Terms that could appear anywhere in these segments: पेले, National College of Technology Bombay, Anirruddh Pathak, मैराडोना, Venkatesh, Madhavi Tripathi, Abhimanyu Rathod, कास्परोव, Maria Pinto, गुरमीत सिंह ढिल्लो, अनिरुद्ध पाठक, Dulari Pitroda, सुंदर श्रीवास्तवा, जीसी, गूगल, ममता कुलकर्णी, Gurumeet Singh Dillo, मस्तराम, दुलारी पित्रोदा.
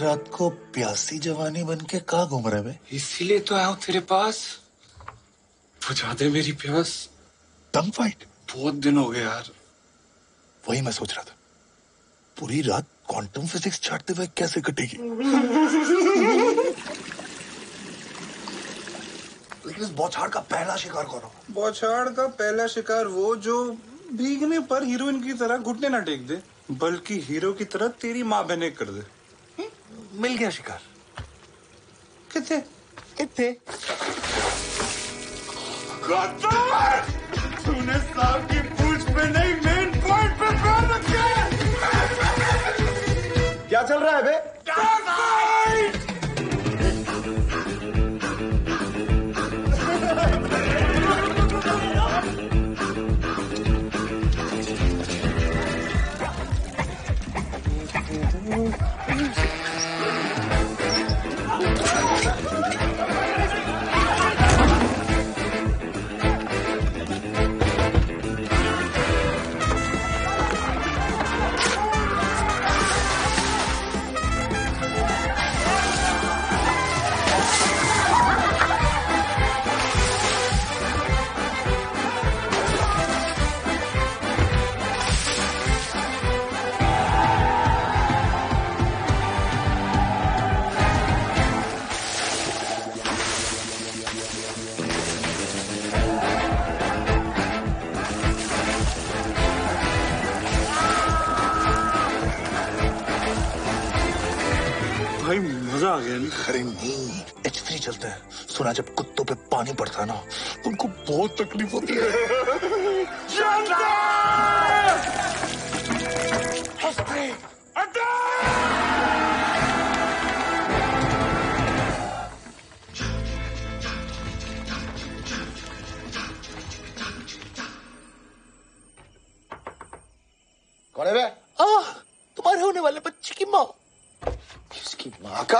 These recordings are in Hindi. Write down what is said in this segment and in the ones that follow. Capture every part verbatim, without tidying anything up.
रात को प्यासी जवानी बनके कहाँ घूम रहे बे? इसीलिए तो आया हूँ तेरे पास, बुझा दे मेरी प्यास। दम फाइट? बहुत दिन हो गए यार। वही मैं सोच रहा था, पूरी रात क्वांटम फिजिक्स छाटते हुए कैसे कटेगी। लेकिन इस बौछाड़ का पहला शिकार कौन होगा? बौछाड़ का पहला शिकार वो जो भीगने पर हीरोइन की तरह घुटने ना टेक दे, बल्कि हीरो की तरह तेरी माँ बहने कर दे। हुँ? मिल गया शिकार। कितने कितने तूने सांप की पूंछ पे नहीं मेन पॉइंट पे पैर रखा है। क्या चल रहा है बे? अरे नहीं, एच थ्री चलता है। सुना जब कुत्तों पे पानी पड़ता है ना, उनको बहुत तकलीफ होती है। कौन है बे? आ, तुम्हारे होने वाले बच्चे की माँ। इसकी माँ का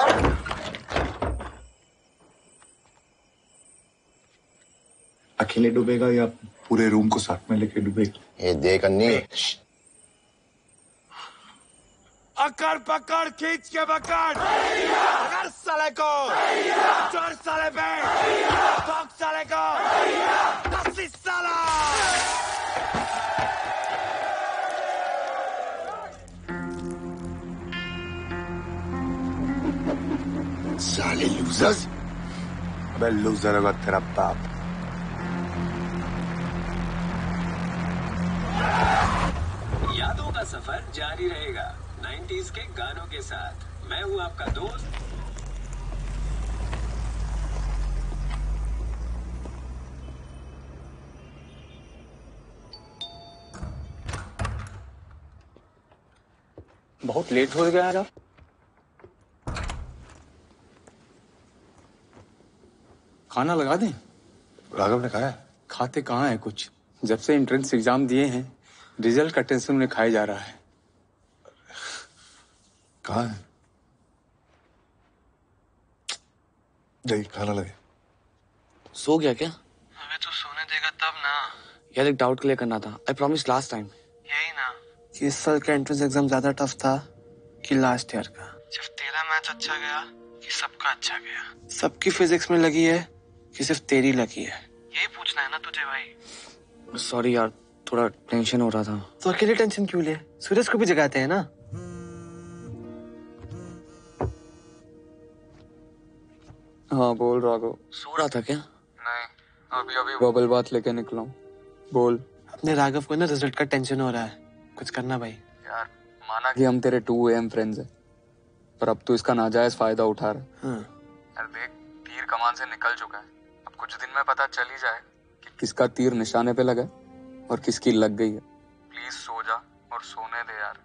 अकेले डूबेगा या पूरे रूम को साथ में लेके डूबेगा? ये देख अन्नी, अकड़ पकड़ खींच के पकड़, कर साले को, चोर साले पे, भौंक साले को, दसी साला। साले लूजर्स। अबे लूजर होगा तेरा बाप। यादों का सफर जारी रहेगा नाइंटीज़ के गानों के साथ। मैं हूँ आपका दोस्त। बहुत लेट हो गया यार। खाना लगा दें? राघव ने खाया? खाते कहाँ है कुछ। जब से एंट्रेंस एग्जाम दिए हैं, रिजल्ट का टेंशन उन्हें खाया जा रहा है। कहाँ है? नहीं, खाना लगे। सो गया क्या? अबे तू सोने देगा तब ना। यार एक डाउट क्लियर करना था। I promise last time. यही ना। इस साल का एंट्रेंस एग्जाम ज्यादा टफ था कि लास्ट ईयर का? सिर्फ तेरा मैच अच्छा गया कि सबका अच्छा गया? सबकी फिजिक्स में लगी है कि सिर्फ तेरी लगी है? यही पूछना है ना तुझे भाई। सॉरी यार, थोड़ा टेंशन हो रहा था। तो अकेले टेंशन क्यों ले? सूरज को भी जगाते हैं ना। हाँ बोल राघव। सो रहा था क्या? नहीं, अभी अभी बबल बात लेके निकला हूँ। बोल। अपने राघव को ना रिजल्ट का टेंशन हो रहा है, कुछ करना भाई। यार माना कि हम तेरे टू एम फ्रेंड्स हैं, पर अब तू इसका नाजायज फायदा उठा रहा है। हाँ। यार देख, तीर कमान से निकल चुका है। अब कुछ दिन में पता चल ही जाए कि किसका तीर निशाने पे लगा और किसकी लग गई है। प्लीज सो जा और सोने दे यार।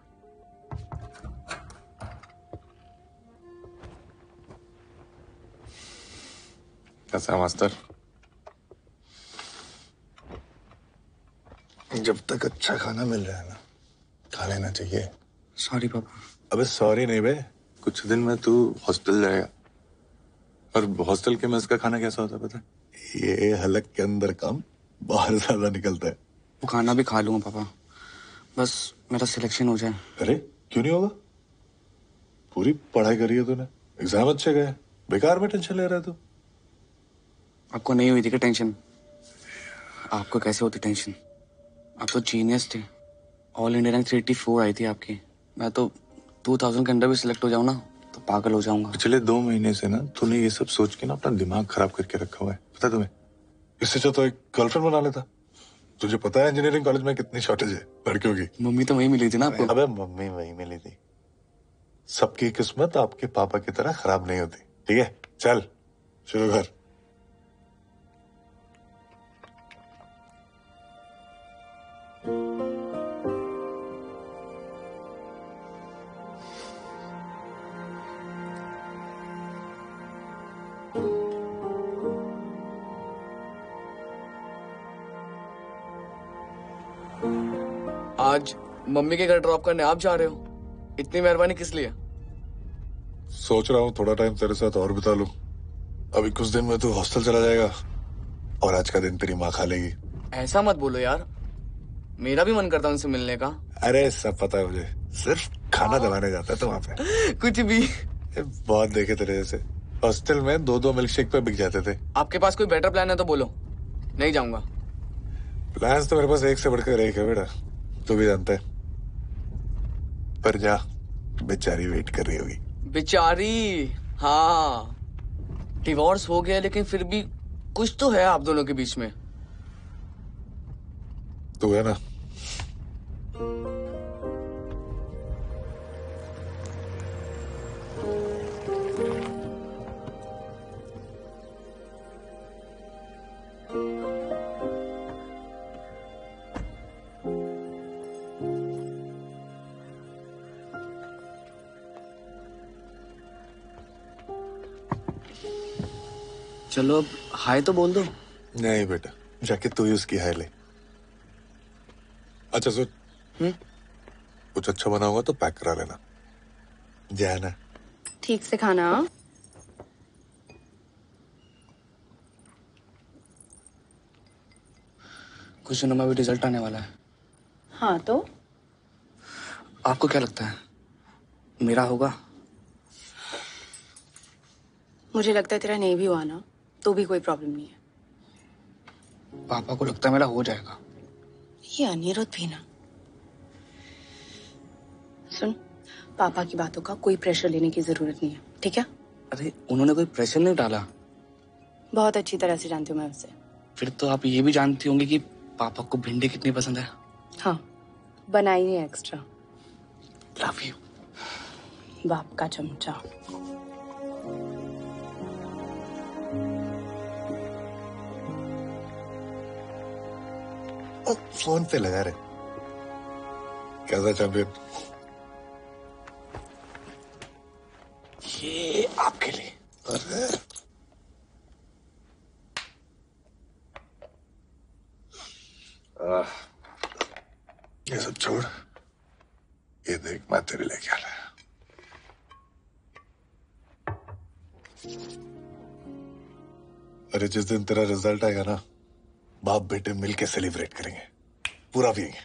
कैसा मास्टर? जब तक अच्छा खाना मिल रहा है ना, खा लेना चाहिए। सॉरी पापा। अबे सॉरी नहीं बे, कुछ दिन में तू हॉस्टल जाएगा। और हॉस्टल के मेस का खाना कैसा होता है पता है? ये हलक के अंदर काम बाहर ज्यादा निकलता है। वो खाना भी खा लूंगा पापा, बस मेरा सिलेक्शन हो जाए। अरे क्यों नहीं होगा? पूरी पढ़ाई करी है तूने, एग्जाम अच्छे गए, बेकार में टेंशन ले रहा है तू। आपको नहीं हुई थी क्या टेंशन? आपको कैसे होती टेंशन? आप तो जीनियस थे। All India rank three eighty four आई थी आपकी। मैं तो टू थाउजेंड के अंदर भी सिलेक्ट हो जाऊँ ना तो पागल हो जाऊंगा। पिछले दो महीने से ना तूने ये सब सोच के ना अपना दिमाग खराब करके रखा हुआ है, पता तुम्हें। इससे अच्छा तो एक गर्लफ्रेंड बना लेता। तुझे पता है इंजीनियरिंग कॉलेज में कितनी शॉर्टेज है लड़कियों की। मम्मी तो वही मिली थी ना आपको। अबे मम्मी वही मिली थी। सबकी किस्मत आपके पापा की तरह खराब नहीं होती, ठीक है? चल शुरू कर। आज मम्मी के घर ड्रॉप करने आप जा रहे हो, इतनी मेहरबानी किस लिए? सोच रहा हूँ थोड़ा टाइम तेरे साथ और बिता लूं। अभी कुछ दिन में तू हॉस्टल चला जाएगा और आज का दिन तेरी माँ खा लेगी। ऐसा मत बोलो यार, मेरा भी मन करता है उनसे मिलने का। अरे सब पता है मुझे, सिर्फ खाना दबाने जाता है तो वहाँ पे। कुछ भी बहुत देखे तेरे जैसे। हॉस्टल में दो दो मिल्क शेक पे बिक जाते थे। आपके पास कोई बेटर प्लान है तो बोलो, नहीं जाऊंगा। प्लान तो मेरे पास एक से बढ़कर एक है बेटा, तू भी जानता है। पर जा, बेचारी वेट कर रही होगी। बेचारी, हाँ। डिवोर्स हो गया लेकिन फिर भी कुछ तो है आप दोनों के बीच में। तू है ना। चलो अब हाय तो बोल दो। नहीं बेटा, जाके तू ही उसकी हाय ले। अच्छा सोच, कुछ अच्छा बना होगा तो पैक करा लेना। जाना ठीक से खाना। कुछ दिनों में भी रिजल्ट आने वाला है। हाँ तो आपको क्या लगता है मेरा होगा? मुझे लगता है तेरा नहीं भी हुआ ना तो भी कोई प्रॉब्लम नहीं है। पापा को लगता है मेरा हो जाएगा। ये अनिरुद्ध भी ना। सुन, पापा की बातों का कोई प्रेशर लेने की जरूरत नहीं है, ठीक है? अरे उन्होंने कोई प्रेशर नहीं डाला। बहुत अच्छी तरह से जानती हूँ मैं उसे। फिर तो आप ये भी जानती होंगी कि पापा को भिंडी कितनी पसंद है। हाँ, बनाई है एक्स्ट्रा। लव यू बाप का चमचा। फोन पे लगा रहे। कैसा चैंपियन? ये आपके लिए। अरे ये सब छोड़, ये देख मैं तेरे लिए क्या लाया। अरे जिस दिन तेरा रिजल्ट आएगा ना, बाप बेटे मिलके सेलिब्रेट करेंगे, पूरा पिएंगे।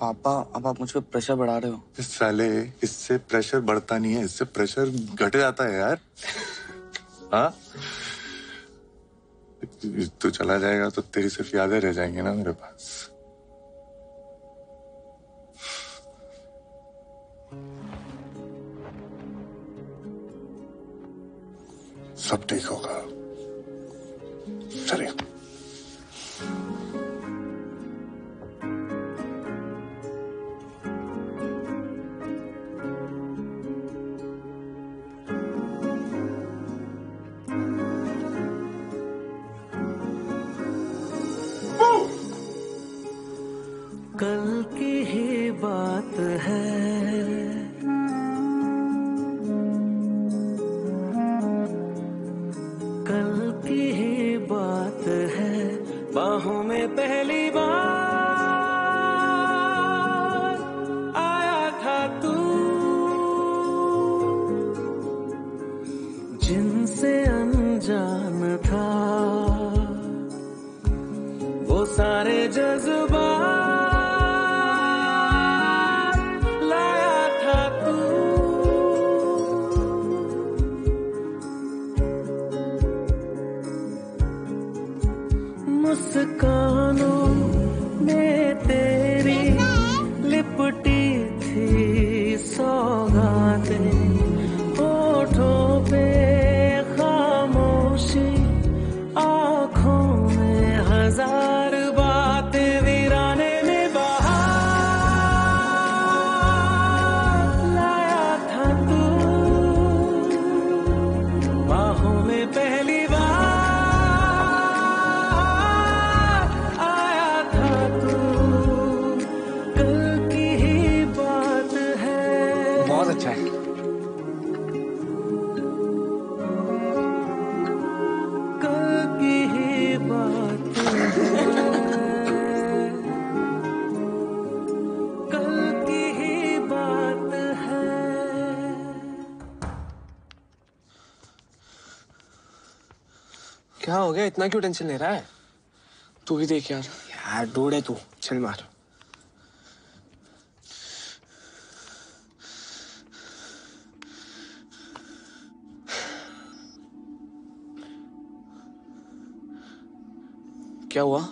पापा अब आप मुझ पे प्रेशर बढ़ा रहे हो। इस साले, इससे प्रेशर बढ़ता नहीं है, इससे प्रेशर घट जाता है यार। हाँ तू चला जाएगा तो तेरी सिर्फ यादें रह जाएंगी ना मेरे पास। सब ठीक होगा। चलिए कल की ही बात है, कल की ही बात है, बाहों में पहली बार आया था तू, जिनसे अनजान था वो सारे जज्बा लाया मुस्कानों में तेरी लिपटी थी सौगातें, होठों पे खामोशी, आँखों में हजार बातें, वीराने में बहार लाया था तू बाहों में पहली। क्या हो गया, इतना क्यों टेंशन ले रहा है? तू भी देख यार। यार डोड़ है तू, चल मार। क्या हुआ?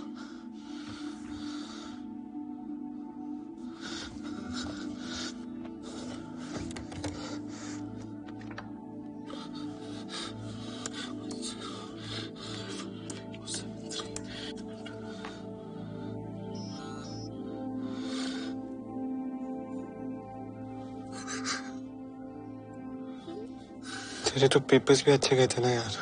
तेरे तो पेपर्स भी अच्छे गए थे ना यार।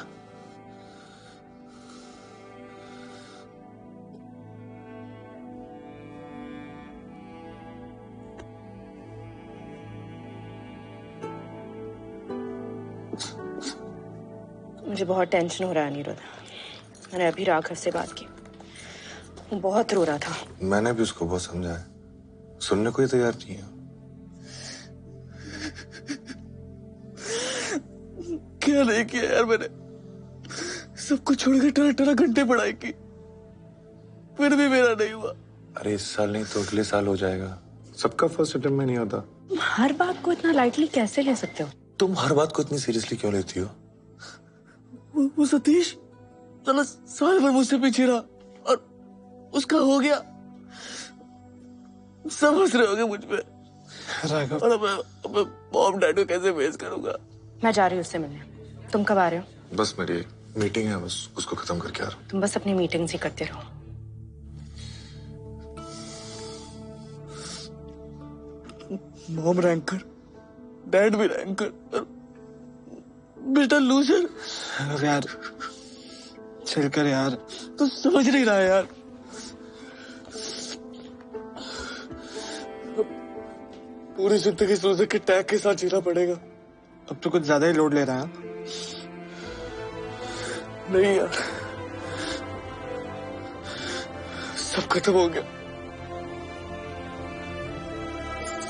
मुझे बहुत टेंशन हो रहा है अनिरुद्ध। मैंने अभी राघव से बात की, वो बहुत रो रहा था। मैंने भी उसको बहुत समझाया, सुनने को ही तैयार नहीं है। क्या नहीं किया यार मैंने, सबको छोड़कर अठारह अठारह घंटे पढ़ाई की, फिर भी मेरा नहीं हुआ। अरे इस साल नहीं तो अगले साल हो जाएगा, सबका फर्स्ट अटेम्प्ट में नहीं होता। तुम हर बात को इतना लाइटली कैसे ले सकते हो? तुम हर बात को इतनी सीरियसली क्यों लेती हो? वो, वो सतीश साला साल भर मुझसे पीछे रहा और उसका हो गया। सब हंस रहे होंगे मुझ पे। राघव, और अब मैं मॉम डैड को कैसे फेस करूंगा? मैं जा रही हूँ उससे मिलने। तुम कब आ रहे हो? बस मेरी एक मीटिंग है, बस उसको खत्म करके आ रहा हूँ। तुम बस अपनी मीटिंग्स ही करते रहो। मॉम रैंकर, डैड भी रैंकर, बेटा लूजर। यार चल कर यार, तू समझ नहीं रहा यार। पूरी जिंदगी सोचे के टैग के साथ जीना पड़ेगा। अब तो कुछ ज्यादा ही लोड ले रहा है। नहीं यार, सब खत्म हो गया,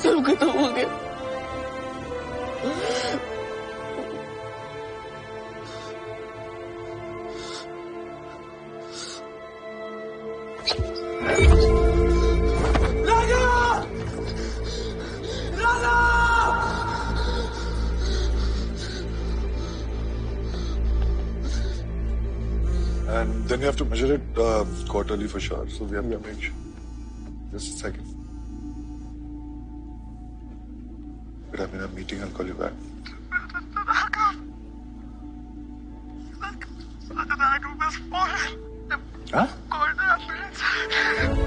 सब खत्म हो गया। And then you have to measure it uh, quarterly for sure. So we have yeah. to make sure. Just a second. But I'm in a meeting. I'll call you back. Huh? Call the ambulance.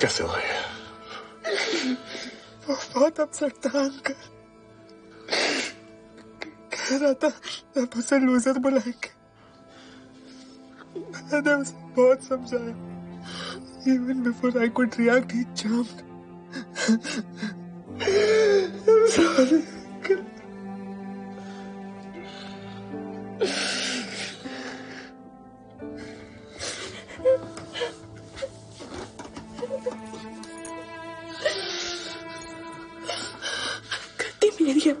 कैसे हो गया? बहुत अपसेट था अंकल, कह रहा था आप उसे लूजर बुलाएंगे। मैंने उसे बहुत समझाया, even before I could react he jumped. I'm sorry uncle.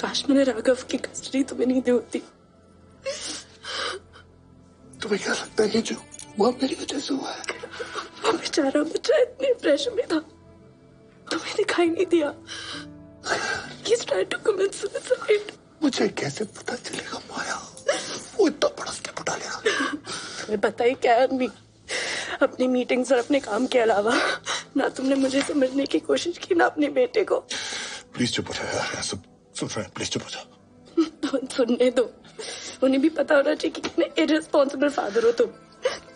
काश मैंने राघव की कस्टडी तुम्हें नहीं दी होती। तुम्हें क्या लगता है ये जो हुआ मेरी वजह से हुआ है? बेचारा बच्चा इतने प्रेशर में था, तुम्हें दिखाई नहीं दिया। He's tried to commit suicide. मुझे कैसे पता चलेगा माया? वो इतना बड़ा स्टेप उठा लेगा। तुम्हें पता ही क्या आदमी अपनी मीटिंग्स और अपने काम के अलावा ना तुमने मुझे समझने की कोशिश की ना अपने बेटे को। प्लीज चुप हो जाओ सब सुन रहे हैं, प्लीज चुप हो जाओ। सुनने दो, उन्हें भी पता होना चाहिए कि कितने इर्रेस्पॉन्सिबल फादर हो तुम।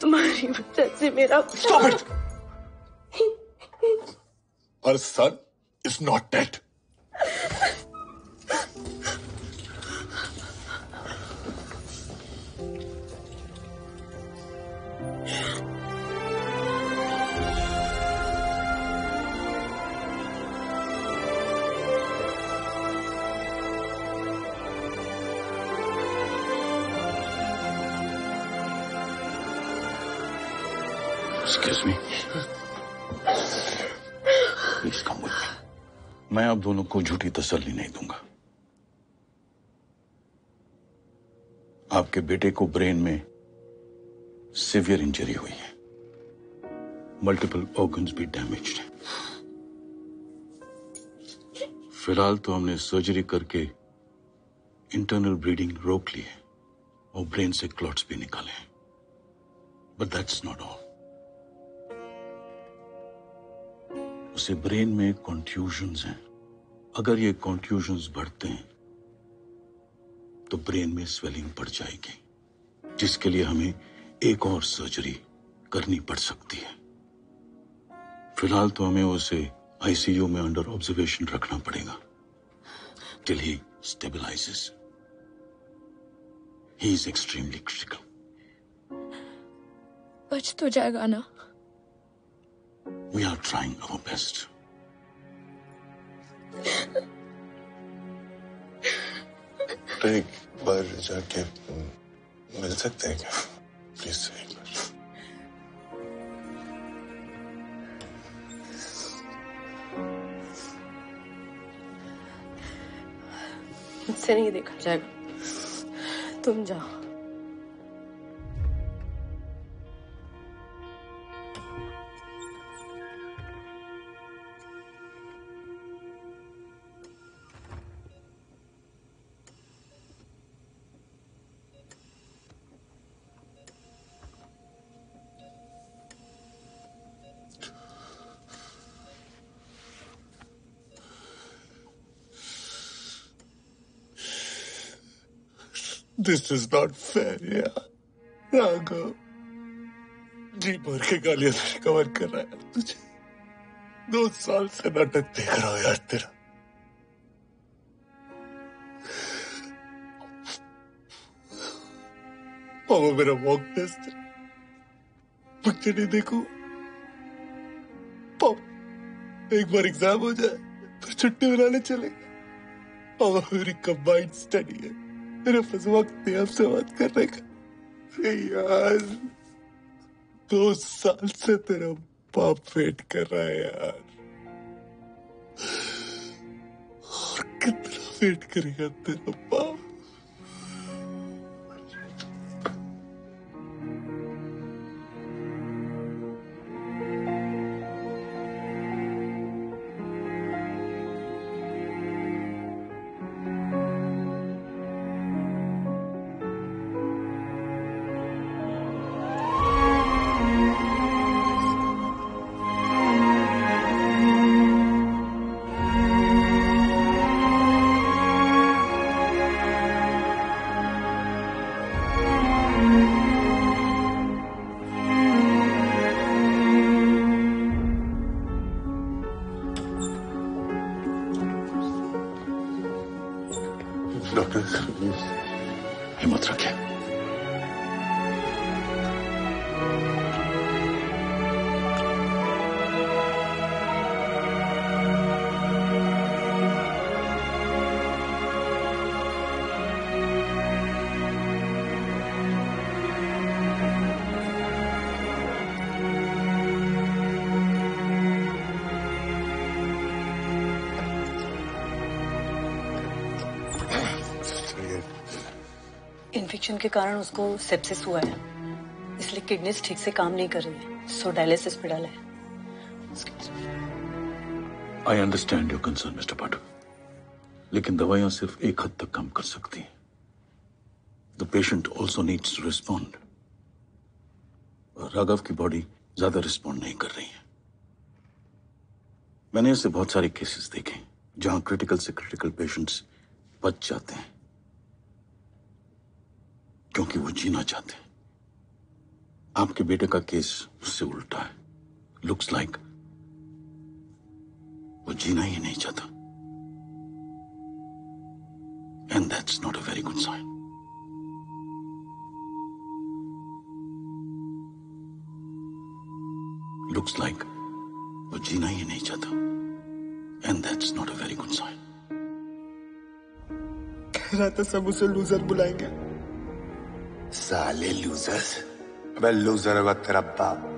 तुम्हारी वजह से मेरा Stop it! Her son is not dead. Excuse me. Please come with me. मैं आप दोनों को झूठी तसल्ली नहीं दूंगा। आपके बेटे को ब्रेन में सीवियर इंजरी हुई है, मल्टीपल ऑर्गन्स भी डैमेज्ड हैं। फिलहाल तो हमने सर्जरी करके इंटरनल ब्लीडिंग रोक ली है और ब्रेन से क्लॉट्स भी निकाले हैं, बट दैट्स नॉट ऑल। उसे ब्रेन में कॉन्ट्यूजन्स हैं, अगर ये कॉन्ट्यूजन्स बढ़ते हैं तो ब्रेन में स्वेलिंग बढ़ जाएगी, जिसके लिए हमें एक और सर्जरी करनी पड़ सकती है। फिलहाल तो हमें उसे आईसीयू में अंडर ऑब्जर्वेशन रखना पड़ेगा till he stabilises. He is extremely critical. बच तो जाएगा ना? We are trying our best. तो एक बार जाके मिल सकते हैं क्या? Please एक बार। मुझसे नहीं देखा जाएगा, तुम जाओ। This is not fair, yeah. Raghav, जी भर के गालियां से कवर कर रहा है तुझे। दो साल से नाटक देख रहा हूं यार तेरा। और वो मेरा वॉक टेस्ट मुझे नहीं देखो। पाप, एक बार एग्जाम हो जाए तो छुट्टी मनाने चलेगा। और मेरी कंबाइंड स्टडी है, मेरा वक्त आपसे बात करने का। अरे यार, दो साल से तेरा बाप वेट कर रहा है यार, और कितना वेट करेगा तेरा बाप? के कारण उसको सेप्सिस हुआ है। इसलिए किडनीज ठीक से काम नहीं कर रही है, सो डायलिसिस पे डाला है। I understand your concern mister Pathak, लेकिन दवाइयां सिर्फ एक हद तक काम कर सकती हैं। The patient also needs to respond. Raghav की बॉडी ज्यादा रिस्पॉन्ड नहीं कर रही है। मैंने ऐसे बहुत सारे केसेस देखे जहां क्रिटिकल से क्रिटिकल पेशेंट्स बच जाते हैं क्योंकि वो जीना चाहते हैं। आपके बेटे का केस उससे उल्टा है। लुक्स लाइक like, वो जीना ही नहीं चाहता, and that's not a very good sign. Looks like वो जीना ही नहीं चाहता, and that's not a very good sign. कह रहा था सब उसे लूजर बुलाएंगे। साले लूजर्स। अबे लूजर है तेरा बाप।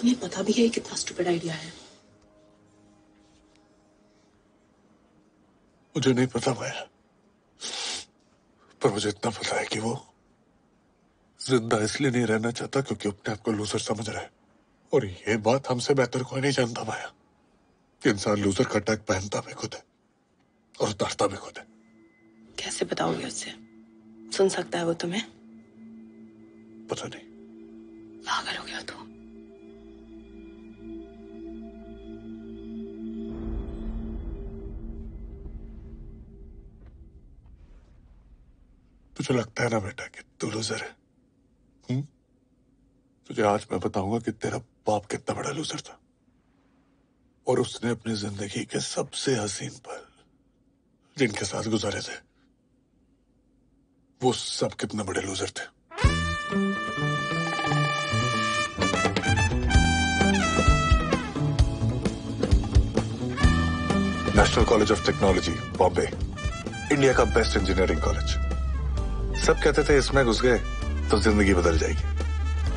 तुम्हें पता भी है कितना स्टूपिड आइडिया है? मुझे नहीं पता माया, पर मुझे इतना पता है कि वो जिंदा इसलिए नहीं रहना चाहता क्योंकि अपने आप को लूजर समझ रहा है। और ये बात हमसे बेहतर कोई नहीं जानता माया कि इंसान लूजर का टैग पहनता भी खुद है और उतारता भी खुद है। कैसे बताओगे उससे? सुन सकता है वो तुम्हें? पता नहीं। पागल हो गया तुम? तुझे लगता है ना बेटा कि तू लूजर है? हुँ? तुझे आज मैं बताऊंगा कि तेरा बाप कितना बड़ा लूजर था और उसने अपनी जिंदगी के सबसे हसीन पल जिनके साथ गुजारे थे, वो सब कितने बड़े लूजर थे। National college of technology Bombay, India का बेस्ट इंजीनियरिंग कॉलेज। सब कहते थे इसमें घुस गए तो जिंदगी बदल जाएगी।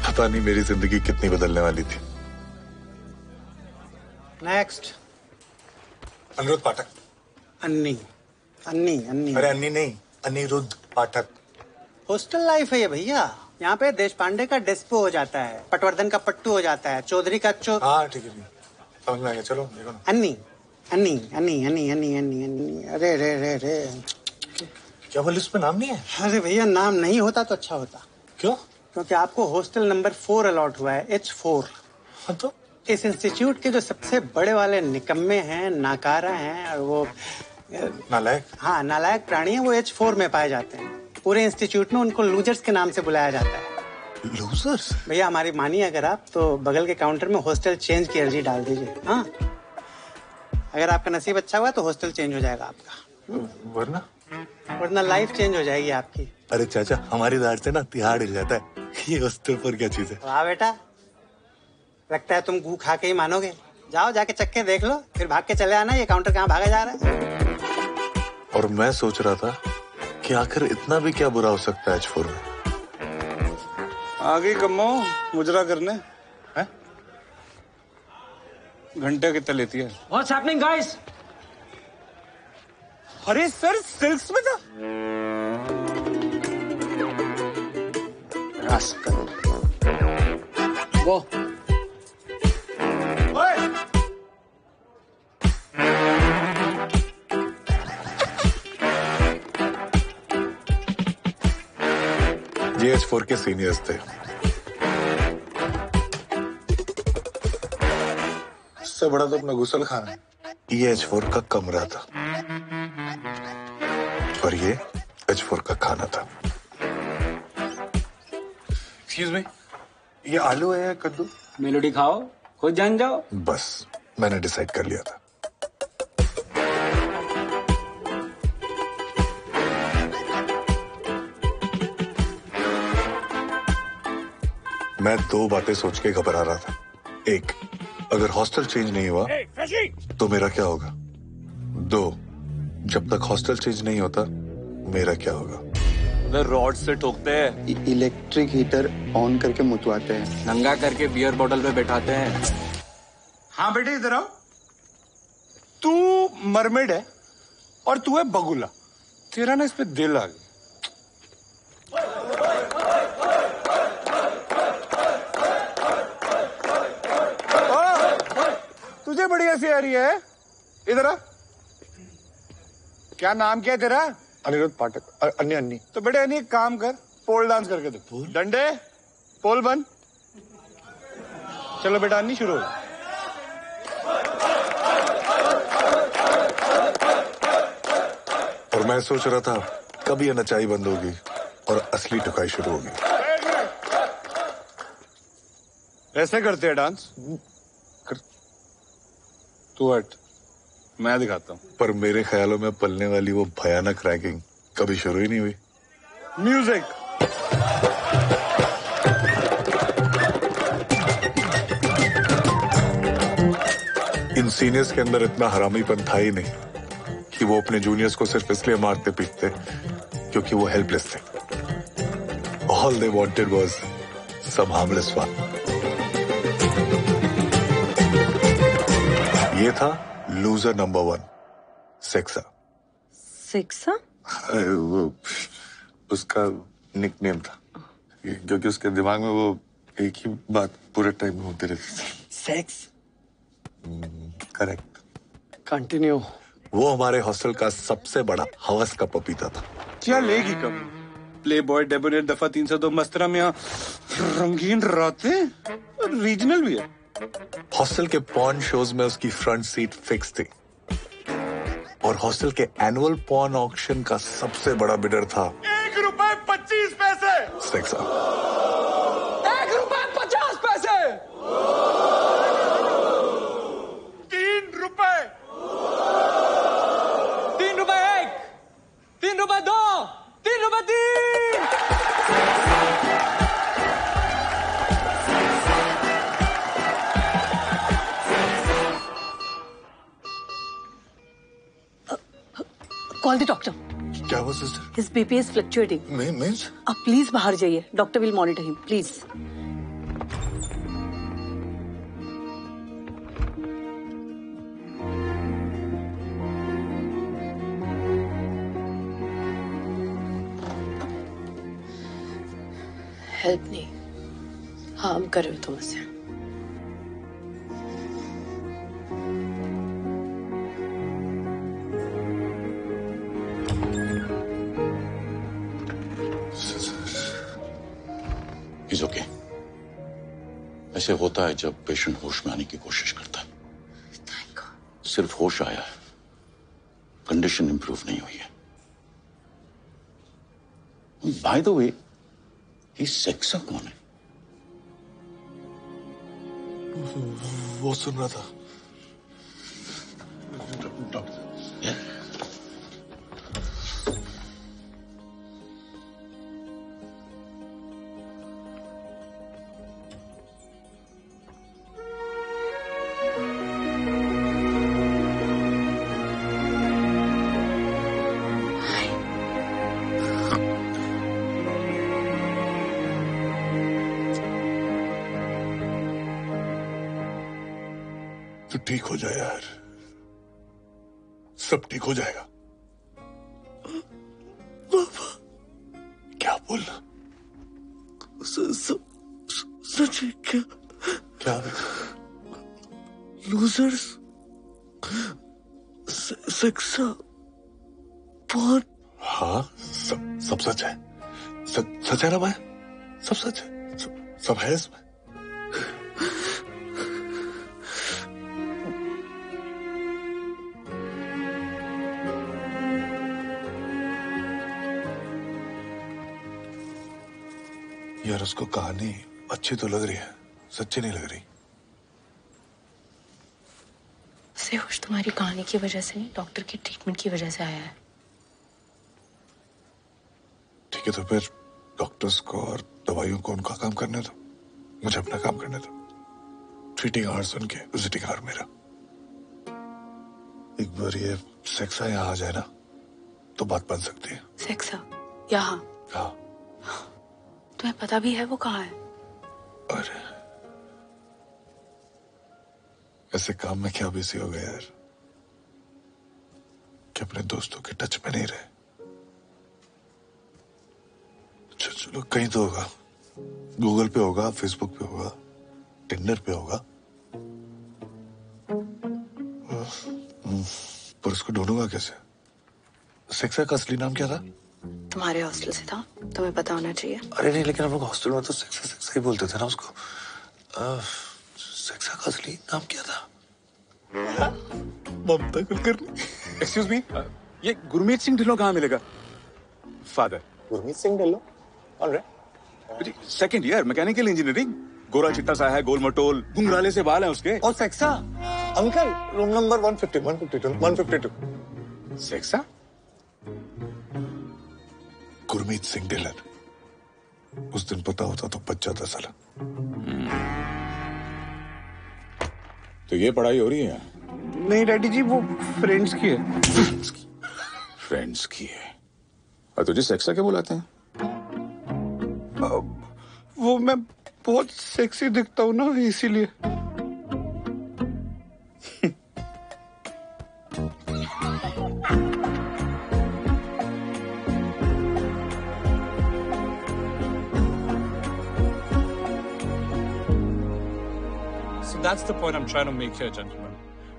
पता नहीं मेरी जिंदगी कितनी बदलने वाली थी। नेक्स्ट। अनिरुद्ध पाठक। अन्नी अन्नी अन्नी अरे अन्नी नहीं, अनिरुद्ध पाठक। हॉस्टल लाइफ है ये भैया। यहाँ पे देश पांडे का डिस्पो हो जाता है, पटवर्धन का पट्टू हो जाता है, चौधरी का चो। हाँ ठीक है, समझ में आ गया। चलो देखो ना। अन्नी अन्नी अन्नी अन्नी अन्नी अन्नी अन्नी अरे रे रे रे क्या वो लिस्ट में नाम नहीं है? अरे भैया नाम नहीं होता तो अच्छा होता। क्यों? क्योंकि आपको हॉस्टल नंबर फोर अलॉट हुआ है, एच फोर। हाँ तो? इस इंस्टीट्यूट के जो सबसे बड़े वाले निकम्मे हैं, नाकारा हैं और वो नालायक, हाँ नालायक प्राणी है, वो एच फोर में पाए जाते हैं। पूरे इंस्टीट्यूट में उनको लूजर्स के नाम से बुलाया जाता है। लूजर्स? भैया हमारी मानिए अगर आप, तो बगल के काउंटर में हॉस्टल चेंज की अर्जी डाल दीजिए। हाँ अगर आपका नसीब अच्छा हुआ तो हॉस्टल चेंज हो जाएगा आपका, वरना वरना लाइफ चेंज हो जाएगी आपकी। अरे चाचा हमारी दाढ़ से ना तिहाड़ हिल जाता है। ये हॉस्टल पर क्या चीज है? वाह बेटा, लगता है तुम गू खा के ही मानोगे। जाओ जाके चक्के देख लो, फिर भाग के चले आना। ये काउंटर कहाँ भागा जा रहा है? और मैं सोच रहा था कि आखिर इतना भी क्या बुरा हो सकता है एच फोर में। आगे कमो मुजरा करने घंटे कितना लेती है? What's happening guys? अरे सर सिल्क्स में था। वो जीएच फोर के सीनियर्स थे। उससे बड़ा तो अपना गुसल खाना एच फोर का कमरा था और ये एच फोर का खाना था। एक्सक्यूज मी, ये आलू है या कद्दू? मेलोडी खाओ, खुद जान जाओ। बस मैंने डिसाइड कर लिया था। मैं दो बातें सोच के घबरा रहा था। एक, अगर हॉस्टल चेंज नहीं हुआ तो मेरा क्या होगा? दो, जब तक हॉस्टल चेंज नहीं होता मेरा क्या होगा? रॉड से ठोकते हैं, इलेक्ट्रिक हीटर ऑन करके मुतवाते हैं, नंगा करके बियर बोतल पे बैठाते हैं। हाँ बेटे इधर आओ, तू मरमेड है और तू है बगुला, तेरा ना इस पे दिल आ गया। तुझे बड़ी हंसी आ रही है, इधर आ। क्या नाम क्या है तेरा? अनिरुद्ध पाठक। अन्नी अन्नी तो बेटे अन्नी एक काम कर, पोल डांस करके दे। डंडे पोल बन। चलो बेटा अन्नी शुरू हो। और मैं सोच रहा था कभी ये नचाई बंद होगी और असली टुकाई शुरू होगी। ऐसे करते हैं डांस। तू हट, मैं दिखाता हूँ। पर मेरे ख्यालों में पलने वाली वो भयानक रैगिंग कभी शुरू ही नहीं हुई। म्यूजिक। इन सीनियर्स के अंदर इतना हरामीपन था ही नहीं कि वो अपने जूनियर्स को सिर्फ इसलिए मारते पीटते क्योंकि वो हेल्पलेस थे। All they wanted was some harmless fun. ये था loser number one, Sexa. Sexa? वो उसका निकनेम था क्योंकि उसके दिमाग में वो एक ही बात पूरे टाइम होती रहती थी, सेक्स। करेक्ट। कंटिन्यू। वो हमारे हॉस्टल का सबसे बड़ा हवस का पपीता था। क्या लेगी कब? प्ले बॉय डेबोनेट दफा तीन सौ दो मस्तरा में रंगीन रातें, रीजनल भी है। हॉस्टल के पॉन शोज में उसकी फ्रंट सीट फिक्स थी और हॉस्टल के एनुअल पॉन ऑक्शन का सबसे बड़ा बिडर था एक रुपए पच्चीस पैसे सेक्सा। एक रुपए पचास पैसे तीन रुपए तीन रुपए एक तीन रुपए दो तीन रुपए तीन। Call the doctor. क्या हुआ sister? His B P is fluctuating. Means? आप प्लीज बाहर जाइए, doctor will monitor him, please. Help नहीं, हार्म कर रहे हो तुम उसे। Okay. ऐसे होता है जब पेशेंट होश में आने की कोशिश करता है। Thank God. सिर्फ होश आया है, कंडीशन इंप्रूव नहीं हुई है। By the way, ये सेक्सा कौन है? वो सुन रहा था। ठीक हो जाए यार, सब ठीक हो जाएगा। पापा क्या बोलना? सच है क्या? क्या लूजर्स, सेक्सा, पॉन। हाँ सब सब सच है, सच है ना भाई? सब सच है, सब, सब है इसमें। यार उसको कहानी अच्छी तो लग रही है, सच्ची नहीं लग रही। उसे होश तुम्हारी कहानी की वजह से नहीं, डॉक्टर के ट्रीटमेंट की वजह से आया है। ठीक है, तो फिर डॉक्टर्स को और दवाइयों को उनका काम करने दो, मुझे अपना काम करने दो। ट्रीटिंग आवर्स उनके, विजिटिंग आवर मेरा। एक बार ये सेक्सा यहाँ आ जाए ना तो बात बन सकती है। सेक्सा यहाँ? हाँ। तुम्हें पता भी है वो कहाँ है? अरे ऐसे काम में क्या बिजी हो गया यार कि अपने दोस्तों के टच में नहीं रहे। चलो कहीं तो होगा, गूगल पे होगा, फेसबुक पे होगा, टिंडर पे होगा, पर उसको ढूंढूंगा कैसे? सेक्सा का असली नाम क्या था? तुम्हारे हॉस्टल से था, तुम्हें पता होना चाहिए। अरे नहीं, लेकिन हम लोग हॉस्टल में तो सेक्सा सेक्सा ही बोलते थे ना उसको। आ, सेक्सा का असली नाम क्या था? ममता कुलकर्णी। एक्सक्यूज मी, ये गुरमीत सिंह ढिल्लो कहाँ मिलेगा? Father गुरमीत सिंह ढिल्लो second year mechanical engineering, गोरा चिट्टा सा है, गोल मटोल, घुंघराले से बाल हैं उसके। और सेक्सा? Uncle room number one fifty two. Sexa गुरमीत सिंह ढिल्लो, उस दिन पता होता तो बच जाता साला। तो ये पढ़ाई हो रही है? नहीं डैडी जी, वो फ्रेंड्स की है। फ्रेंड्स की है? और तुझे सेक्सा क्या बुलाते हैं? वो मैं बहुत सेक्सी दिखता हूँ ना इसीलिए। So that's the point I'm trying to make here, gentlemen.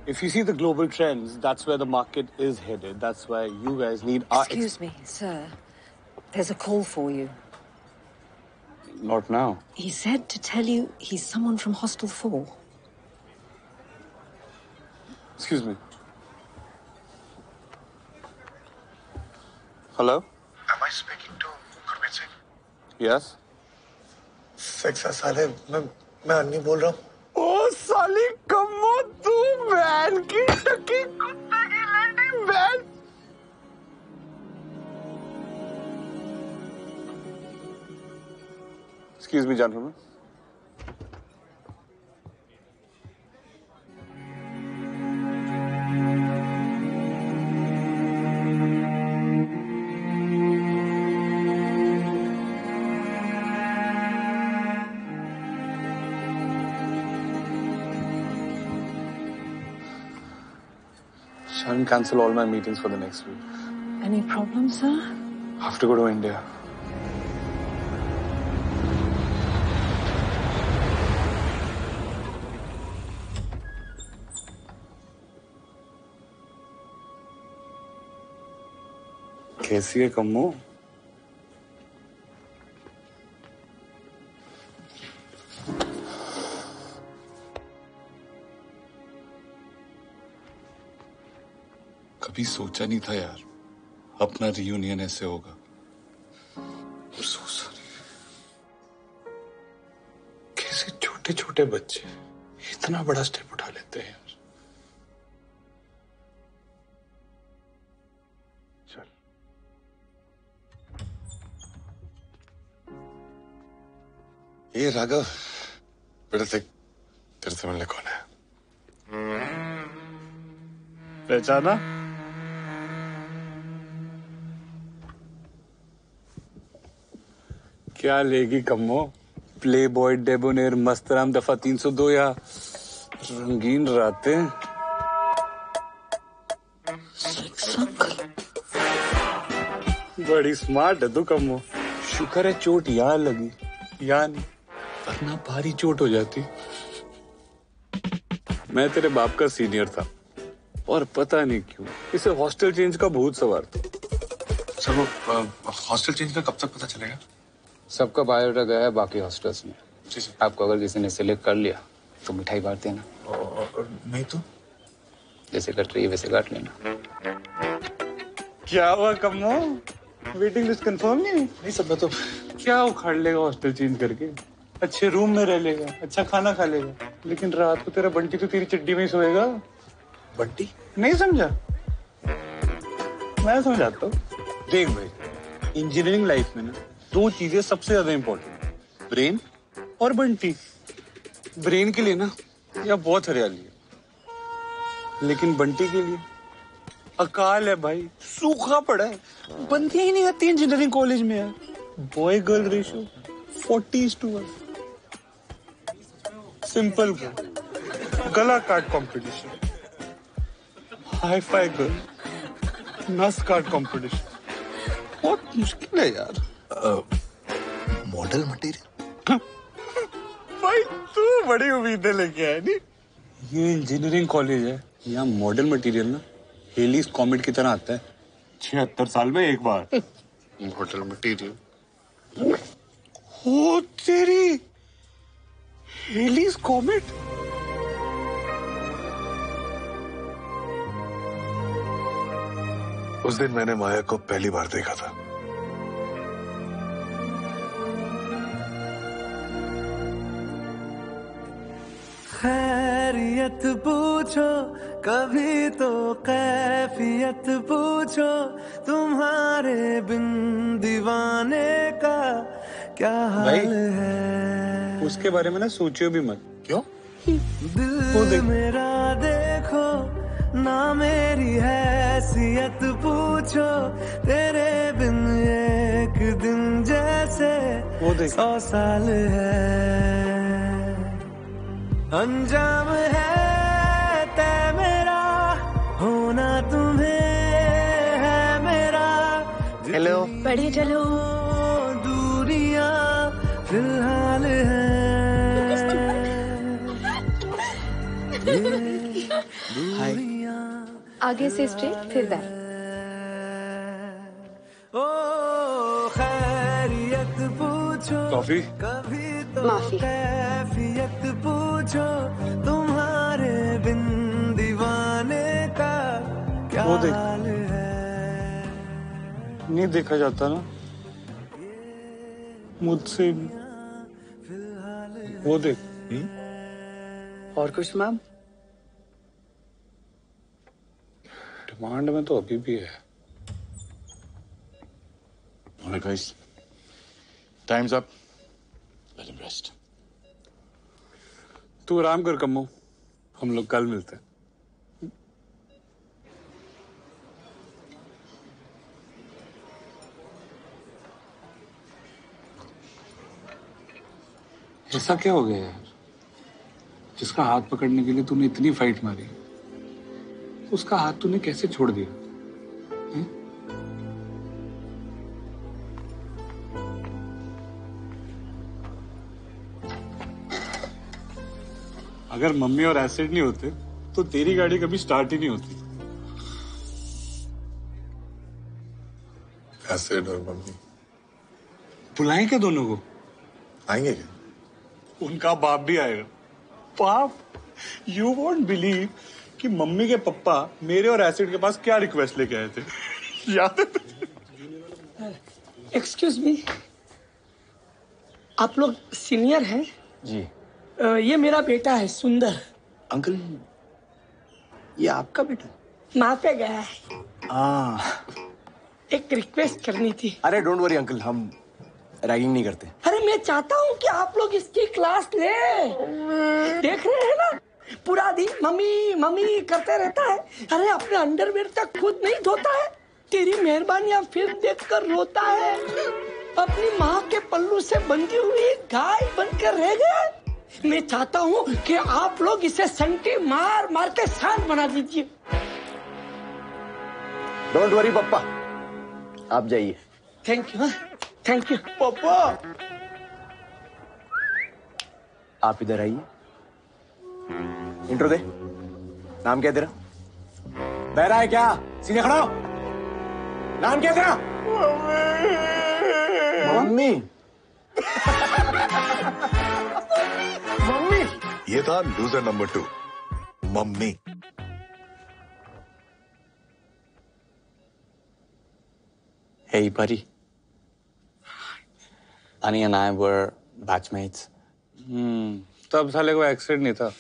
If you see the global trends, that's where the market is headed. That's why you guys need our. Excuse me, sir. There's a call for you. Not now. He said to tell you he's someone from Hostel four. Excuse me. Hello? Am I speaking to Gurumeet Singh? Yes. Sexa saale, main main Anni bol raha hu. Oh saali kammo tu man ki taki kutte ki lady man. Excuse me, gentlemen. Shall I cancel all my meetings for the next week? Any problem, sir? I have to go to India. कैसी है कम्मू? कभी सोचा नहीं था यार अपना रियूनियन ऐसे होगा। सोचा नहीं, कैसे छोटे छोटे बच्चे इतना बड़ा स्टेप उठा लेते हैं। ये राघव बेटा, देख तेरे से मिलने कौन है। पहचाना? क्या लेगी Kammo, Playboy, Debonair, मस्तराम, दफा तीन सौ दो या रंगीन रातें? बड़ी स्मार्ट है तू कम्मो। शुक्र है चोट यहाँ लगी, यहाँ नहीं वरना भारी चोट हो जाती। मैं तेरे बाप का सीनियर था और पता नहीं क्यों इसे हॉस्टल चेंज का भूत सवार था। सर वो हॉस्टल चेंज का कब तक पता चलेगा? सबका बायोडाटा गया है बाकी हॉस्टल्स में। आपको अगर किसी ने सिलेक्ट कर लिया तो मिठाई बांट देना, नहीं तो जैसे कट रही है वैसे काट लेना। क्या हुआ कम्मो, वेटिंग लिस्ट कंफर्म नहीं? नहीं सब तो क्या उखाड़ लेगा हॉस्टल चेंज करके, अच्छे रूम में रह लेगा, अच्छा खाना खा लेगा, लेकिन रात को तेरा बंटी तो तेरी चड्डी में सोएगा। बंटी नहीं समझा? मैं समझाता हूँ। देख भाई, इंजीनियरिंग लाइफ में ना दो चीजें सबसे ज्यादा इम्पोर्टेंट है, ब्रेन और बंटी। ब्रेन के लिए ना यह बहुत हरियाली है, लेकिन बंटी के लिए अकाल है भाई, सूखा पड़ा है, बनती ही नहीं आती इंजीनियरिंग कॉलेज में यार। Boy girl ratio forty to one, simple girl, गला काट कंपटीशन, हाई फाई गर्ल, नस काट कंपटीशन, बहुत मुश्किल है यार। मॉडल मटेरियल भाई तू बड़ी उम्मीदें लेके आया नहीं। ये इंजीनियरिंग कॉलेज है, यहाँ मॉडल मटेरियल ना हेलीस कॉमेट की तरह आता है, छिहत्तर साल में एक बार। मॉडल मटेरियल हो तेरी हेलीस कॉमेट। उस दिन मैंने माया को पहली बार देखा था। खैरियत पूछो कभी तो कैफियत पूछो, तुम्हारे बिन दीवाने का क्या हाल है। उसके बारे में ना सोचियो भी मत। क्यों? दिल मेरा देखो ना, मेरी हैसियत पूछो, तेरे बिन एक दिन जैसे सौ साल है। अंजाम है तय मेरा, होना तुम्हें है मेरा। हेलो पढ़े चलो, दूरिया फिलहाल है, आगे से स्ट्रेट फिर बैक। ओ खैरियत पूछो कॉफी, माफी पूछो, तुम्हारे बिन दीवाने का क्या हाल है। नहीं देखा जाता ना मुझसे वो देख। हुँ? और कुछ मैम? डिमांड में तो अभी भी है। Time's up, let him rest. तू आराम कर कम्मो, हम लोग कल मिलते हैं। ऐसा क्या हो गया यार, जिसका हाथ पकड़ने के लिए तूने इतनी फाइट मारी, उसका हाथ तूने कैसे छोड़ दिया है? अगर मम्मी और एसिड नहीं होते तो तेरी गाड़ी कभी स्टार्ट ही नहीं होती। एसिड और मम्मी बुलाएं क्या दोनों को? आएंगे क्या? उनका बाप भी आएगा। बाप, यू वॉन्ट बिलीव कि मम्मी के पप्पा मेरे और एसिड के पास क्या रिक्वेस्ट लेके आए थे। याद है? एक्सक्यूज मी, आप लोग सीनियर हैं जी? Uh, ये मेरा बेटा है सुंदर। अंकल ये आपका बेटा? माँ पे गया है। आ, एक रिक्वेस्ट करनी थी। अरे डोंट वरी अंकल, हम रैगिंग नहीं करते। अरे मैं चाहता हूँ कि आप लोग इसकी क्लास ले। देख रहे हैं ना, पूरा दिन मम्मी मम्मी करते रहता है, अरे अपने अंडरवेयर तक खुद नहीं धोता है। तेरी मेहरबानियाँ फिर देखकर रोता है, अपनी माँ के पल्लू से बंधी हुई गाय बनकर रह गया। मैं चाहता हूँ कि आप लोग इसे संटी मार मार के शांत बना दीजिए। डोंट वरी पप्पा, आप जाइए। Thank you thank you papa. आप इधर आइए। इंट्रो दे। नाम क्या तेरा? बहरा है क्या? सीधे खड़ा हो। नाम क्या तेरा? मम्मी। मम्मी। ये था loser number two, Mummy. Hey buddy, Ani and I were batchmates. Hmm, तब साले को एक्सीडेंट नहीं था।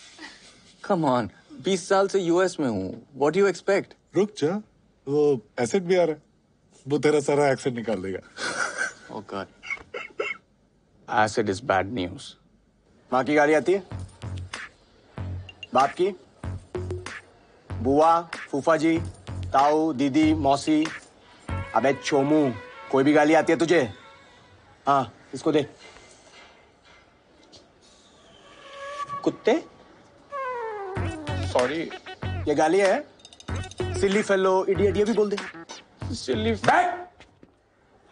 Come on, बीस साल से यूएस में हूँ। What do you expect? रुक जा, वो एसेट भी आ रहा है, वो तेरा सारा एक्सीडेंट निकाल देगा। Oh God, acid is bad news. माँ की गाड़ी आती है? बाप की? बुआ, फूफा जी, ताऊ, दीदी, मौसी। अबे चोमू, कोई भी गाली आती है तुझे? हाँ, इसको दे। कुत्ते? सॉरी, ये गाली है? सिली फेलो, इडियट, ये भी बोल दे। सिली फेलो।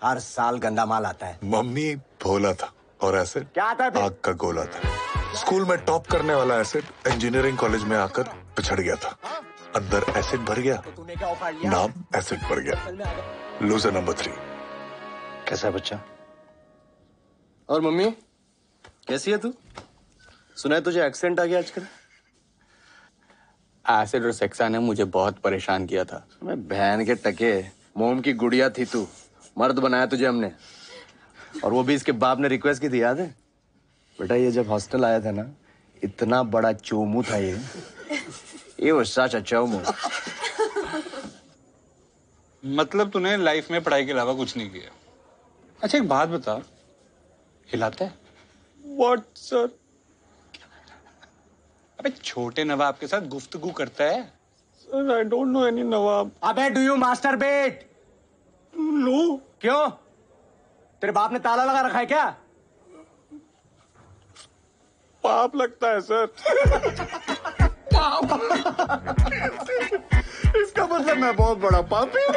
हर साल गंदा माल आता है। मम्मी भोला था और एसिड क्या आता है? आग का गोला था। स्कूल में टॉप करने वाला एसिड इंजीनियरिंग कॉलेज में आकर पिछड़ गया था। अंदर एसिड भर गया, नाम एसिड भर गया। Loser number three. कैसा है बच्चा? और मम्मी कैसी है तू? सुना है तुझे एक्सीडेंट आ गया आजकल। एसिड और सेक्सा ने मुझे बहुत परेशान किया था। मैं बहन के टके, मोम की गुड़िया थी तू, मर्द बनाया तुझे हमने। और वो भी इसके बाप ने रिक्वेस्ट की थी, याद है? बेटा ये जब हॉस्टल आया था ना, इतना बड़ा चोमू था ये। ये वो सच चोमू। मतलब तूने लाइफ में पढ़ाई के अलावा कुछ नहीं किया। अच्छा एक बात बता, हिलाता है? What sir? अबे छोटे नवाब के साथ गुफ्तगू करता है। Sir I don't know any nawab. अबे डू यू मास्टरबेट? नो। क्यों? तेरे बाप ने ताला लगा रखा है क्या? पाप लगता है सर। इसका मतलब मैं बहुत बड़ा पापी हूँ।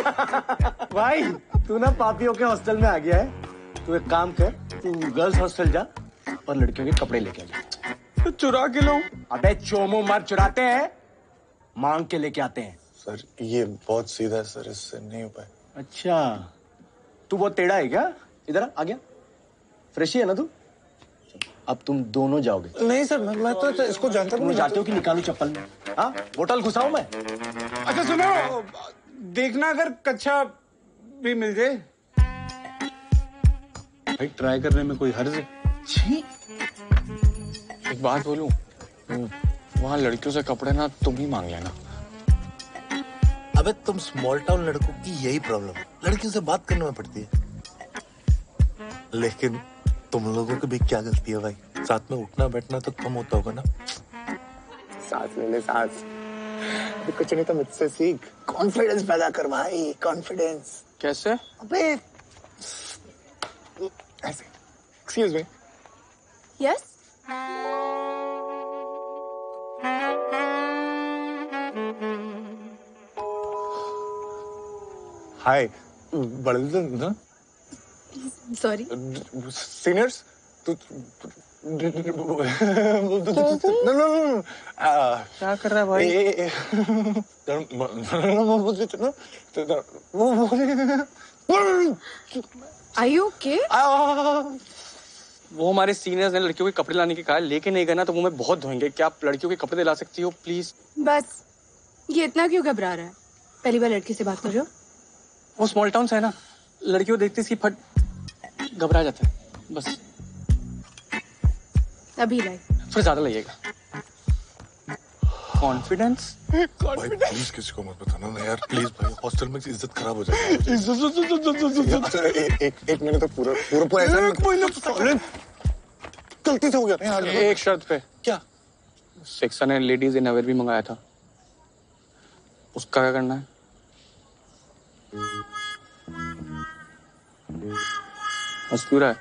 भाई तू ना पापी होके हॉस्टल में आ गया है। तू एक काम कर, तू गर्ल्स हॉस्टल जा और लड़कियों के कपड़े लेके आ। चुरा के लो। अबे चोमो मर चुराते हैं, मांग के लेके आते हैं। सर ये बहुत सीधा है सर, इससे नहीं हो पाए। अच्छा तू बहुत टेढ़ा है क्या? इधर आ, आ गया। फ्रेश ही है ना तू? अब तुम दोनों जाओगे। नहीं सर मैं तो, तो इसको जानता हूँ। जाते हो कि निकालू चप्पल में? हाँ होटल घुसाऊं मैं? अच्छा सुनो, देखना अगर कच्चा भी मिल जाए। भाई ट्राई करने में कोई हर्ज है? छी, एक बात बोलूं, वहाँ लड़कियों से कपड़े ना तुम ही मांग लेना। अबे तुम स्मॉल टाउन लड़कों की यही प्रॉब्लम है, लड़कियों से बात करने में पड़ती है। लेकिन तुम लोगों की भी क्या गलती है भाई, साथ में उठना बैठना तो कम होता होगा ना। साथ में ले साथ, कुछ नहीं तो मुझसे सीख। कॉन्फिडेंस पैदा कर भाई, कॉन्फिडेंस। कैसे? अबे ऐसे। Excuse me. यस। हाय बड़े sorry seniors. No no no क्या कर रहा है भाई? Are you okay? वो हमारे सीनियर्स ने लड़कियों के कपड़े लाने के कहा, लेके नहीं गए ना तो वो मैं बहुत धोएंगे। क्या आप लड़कियों के कपड़े दिला सकती हो प्लीज? बस ये इतना क्यों घबरा रहा है? पहली बार लड़की से बात कर रहे हो। वो स्मॉल टाउन से है ना, लड़कियों देखती इसकी फट घबरा जाता है बस। अभी लाई फिर ज्यादा लाइएगा। कॉन्फिडेंस भाई प्लीज किसी को मत बताना ना यार, प्लीज भाई हॉस्टल में इज्जत खराब हो जाएगी। एक एक महीने तो पूरा पूरा पूरा ऐसा गलती से हो गया। एक शर्त पे। क्या? Section and ladies innerwear भी मंगाया था, उसका क्या करना है? मस्कुरा है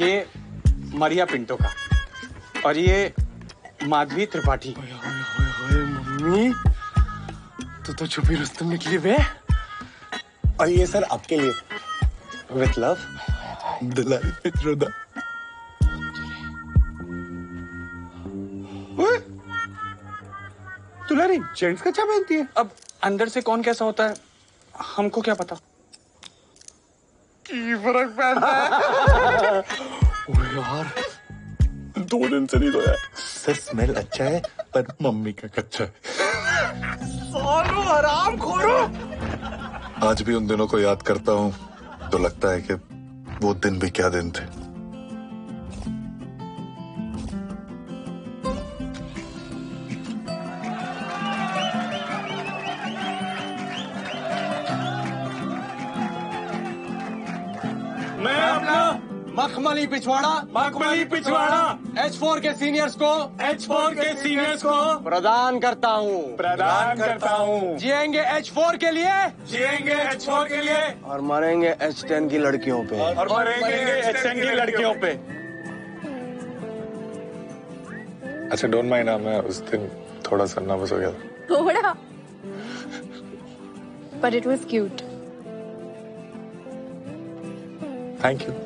ये, मरिया पिंटो का, और ये माधवी त्रिपाठी। ओए ओए ओए मम्मी तो तो छुपी रुस्तम निकली बे। और ये सर आपके लिए with love, दुलारी पित्रोदा। Dulari gents का क्या पहनती है? अब अंदर से कौन कैसा होता है हमको क्या पता। की फर्क पड़ता है। ओह यार, दो दिन से नहीं सोया। सर स्मेल अच्छा है पर मम्मी का कच्चा है। सालो हराम खोरो। आज भी उन दिनों को याद करता हूँ तो लगता है कि वो दिन भी क्या दिन थे। मखमली पिछवाड़ा मखमली पिछवाड़ा एच फोर के सीनियर्स को एच फोर के सीनियर्स को प्रदान करता हूँ प्रदान करता हूँ। जिएंगे एच फोर के लिए जिएंगे एच फोर के लिए और मरेंगे एच टेन की लड़कियों पे और मरेंगे एच टेन की लड़कियों पे। अच्छा डोंट माइंड, मैं उस दिन थोड़ा सा नर्वस हो गया था थोड़ा, but it was cute. Thank you.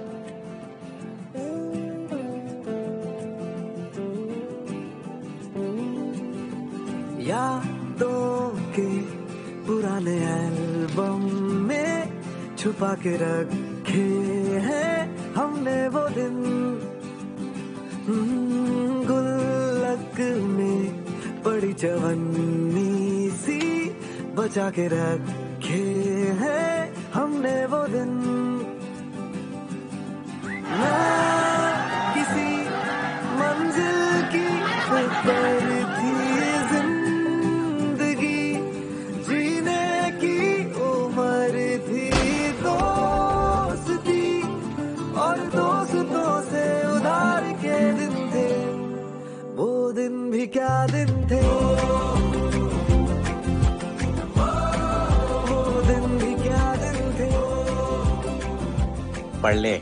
यादों के पुराने एल्बम में छुपा के रखे हैं हमने वो दिन, गुल्लक में बड़ी जवानी सी बचा के रखे हैं हमने वो दिन। ना किसी मंजिल की फिक्र थी, दिन भी क्या दिन थे, वो दिन भी क्या दिन थे। पढ़ ले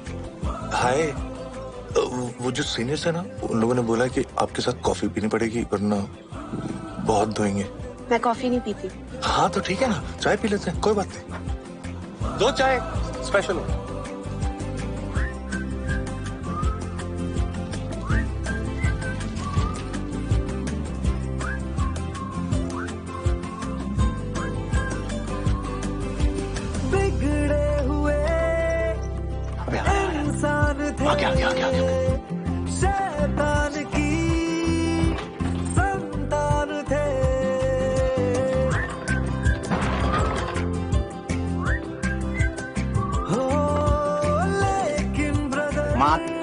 भाई, वो जो सीनियर्स है ना उन लोगों ने बोला कि आपके साथ कॉफी पीनी पड़ेगी वरना बहुत धोएंगे। मैं कॉफी नहीं पीती। हाँ तो ठीक है ना, चाय पी लेते हैं, कोई बात नहीं। दो चाय स्पेशल हो।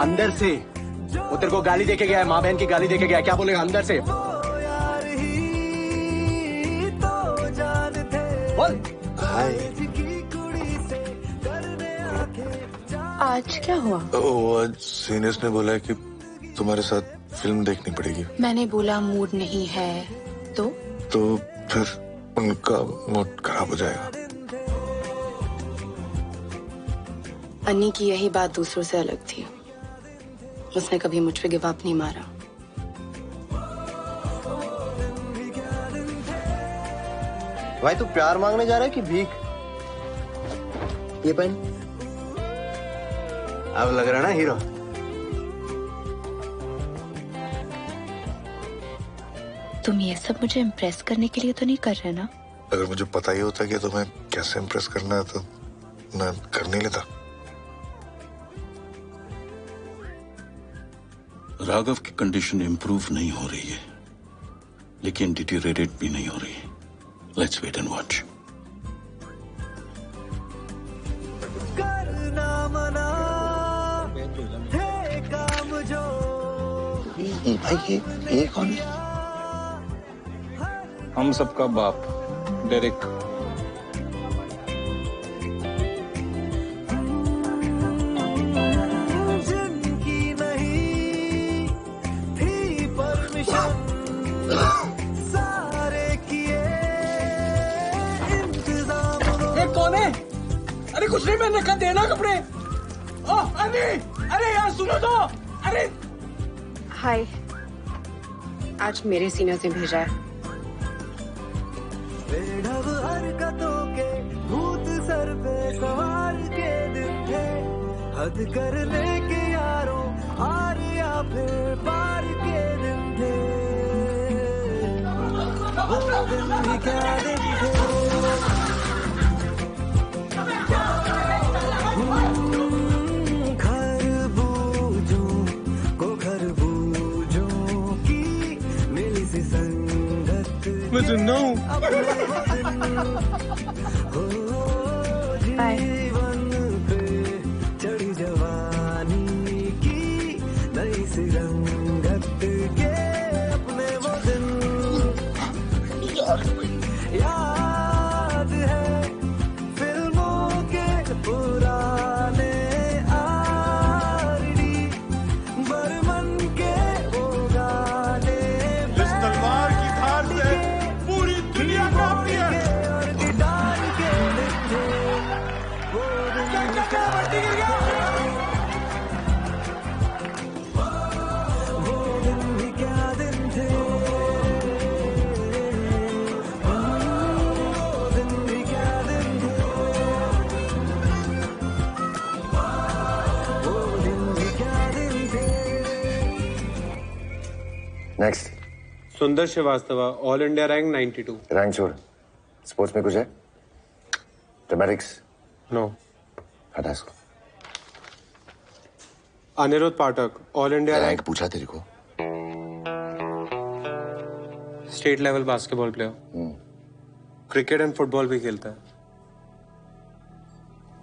अंदर से वो तेरे को गाली देके गया है, माँ बहन की गाली देके गया है, क्या बोलेगा अंदर से बोल। आज क्या हुआ? ओ, आज सीनियर्स ने बोला है कि तुम्हारे साथ फिल्म देखनी पड़ेगी। मैंने बोला मूड नहीं है तो तो फिर उनका मूड खराब हो जाएगा। अन्नी की यही बात दूसरों से अलग थी, उसने कभी मुझ पे गिव अप नहीं मारा। भाई तू प्यार मांगने जा रहा है कि भीख? ये पहन, अब लग रहा ना हीरो। तुम ये सब मुझे इम्प्रेस करने के लिए तो नहीं कर रहे ना? अगर मुझे पता ही होता कि तुम्हें कैसे इम्प्रेस करना है तो मैं कर नहीं लेता। राघव की कंडीशन इंप्रूव नहीं हो रही है लेकिन डिटेरियोरेट भी नहीं हो रही है। Let's wait and watch. भाई ये ये कौन है? हम सबका बाप डेरेक। कुछ नहीं मैंने कहा देना कपड़े। ओ अरे अरे यार सुनो तो। अरे हाय, आज मेरे सीनियर ने भेजा है। हद कर लेके यारों हार या फिर पार के दिन थे, वो दिन भी क्या दिन थे। Oh, better now. Bye. Next सुंदर श्रीवास्तवा all India rank ninety two. Rank छोड़, स्पोर्ट्स में कुछ है? मैथमेटिक्स? नो. हटा इसको. अनिरुद्ध पाठक all India rank पूछा तेरे को. State level basketball player, cricket and football भी खेलता है.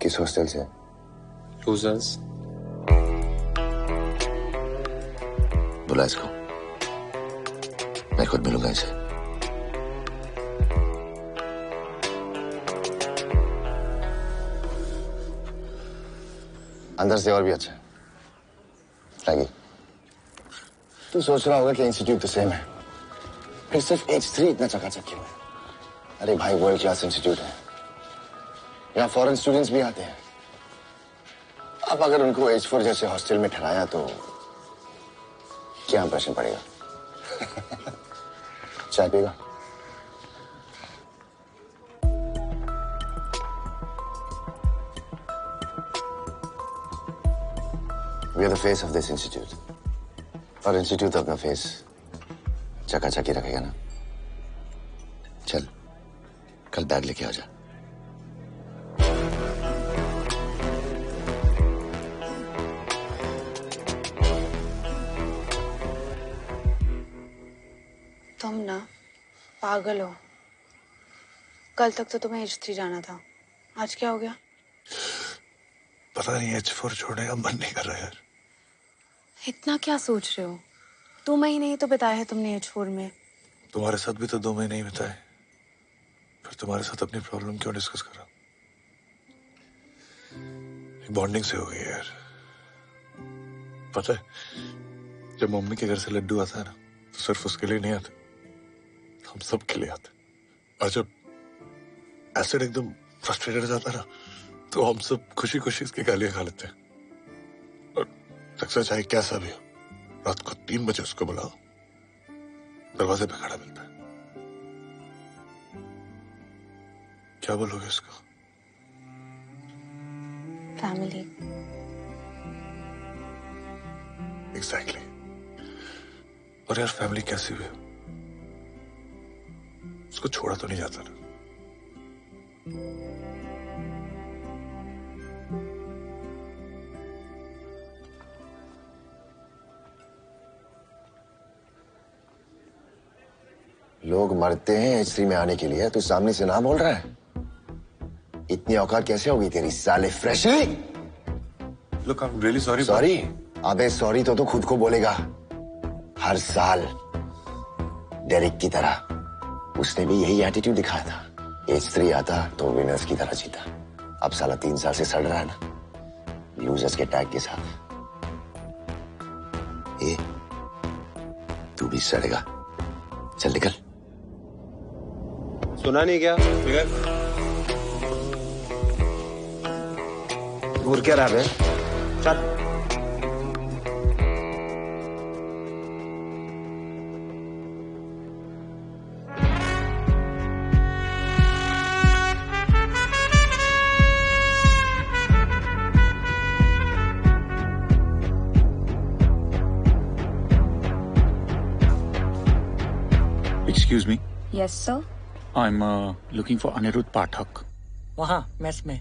किस हॉस्टल से? लूजर्स. बुला इसको, मैं खुद मिलूंगा इसे. अंदर से और भी अच्छा लगी. तू सोच रहा होगा कि इंस्टीट्यूट तो सेम है, फिर सिर्फ एच थ्री इतना चकाचक क्यों है? अरे भाई, वर्ल्ड क्लास इंस्टीट्यूट है, यहाँ फॉरेन स्टूडेंट्स भी आते हैं. अब अगर उनको एच फोर जैसे हॉस्टल में ठहराया तो क्या इंप्रेशन पड़ेगा? चाय पीगा? We are the face of this institute. और इंस्टीट्यूट अपना फेस चकाचक ही रखेगा ना. चल कल बैग लेके आ जा. तुम ना पागल हो, कल तक तो तुम्हें एच थ्री जाना था, आज क्या हो गया? पता नहीं, एच फोर छोड़ने का मन नहीं कर रहा यार. इतना क्या सोच रहे हो? दो महीने ही तो बिताए हैं तुमने एच फोर में. तुम्हारे साथ भी तो दो महीने ही बिताए, फिर तुम्हारे साथ अपनी प्रॉब्लम क्यों डिस्कस कर रहा हूँ? बॉन्डिंग से हो गई यार. पता है जब मम्मी के घर से लड्डू आता है ना, तो सिर्फ उसके लिए नहीं आता, हम सब के लिए आते. और जब एसिड एकदम फ्रस्ट्रेटेड हो जाता है ना, तो हम सब खुशी खुशी इसकी गालियाँ खा लेते हैं. तकसा चाहे कैसा भी हो, रात को तीन बजे उसको बुलाओ, दरवाजे पे खड़ा मिलता है. क्या बोलोगे उसको? फैमिली. एग्जैक्टली. और यार फैमिली कैसी भी हो, उसको छोड़ा तो नहीं जाता ना. लोग मरते हैं एच थ्री में आने के लिए, तू सामने से ना बोल रहा है. इतनी औकात कैसे होगी तेरी साले freshly? Look, I'm really sorry. Sorry? अबे सॉरी तो तू खुद को बोलेगा. हर साल डेरिक की तरह उसने भी यही एटीट्यूड दिखाया था. एच थ्री आता तो विनर्स की तरह जीता. अब साला तीन साल से सड़ रहा है ना, लूजर्स के टैग के साथ. ए, तू भी सड़ेगा. चल निकल. सुना नहीं क्या? घूर क्या रहा है? चल. Excuse me. Yes, sir. I'm uh, looking for Anirruddh Pathak. वहाँ mess में.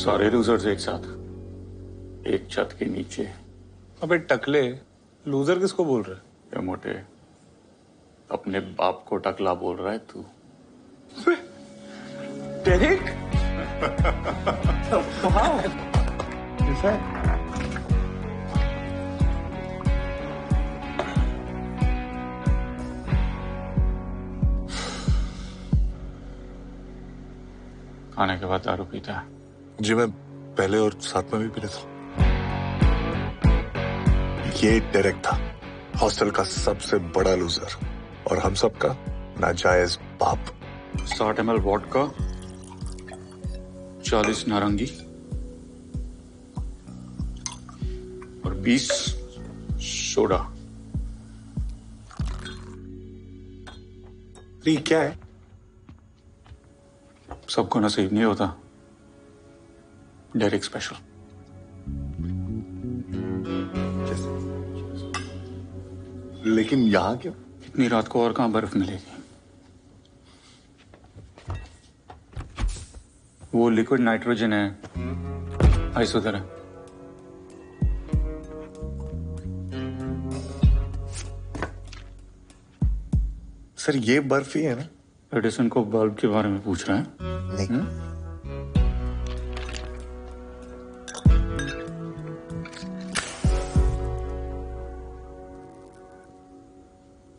सारे losers एक साथ. एक छत के नीचे। अबे टकले, लूजर किसको बोल रहा है? क्या मोटे, अपने बाप को टकला बोल रहा है तू? टेरिक? कैसा है? खाने के बाद दारू पीता है? जी, मैं पहले और साथ में भी पीता था। ये टेरिक था, हॉस्टल का सबसे बड़ा लूजर और हम सब का नाजायज बाप। साठ एम एल वोडका, चालीस नारंगी और बीस सोडा। ये क्या है? सबको नसीब नहीं होता डेरिक स्पेशल। लेकिन यहाँ क्यों? इतनी रात को और कहाँ बर्फ मिलेगी? वो लिक्विड नाइट्रोजन है, आइसोथर है। सर ये बर्फ ही है ना? एडिसन को बल्ब के बारे में पूछ रहा है? नहीं।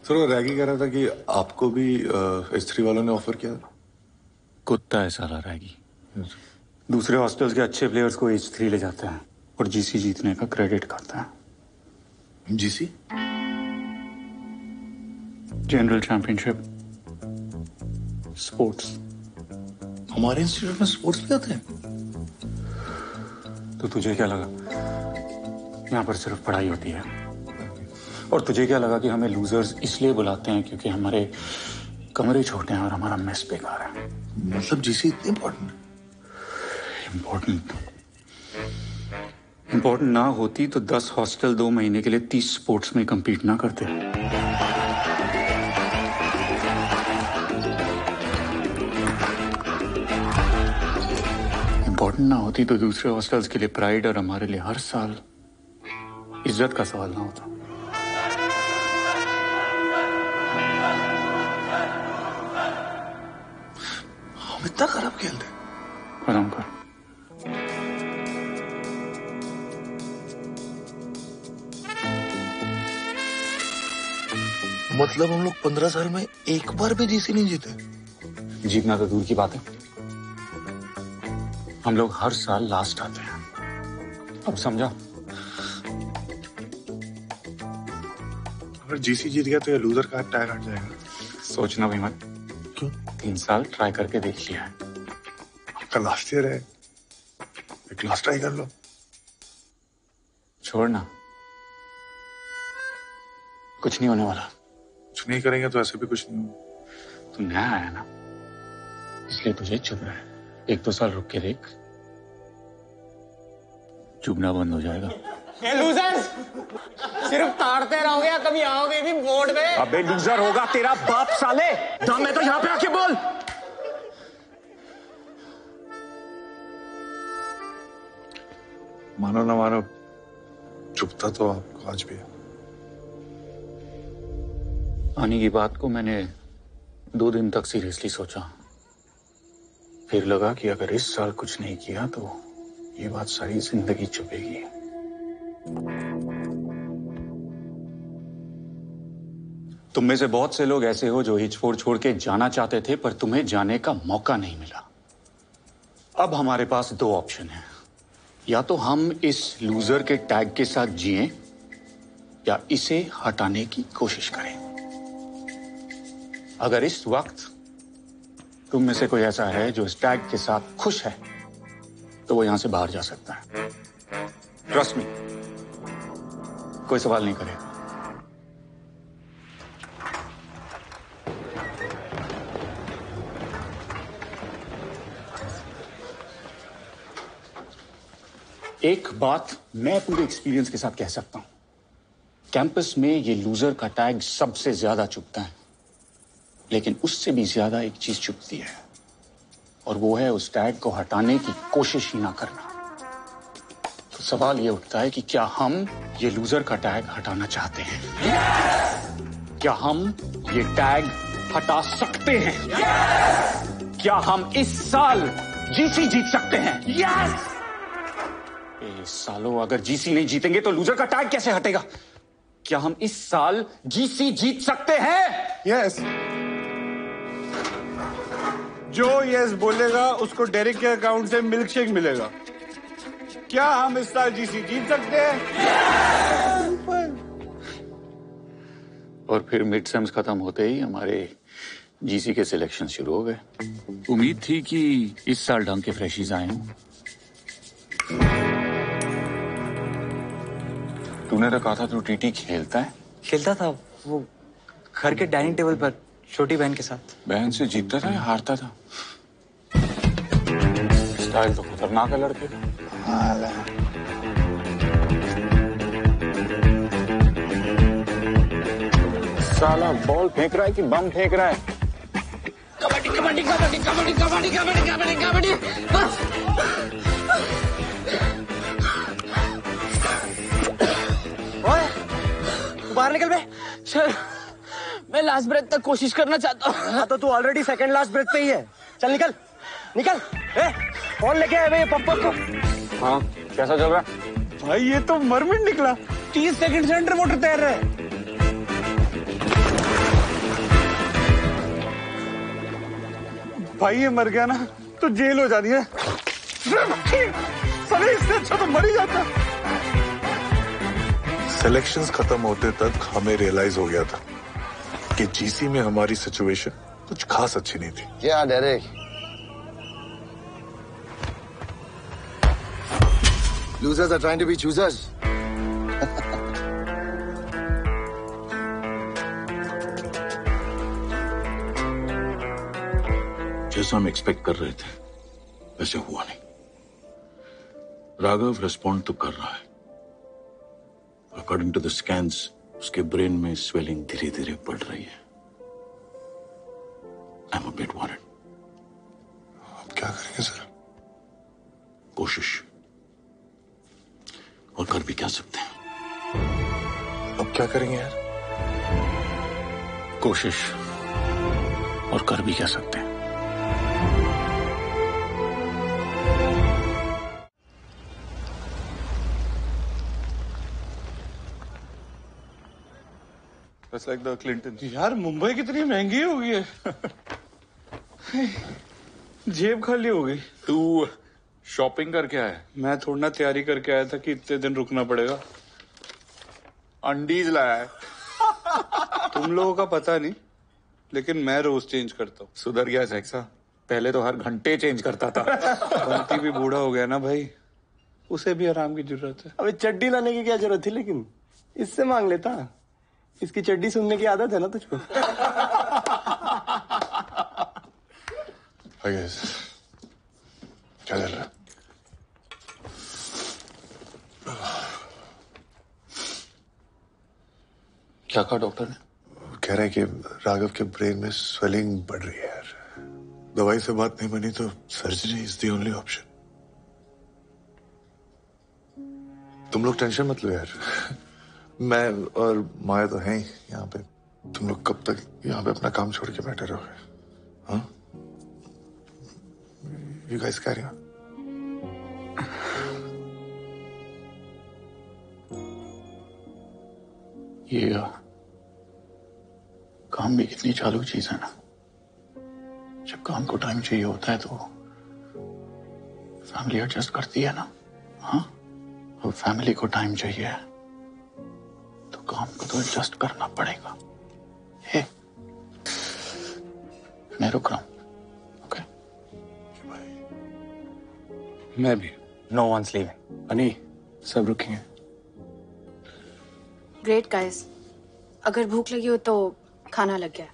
सर वो रैगी कह रहा था कि आपको भी एस थ्री वालों ने ऑफर किया। कुत्ता है साला रैगी। दूसरे हॉस्टल्स के अच्छे प्लेयर्स को एच थ्री ले जाता है और जीसी जीतने का क्रेडिट खाता है। जीसी? General championship sports. हमारे इंस्टीट्यूट में स्पोर्ट्स भी आते हैं? तो तुझे क्या लगा यहाँ पर सिर्फ पढ़ाई होती है? और तुझे क्या लगा कि हमें लूजर्स इसलिए बुलाते हैं क्योंकि हमारे कमरे छोटे हैं और हमारा मेस बेकार है? मतलब जीसी इतनी इम्पोर्टेंट? इम्पोर्टेंट इम्पोर्टेंट ना होती तो दस हॉस्टल दो महीने के लिए तीस स्पोर्ट्स में कंपीट ना करते। इम्पोर्टेंट ना होती तो दूसरे हॉस्टल्स के लिए प्राइड और हमारे लिए हर साल इज्जत का सवाल ना होता। हम इतना खराब खेलते हैं। आराम कर। मतलब हम लोग पंद्रह साल में एक बार भी जीसी नहीं जीते? जीतना तो दूर की बात है, हम लोग हर साल लास्ट आते हैं। अब समझा? अगर जीसी जीत गया तो ये लूजर का टायर हट जाएगा। सोचना भी मत। क्यों? तीन साल ट्राई करके देख लिया है। आपका लास्ट ईयर है, एक लास्ट ट्राई कर लो। छोड़ना, कुछ नहीं होने वाला। कुछ नहीं करेंगे तो ऐसे भी कुछ नहीं होगा। तू नया आया ना, इसलिए तुझे चुभना है। एक दो साल रुक के देख, चुभना बंद हो जाएगा। ये लूजर्स सिर्फ ताड़ते रहोगे या कभी आओगे भी बोर्ड में? अबे लूजर होगा तेरा बाप साले। दम है तो यहाँ पे आके बोल। मानो ना मानो, चुपता तो आपको आज भी है। आने की बात को मैंने दो दिन तक सीरियसली सोचा, फिर लगा कि अगर इस साल कुछ नहीं किया तो ये बात सारी जिंदगी चुपेगी। तुम में से बहुत से लोग ऐसे हो जो हिचकोड़ छोड़ के जाना चाहते थे पर तुम्हें जाने का मौका नहीं मिला। अब हमारे पास दो ऑप्शन है, या तो हम इस लूजर के टैग के साथ जिएं या इसे हटाने की कोशिश करें। अगर इस वक्त तुम में से कोई ऐसा है जो इस टैग के साथ खुश है तो वो यहां से बाहर जा सकता है। ट्रस्ट मी, कोई सवाल नहीं करेगा। एक बात मैं पूरे एक्सपीरियंस के साथ कह सकता हूं, कैंपस में ये लूजर का टैग सबसे ज्यादा चुभता है, लेकिन उससे भी ज्यादा एक चीज चुभती है और वो है उस टैग को हटाने की कोशिश ही ना करना। तो सवाल ये उठता है कि क्या हम ये लूजर का टैग हटाना चाहते हैं? yes! क्या हम ये टैग हटा सकते हैं? yes! क्या हम इस साल जीसी जीत सकते हैं? yes! इस सालों अगर जीसी नहीं जीतेंगे तो लूजर का टैग कैसे हटेगा? क्या हम इस साल जीसी जीत सकते हैं? Yes yes. जो यस बोलेगा उसको डेरिक के अकाउंट से मिल्क शेक मिलेगा। क्या हम इस साल जीसी जीत सकते हैं? yeah! और फिर मिड सेम्स खत्म होते ही हमारे जीसी के सिलेक्शन शुरू हो गए। उम्मीद थी कि इस साल ढंग के फ्रेशीज आए हों। तूने तो कहा था तू टीटी खेलता है? खेलता था वो घर के डाइनिंग टेबल पर छोटी बहन के साथ। बहन से जीतता था या हारता था? स्टाइल तो खतरनाक है लड़के का। साला बॉल फेंक रहा है कि बम फेंक रहा है? कबड्डी कबड्डी कबड्डी कबड्डी कबड्डी कबड्डी कबड्डी कबड्डी बस। ओए तू बाहर निकल बे। चल मैं लास्ट ब्रेथ तक कोशिश करना चाहता हूँ। तो तू ऑलरेडी सेकंड लास्ट ब्रेथ पे ही है। चल निकल निकल। ए कौन लेके आया बे पप्पा को? हाँ कैसा जग रहा भाई? ये तो मरमिट निकला। तीस सेकंड से अंडर वाटर तैर रहा है। भाई ये मर गया ना तो जेल हो जानी है। साले इससे अच्छा तो मर ही जाता। सिलेक्शंस खत्म होते तक हमें रियलाइज हो गया था कि जीसी में हमारी सिचुएशन कुछ खास अच्छी नहीं थी। क्या Derek Losers are trying to be choosers. जैसा हम एक्सपेक्ट कर रहे थे वैसे हुआ नहीं। राघव रिस्पॉन्ड तो कर रहा है। अकॉर्डिंग टू द स्कैन्स उसके ब्रेन में स्वेलिंग धीरे धीरे बढ़ रही है। I am a bit worried. अब क्या करेंगे सर? कोशिश और कर भी क्या सकते हैं। अब क्या करेंगे यार? कोशिश और कर भी क्या सकते हैं। That's like the Clinton. यार मुंबई कितनी महंगी हो गई है। जेब खाली हो गई। तू शॉपिंग करके आया? मैं थोड़ी ना तैयारी करके आया था कि इतने दिन रुकना पड़ेगा। अंडीज लाया है। तुम लोगों का पता नहीं लेकिन मैं रोज चेंज करता हूँ। सुधर गया सेक्सा, पहले तो हर घंटे चेंज करता था। बंटी भी बूढ़ा हो गया ना भाई, उसे भी आराम की जरूरत है। अबे चड्डी लाने की क्या जरूरत थी? लेकिन इससे मांग लेता। इसकी चड्डी सुनने की आदत है ना तुझको। क्या चल रहा है? क्या कहा डॉक्टर ने? कह रहा है कि राघव के ब्रेन में स्वेलिंग बढ़ रही है यार। दवाई से बात नहीं बनी तो surgery is the only option. तुम लोग टेंशन मत लो यार। मैं और माया तो हैं ही यहाँ पे। तुम लोग कब तक यहाँ पे अपना काम छोड़ के बैठे रहोगे? हाँ यू गाइस कैरी ऑन। ये काम भी कितनी चालू चीज है ना। जब काम को टाइम चाहिए होता है तो फैमिली एडजस्ट करती है ना। हाँ और फैमिली को टाइम चाहिए तो काम को तो एडजस्ट करना पड़ेगा। हे मैं रुक रहा हूं। ओके भाई मैं भी। No one's leaving. अनी सब रुकेंगे। ग्रेट गाइस, अगर भूख लगी हो तो खाना लग गया।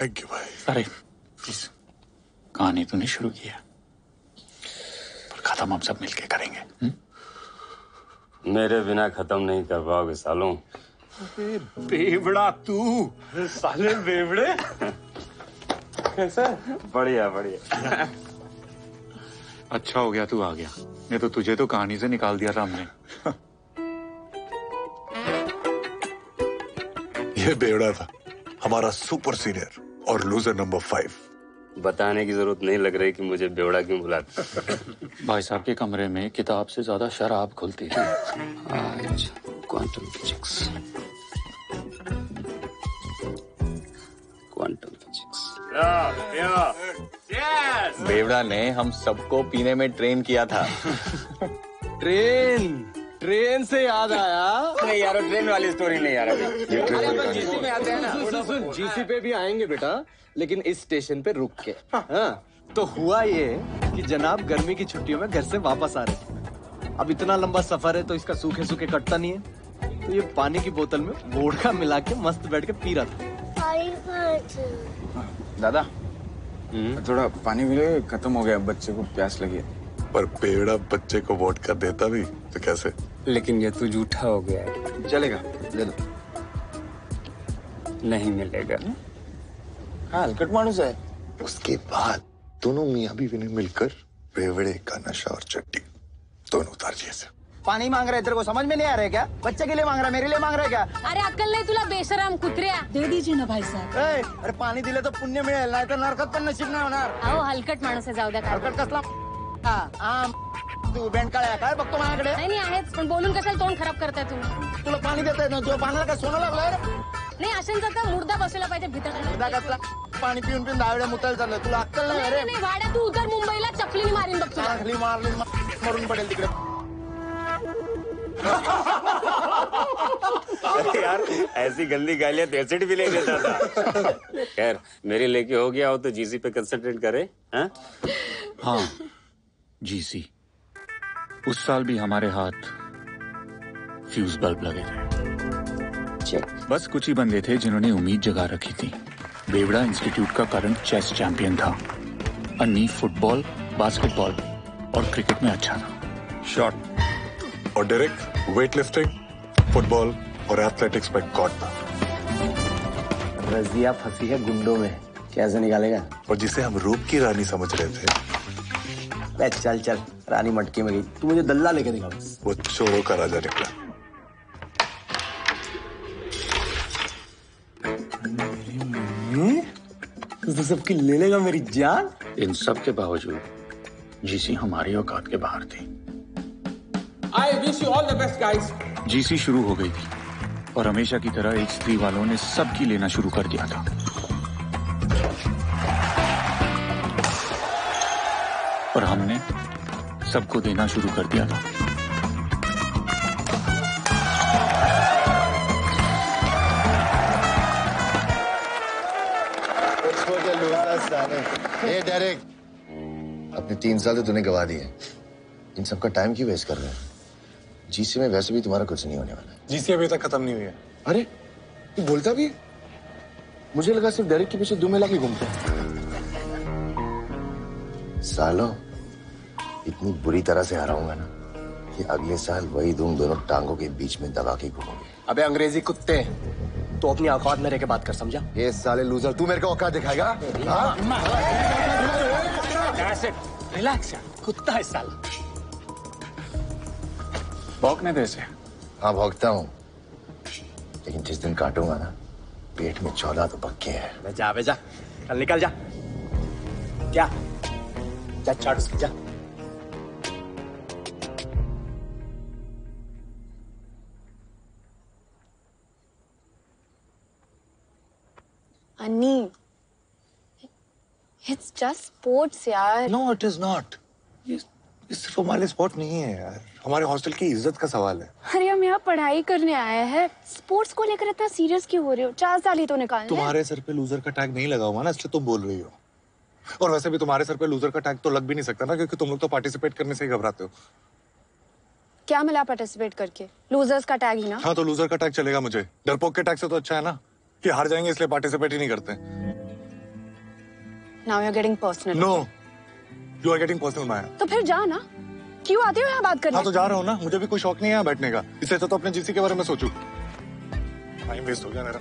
थैंक यू भाई। अरे प्लीज कहानी तूने शुरू किया पर खत्म हम सब मिलके करेंगे। हुँ? मेरे बिना खत्म नहीं कर पाओगे सालों। बेवड़ा तू साले बेवड़े। कैसे? बढ़िया बढ़िया। अच्छा हो गया तू आ गया, नहीं तो तुझे तो कहानी से निकाल दिया था हमने। ये बेवड़ा था हमारा सुपर सीनियर और लूजर नंबर फाइव। बताने की जरूरत नहीं लग रही कि मुझे बेवड़ा क्यों बुलाते। भाई साहब के कमरे में किताब से ज्यादा शराब खुलती थी। अच्छा, क्वांटम फिजिक्स क्वांटम फिजिक्स। बेवड़ा ने हम सबको पीने में ट्रेन किया था। ट्रेन ट्रेन से याद आया। नहीं यार, ट्रेन वाली स्टोरी नहीं यार, अभी जीसी में आते हैं ना। सुन सुन, जीसी पे भी आएंगे बेटा, लेकिन इस स्टेशन पे रुक के। हाँ, तो हुआ ये कि जनाब गर्मी की छुट्टियों में घर से वापस आ रहे। अब इतना लंबा सफर है तो इसका सूखे सूखे कटता नहीं है, तो ये पानी की बोतल में वोडका मिला के मस्त बैठ के पी रहा था। दादा थोड़ा पानी मिले, खत्म हो गया, बच्चे को प्यास लगी। पर बेवड़ा बच्चे को वोडका देता भी तो कैसे? लेकिन ये तो झूठा हो गया है। चलेगा, दे दो। नहीं मिलेगा। हाँ, हलकट मानुस है। उसके बाद दोनों मियां बीवी ने मिलकर बेवड़े का नशा और चट्टी दोनों उतार दिए से। पानी मांग रहे, तेरे को समझ में नहीं आ रहा है क्या? बच्चे के लिए मांग रहा है, मेरे लिए मांग रहा है क्या? अरे अक्कल नहीं तुला, बेशरम कुत्रिया। दे दीजिए ना भाई साहब। अरे पाणी दिले तो पुण्य मिळेल, नाहीतर नरकात पण नशीब नाही होणार। अहो हलकट माणूस आहे, जाऊ द्या। हलकट कसला? आम तू बेंडकाळ्या, काय बघतो माझ्याकडे? नाही आहेच, पण बोलून कशाला तोंड खराब करताय तू? तुला पाणी देताय ना, तुला पाण्याला काय सोनं लागलंय? नाही, अशांचा तर मुर्दा बसला पाहिजे भीतर। मुर्दा कसला? पाणी पिऊन पिऊन दावड्या मुतायला चाललंय, तुला अक्कल नाही अरे? नाही वाड्या, तू उधर मुंबईला चपलीने मारीन बघ तुला। चपली मारली मरून पडेल तिकडे। अरे यार, ऐसी गंदी गालियां तो एसिड भी ले लेता था। खैर, मेरे लेके हो गया हो तो जीसी पे कंसंट्रेट करे। हाँ, जीसी। उस साल भी हमारे हाथ फ्यूज बल्ब लगे थे। बस कुछ ही बंदे थे जिन्होंने उम्मीद जगा रखी थी। बेवड़ा इंस्टीट्यूट का करंट चेस चैंपियन था। अन्नी फुटबॉल, बास्केटबॉल और क्रिकेट में अच्छा था। शॉट और डायरेक्ट, वेट लिफ्टिंग, फुटबॉल और एथलेटिक्स में गॉड था। रजिया फंसी है गुंडों में, कैसे निकालेगा? और जिसे हम रूप की रानी समझ रहे थे। चल चल, रानी मटके में गई। तू मुझे दल्ला लेके दिखा। वो चोरों का राजा निकला। तो सबकी ले लेगा मेरी जान। इन सब के बावजूद जीसी हमारी औकात के बाहर थी। I wish you all the best guys. जीसी शुरू हो गई थी और हमेशा की तरह एच थ्री वालों ने सबकी लेना शुरू कर दिया था। और हमने सबको देना शुरू कर दिया था। ये डायरेक्ट अपने तीन साल तो तूने गवा दिए। इन सबका टाइम क्यों वेस्ट कर रहे हो? जीसी में वैसे भी तुम्हारा कुछ नहीं होने वाला। जीसी अभी तक खत्म नहीं हुई है। अरे तू बोलता भी है? मुझे लगा सिर्फ डायरेक्ट के पीछे दुमे लाके घूमते हैं। सालों इतनी बुरी तरह से हराऊंगा ना कि अगले साल वही धूम दोनों टांगों के बीच में दबा के घूमोगे। अबे अंग्रेजी कुत्ते, तो अपनी औकात में रह के बात कर, समझा? ये साले लूजर, तू मेरे को औकात दिखाएगा? रिलैक्स यार, कुत्ता है साला। भौंकने दे इसे। हाँ भौंकता हूँ, लेकिन जिस दिन काटूंगा ना पेट में चौदह तो पक्के है। जा बे जा, कल निकल जा। क्या जा, छाड़ उसकी जा। Ani, it's just sports यार। No, it is not. ये सिर्फ हमारे स्पोर्ट नहीं है यार, हमारे हॉस्टल की इज्जत का सवाल है। अरे हम यहाँ पढ़ाई करने आए हैं, स्पोर्ट्स को लेकर इतना सीरियस क्यों हो रहे हो? चार साल ही तो निकालने। तुम्हारे सर पे लूजर का टैग नहीं लगा हुआ ना, इसलिए तुम बोल रही हो। और वैसे भी तुम्हारे सर पे लूजर का टैग तो लग भी नहीं सकता ना, क्योंकि तुम लोग तो पार्टिसिपेट करने से ही घबराते हो। क्या मिला पार्टिसिपेट करके? लूजर्स का टैग ही ना। हाँ तो लूजर का टैग चलेगा मुझे, डरपोक के टैग से तो अच्छा है ना कि हार जाएंगे इसलिए पार्टिसिपेट ही नहीं करते। Now you are getting personal. No, you are getting personal Maya. तो फिर जा ना, क्यों आते हो यहाँ बात करने? हाँ तो जा रहा हूँ ना, मुझे भी कोई शौक नहीं है यहाँ बैठने का, इससे तो अपने जीसी के बारे में सोचू। टाइम वेस्ट हो गया मेरा।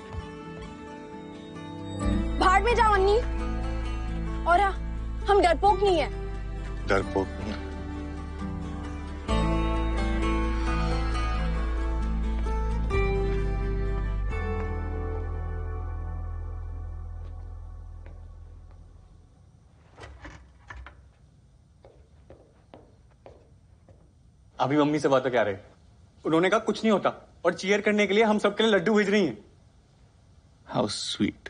भाड़ में जाओ अन्नी। और आ, हम डरपोक नहीं है। डरपोक नहीं है। अभी मम्मी से बातें क्या रहे, उन्होंने कहा कुछ नहीं होता और चीयर करने के लिए हम सबके लिए लड्डू भेज रही हैं। How sweet.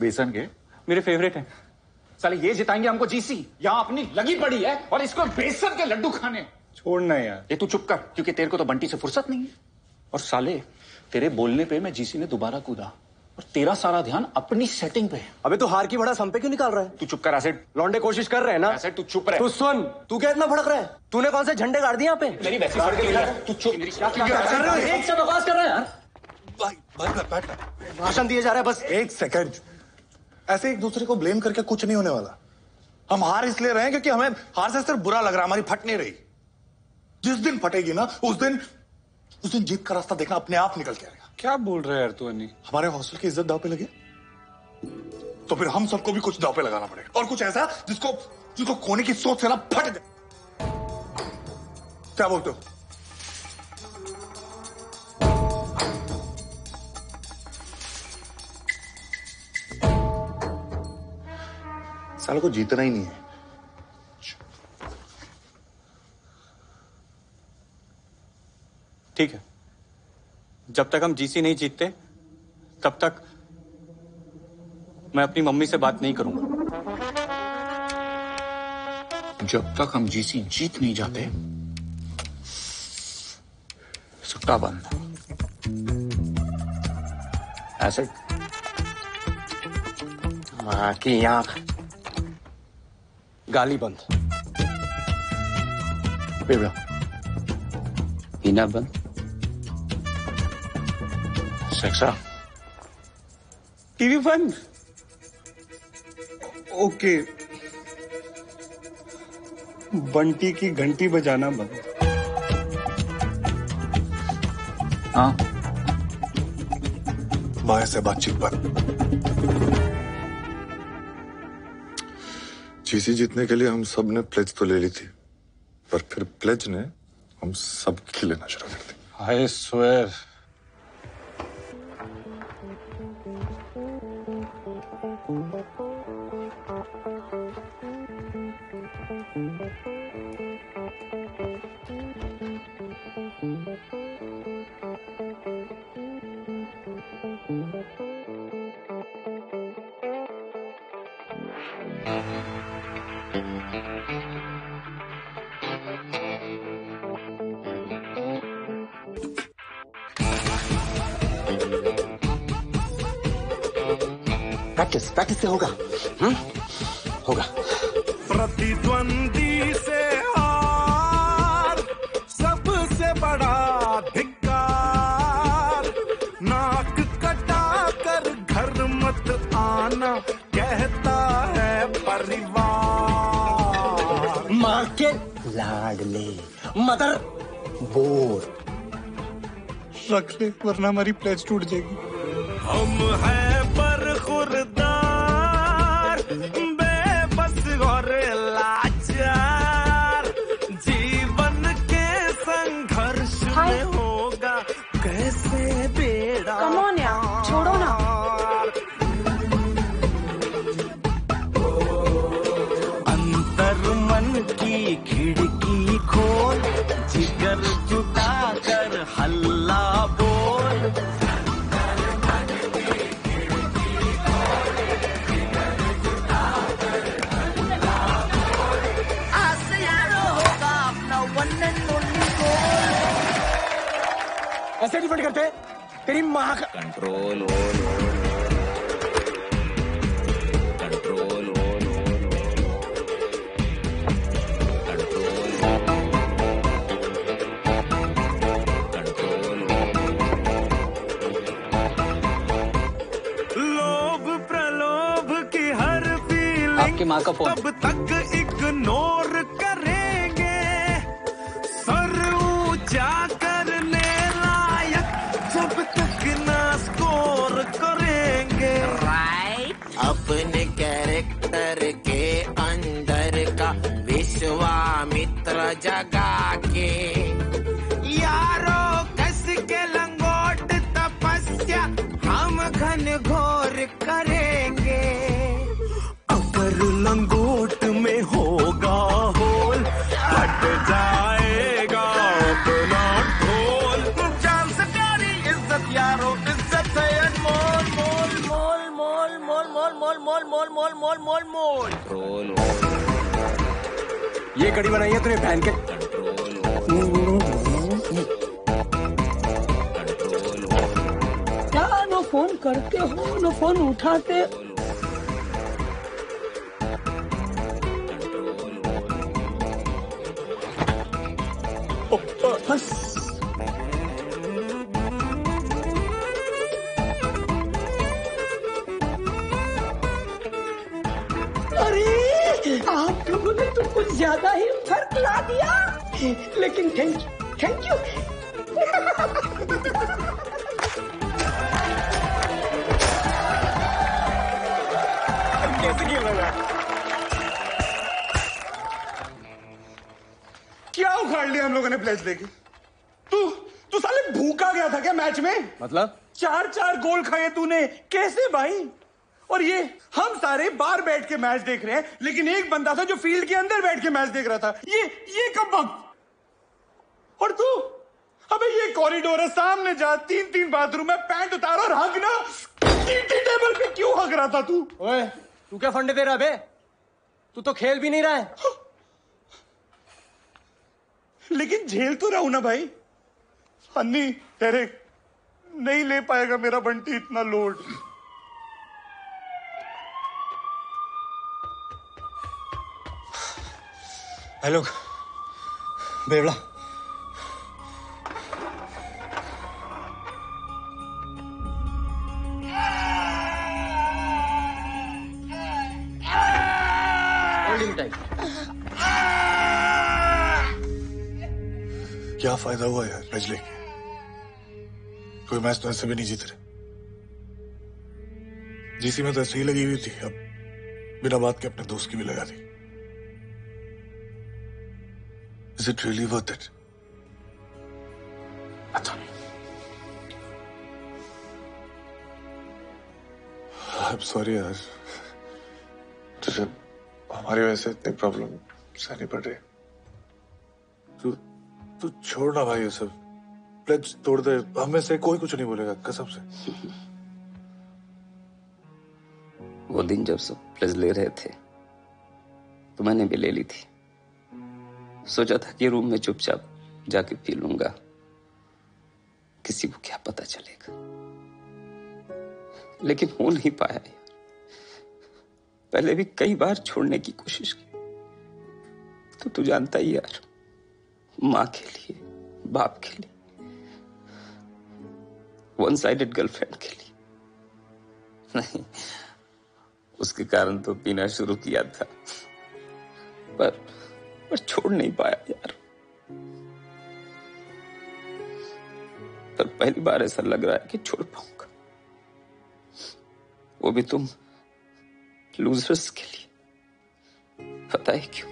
बेसन के मेरे फेवरेट हैं। साले ये जिताएंगे हमको जीसी। यहाँ अपनी लगी पड़ी है और इसको बेसन के लड्डू खाने। छोड़ना यार। ये तू चुप कर, क्योंकि तेरे को तो बंटी से फुर्सत नहीं है। और साले तेरे बोलने पे मैं जीसी ने दोबारा कूदा और तेरा सारा ध्यान अपनी सेटिंग पे है। अबे तू हार की भड़ास हम पे क्यों निकाल रहा है? तू चुप कर एसिड। लौंडे कोशिश कर रहे हैं ना। एसिड तू चुप रहे। तू सुन, तू क्या इतना भड़क रहा है? तूने कौन से झंडे गाड़ दिए यहाँ पे? नहीं वैसे गाड़ के नहीं। तू चुप। एक से बकवास कर रहा है यार। भाई भाई बैठ ना, भाषण दिए जा रहा है बस। एक सेकंड। ऐसे एक दूसरे को ब्लेम करके कुछ नहीं होने वाला। हम हार इसलिए रहे हैं क्योंकि हमें हार से सिर्फ बुरा लग रहा है, हमारी फट नहीं रही। जिस दिन फटेगी ना उस दिन उस दिन जीत का रास्ता देखना अपने आप निकल के आएगा। क्या बोल रहे यार तू? अन्नी हमारे हॉस्टल की इज्जत दाव पे लगी तो फिर हम सबको भी कुछ दाव पे लगाना पड़ेगा और कुछ ऐसा जिसको जिसको खोने की सोच से ना फट जाए। क्या बोलते हो? सालों को जीतना ही नहीं है। ठीक है, जब तक हम जीसी नहीं जीतते तब तक मैं अपनी मम्मी से बात नहीं करूंगा। जब तक हम जीसी जीत नहीं जाते सुट्टा बंद। ऐसे की आंख गाली बंद, पेड़ा पीना बंद, सेक्सा टीवी बंद। ओके, बंटी की घंटी बजाना बंद। हाँ, माया से बातचीत बंद। जीसी जीतने के लिए हम सब ने प्लेज तो ले ली थी, पर फिर प्लेज ने हम सब की लेना शुरू कर दिया। I swear. प्रैक्टिस प्रैक्टिस से होगा। हम्म, होगा। प्रतिद्वंदी से हार सबसे बड़ा धिक्कार। नाक कटा कर घर मत आना कहता है परिवार। माँ के लाडले मदर बोर रख ले वरना हमारी प्लेज टूट जाएगी। हम हैं बरखुरदार बेबस और लाचार। जीवन के संघर्ष में होगा कैसे बेड़ा। कम ऑन यार, छोड़ो ना। अंतर मन की खिड़की खोल, जिगर जुटा कर हल ऐसे डिफेंड करते तेरी माँ का। Control all control all control control लोभ प्रलोभ की हर फीलिंग आपकी माँ का फोन तब तक इग्नोर करेंगे। सर ऊंचा अपने कैरेक्टर जगा के यारो कस के लंगोट तपस्या हम घन घोर करेंगे। अगर लंगोट में होगा होल हट जाएगा अपना ढोल। जान से प्यारी इज्जत यारो इज्जत है अनमोल। मोल मोल मोल मोल मोल मोल मोल मोल मोल मोल मोल मोल मोल ये कड़ी बनाई है तूने पहन के। क्या नो फोन करते हो नो फोन उठाते। बस आप लोगों ने तो कुछ ज्यादा ही फर्क ला दिया, लेकिन थैंक यू थैंक यू। कैसे खेल रहा है? क्या उखाड़ लिया हम लोगों ने प्लेज लेके? तू तू साले भूखा गया था क्या मैच में? मतलब चार चार गोल खाए तूने कैसे भाई? और ये हम सारे बाहर बैठ के मैच देख रहे हैं, लेकिन एक बंदा था जो फील्ड के अंदर बैठ के मैच देख रहा था। ये ये कब वक्त? और तू अबे ये कॉरिडोर है, सामने जा, तीन तीन बाथरूम है, पैंट उतार और हग ना। टीटी टेबल पे क्यों हग रहा था तू? ओए तू क्या फंडे दे रहा बे? तू तो खेल भी नहीं रहा है। लेकिन झेल तो रहा हूं ना भाई। अन्नी तेरे नहीं ले पाएगा मेरा बंटी इतना लोड। हेलो बेवड़ा, क्या फायदा हुआ यार मैच लेके? कोई मैच तो ऐसे भी नहीं जीत रहे। जीसी में तो ऐसे ही लगी हुई थी, अब बिना बात के अपने दोस्त की भी लगा दी। Is it really worth it? अच्छा I'm sorry यार, तुझे हमारी वजह से इतनी प्रॉब्लम सहनी पड़ रही। तू तू छोड़ ना भाई ये सब, प्लेज तोड़ दे, हमें से कोई कुछ नहीं बोलेगा कसम से। वो दिन जब सब प्लेज ले रहे थे तो मैंने भी ले ली थी। सोचा था कि रूम में चुपचाप जाके पी लूंगा, किसी को क्या पता चलेगा, लेकिन हो नहीं पाया यार। पहले भी कई बार छोड़ने की कोशिश की, तो तू जानता ही यार, माँ के लिए, बाप के लिए, वन साइडेड गर्लफ्रेंड के लिए नहीं, उसके कारण तो पीना शुरू किया था, पर पर छोड़ नहीं पाया यार। पर पहली बार ऐसा लग रहा है कि छोड़ पाऊंगा, वो भी तुम लूजर्स के लिए। पता है क्यों?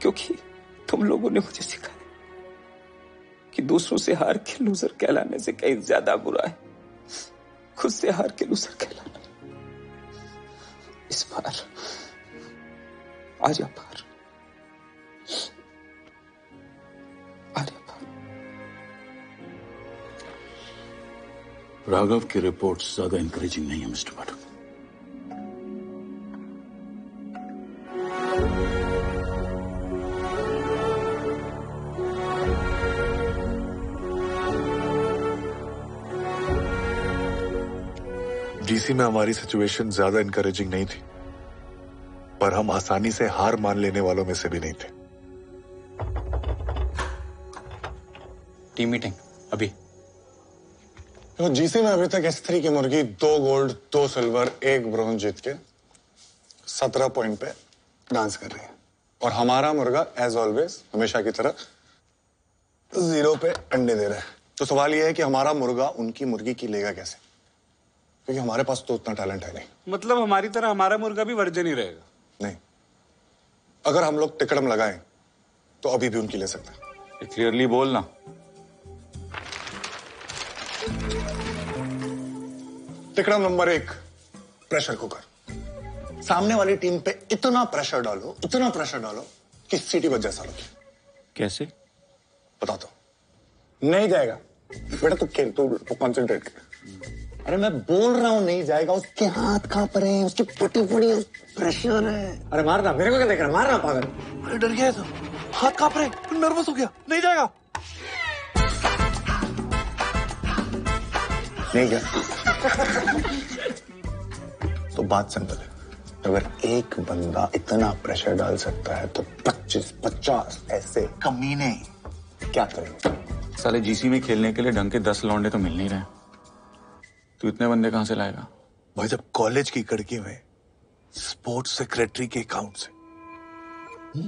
क्योंकि तुम लोगों ने मुझे सिखाया कि दूसरों से हार के लूजर कहलाने से कहीं ज्यादा बुरा है खुद से हार के लूजर कहलाना। इस बार आज आप हार राघव की रिपोर्ट्स ज्यादा इंकरेजिंग नहीं है मिस्टर पाठक। डीसी में हमारी सिचुएशन ज्यादा इंकरेजिंग नहीं थी, पर हम आसानी से हार मान लेने वालों में से भी नहीं थे। टीम मीटिंग अभी। तो जीसी में अभी तक एस थ्री की मुर्गी दो गोल्ड, दो सिल्वर, एक ब्रॉन्ज जीत के सत्रह पॉइंट पे डांस कर रही है, और हमारा मुर्गा एज ऑलवेज हमेशा की तरह जीरो पे अंडे दे रहा है। तो सवाल यह है कि हमारा मुर्गा उनकी मुर्गी की लेगा कैसे, क्योंकि हमारे पास तो उतना टैलेंट है नहीं। मतलब हमारी तरह हमारा मुर्गा भी वर्जन ही रहेगा? नहीं, अगर हम लोग टिकड़म लगाए तो अभी भी उनकी ले सकता है। क्लियरली बोलना। तिकड़म नंबर एक, प्रेशर कुकर। सामने वाली टीम पे इतना प्रेशर डालो, इतना प्रेशर डालो कि सीटी बच जैसा लगे। कैसे? बता दो। नहीं जाएगा बेटा, तू खेल, तू कॉन्सेंट्रेट कर। अरे मैं बोल रहा हूँ नहीं जाएगा। उसके हाथ कांप रहे हैं, उसकी पट्टी पड़ी है, प्रेशर है। अरे मारना, मेरे को क्या देख रहा है, मारना पागल। अरे डर गया, हाथ कांप रहे, फिर नर्वस हो गया। नहीं जाएगा, नहीं जाएगा। तो बात सिंपल है, अगर एक बंदा इतना प्रेशर डाल सकता है तो पच्चीस पचास ऐसे कमीने क्या करेंगे। साले जीसी में खेलने के लिए ढंग के दस लौंडे तो मिल नहीं रहे, तू इतने बंदे कहां से लाएगा? भाई जब कॉलेज की कड़की में स्पोर्ट्स सेक्रेटरी के अकाउंट से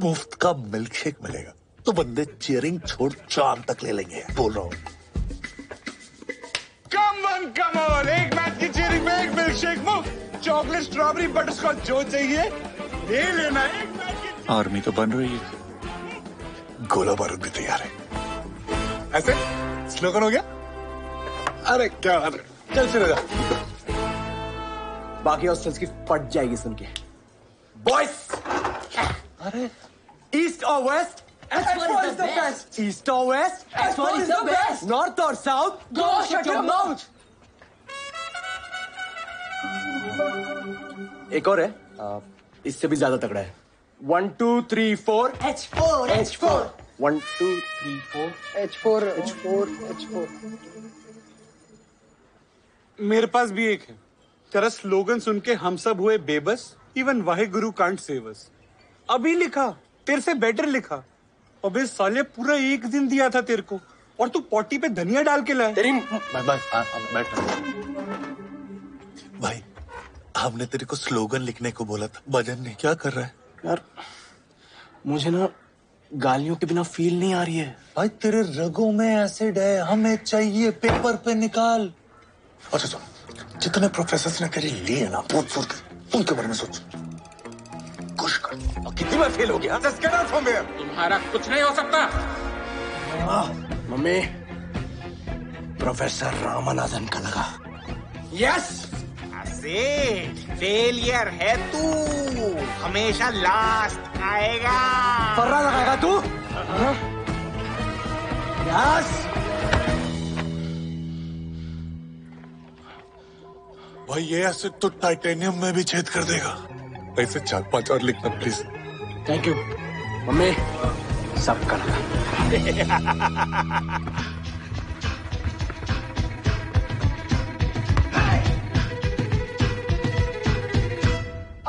मुफ्त का मिल्कशेक मिलेगा तो बंदे चीयरिंग छोड़ चार तक ले लेंगे। बोल रहा हूं, कम ऑन कम ऑन, एक मैच की चीयरिंग में एक मिल्कशेक मुफ्त, चॉकलेट स्ट्रॉबेरी बटरस्कॉच जो चाहिए ले लेना। आर्मी तो बन रही है, गोला बारूद भी तैयार है। ऐसे स्लोगन हो गया। अरे क्या बात है, चल फिर बाकी हॉस्टल्स की फट जाएगी सुन के। बॉयस, अरे ईस्ट और west, S one is the best. East और west, S one is the best. North और south, go shut your mouth. एक और है, इससे भी ज्यादा तगड़ा है। One two three four, H four H four. One two three four, H four H four H four. मेरे पास भी एक है, तेरा स्लोगन सुन के हम सब हुए बेबस, even Waheguru can't save us. अभी लिखा, तेरे से बेटर लिखा। अबे साले पूरा एक दिन दिया था तेरे को और तू पॉटी पे धनिया डाल के लाया। तेरी बाय बाय, बैठ भाई। हमने तेरे को स्लोगन लिखने को बोला था, भजन ने क्या कर रहा है यार? मुझे ना गालियों के बिना फील नहीं आ रही है। भाई तेरे रगों में एसिड है, हमें चाहिए पेपर पे निकाल। अच्छा सुन, जितने प्रोफेसर्स ने तेरी ली है ना, पूछ पूछ के उनके बारे में सोच। कुछ कर, और कितनी बार फेल हो गया? तुम्हारा कुछ नहीं हो सकता। आ, मम्मी, प्रोफेसर रामनाथन का लगा। यस, फेलियर है तू, हमेशा लास्ट आएगा। पर्रा लगाएगा तू। यस भाई, ये ऐसे तो टाइटेनियम में भी छेद कर देगा। ऐसे चार पांच और लिखना प्लीज। थैंक यू मम्मी, सब कर लगा।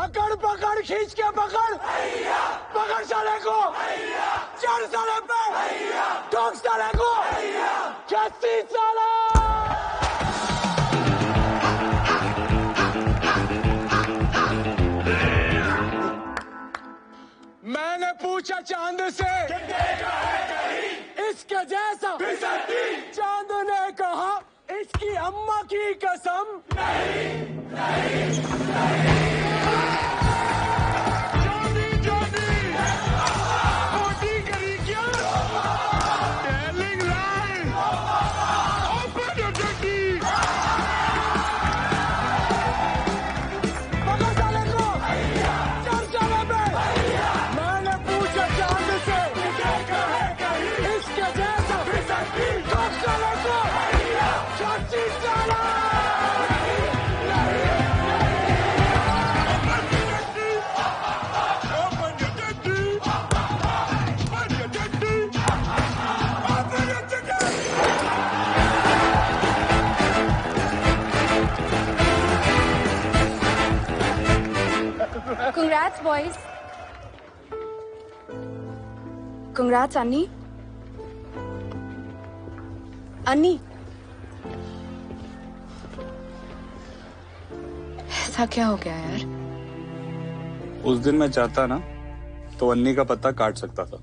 अकड़ पकड़ खींच के पकड़, पकड़ साले को, चार साले पे ठोक साले को, कैसी साला। मैंने पूछा चांद से देखा है कहीं इसके जैसा, चांद ने कहा इसकी अम्मा की कसम। नहीं, नहीं, नहीं। चांदी चांदी मोटी करी क्या टेलिंग लाइन, ओपन योर टट्टी, पकड़ साले को चर्चा में। Congrats, boys. Congrats, Annie. Annie. ऐसा क्या हो गया यार? उस दिन मैं चाहता ना तो अन्नी का पत्ता काट सकता था।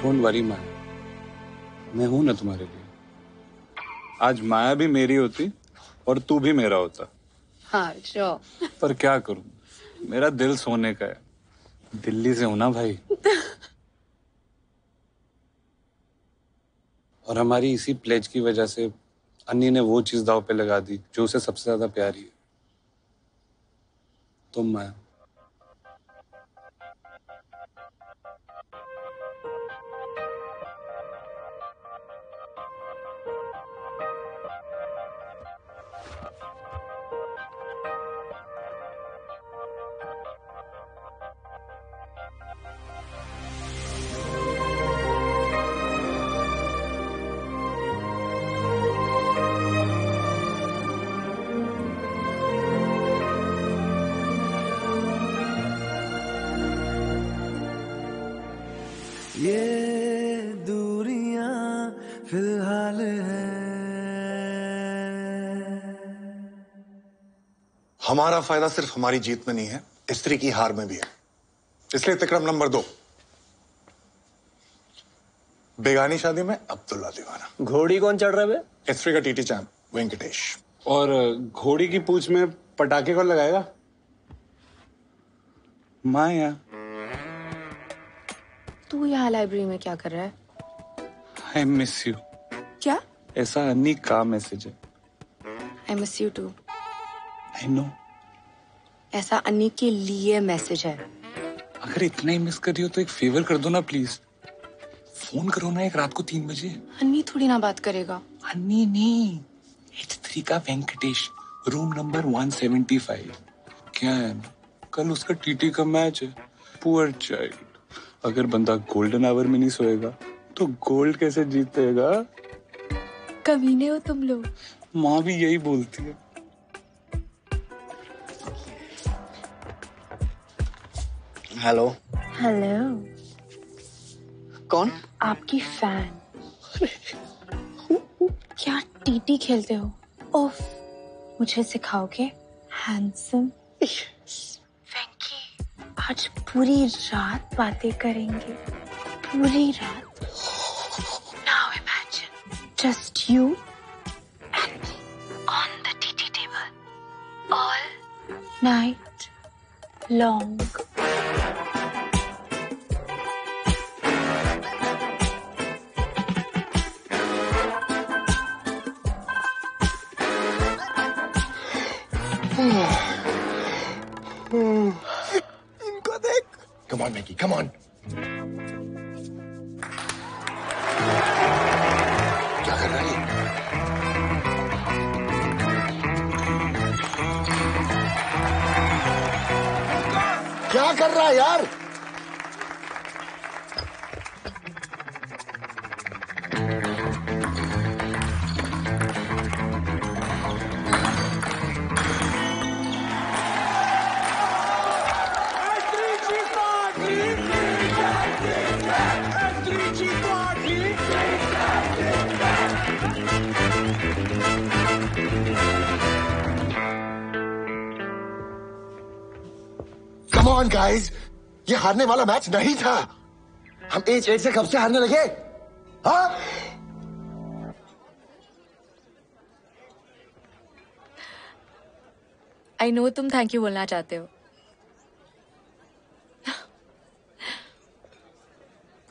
डोंट वरी माया, मैं हूं ना तुम्हारे लिए। आज माया भी मेरी होती और तू भी मेरा होता। हाँ, sure. पर क्या करूं, मेरा दिल सोने का है, दिल्ली से हूं ना भाई। और हमारी इसी प्लेज की वजह से अन्नी ने वो चीज दाव पे लगा दी जो उसे सबसे ज्यादा प्यारी है, तुम मैं। हमारा फायदा सिर्फ हमारी जीत में नहीं है, स्त्री की हार में भी है। इसलिए तिकड़म नंबर दो, बेगानी शादी में अब्दुल्ला दीवाना। घोड़ी कौन चढ़ रहा है? स्त्री का टीटी चैंप वेंकटेश। और घोड़ी की पूंछ में पटाखे कौन लगाएगा? माया। तू यहाँ लाइब्रेरी में क्या कर रहा है? I miss you. क्या? ऐसा अन्नी का मैसेज है। I miss you too. I know. ऐसा अन्नी के लिए मैसेज है। अगर इतना ही मिस कर रही हो तो एक फेवर कर दो ना प्लीज, फोन करो ना एक रात को तीन बजे। अन्नी थोड़ी ना बात करेगा। अन्नी नहीं, एच थ्री का Venkatesh, room number one seventy five. क्या है ना, कल उसका टीटी का मैच है। पुअर चाइल्ड, अगर बंदा गोल्डन आवर में नहीं सोएगा तो गोल्ड कैसे जीतेगा? कमीने हो तुम लोग। माँ भी यही बोलती है। हेलो। हेलो। कौन? आपकी फैन। क्या टीटी खेलते हो? ओफ, मुझे सिखाओगे? हैंडसम वेंकी, आज पूरी रात बातें करेंगे, पूरी रात। Now imagine just you and me on the TT table all night long. इनको देख। Come on, Mickey, come on. क्या कर रही है? क्या कर रहा है यार? Guys, ये हारने वाला मैच नहीं था। हम एच एट से कब से हारने लगे? हाँ? I know तुम थैंक यू बोलना चाहते हो।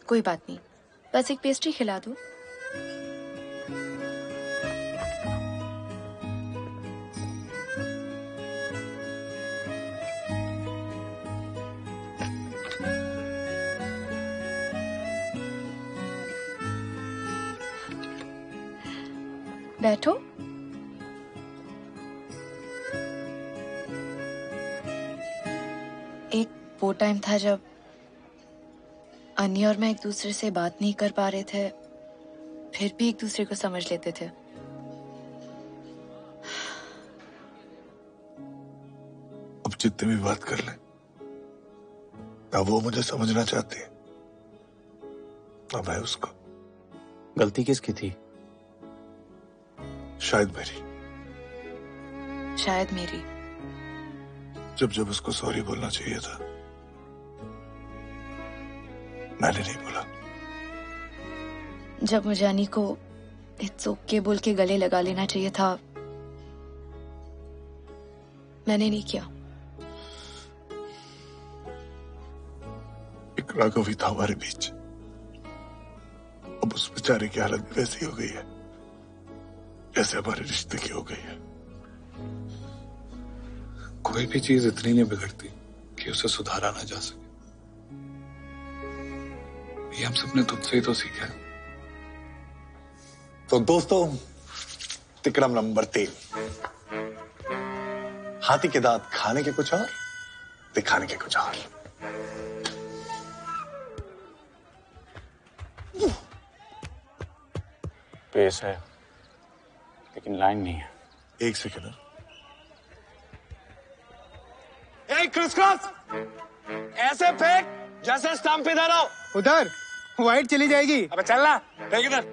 कोई बात नहीं, बस एक पेस्ट्री खिला दो। बैठो। एक वो टाइम था जब अन्नी और मैं एक दूसरे से बात नहीं कर पा रहे थे, फिर भी एक दूसरे को समझ लेते थे। अब जितने भी बात कर ले ना, वो मुझे समझना चाहती है ना मैं उसको। गलती किसकी थी? शायद मेरी, शायद मेरी। जब जब उसको सॉरी बोलना चाहिए था मैंने नहीं बोला। जब मुझे जानी को इट्स ओके बोल के गले लगा लेना चाहिए था मैंने नहीं किया। सैकड़ा कवि था हमारे बीच, अब उस बेचारे की हालत वैसी हो गई है जैसे हमारे रिश्ते की हो गई है। कोई भी चीज इतनी नहीं बिगड़ती कि उसे सुधारा ना जा सके। ये हम सबने तुझसे ही तो सीखा है। तो दोस्तों, तिक्रम नंबर तीन, हाथी के दांत खाने के कुछ और दिखाने के कुछ और। पेश है लेकिन लाइन नहीं है। एक सेकेंड। एक क्रिस क्रॉस ऐसे फेंक जैसे स्टंप इधर आओ। उधर वाइट चली जाएगी। अब चलना फेंक इधर।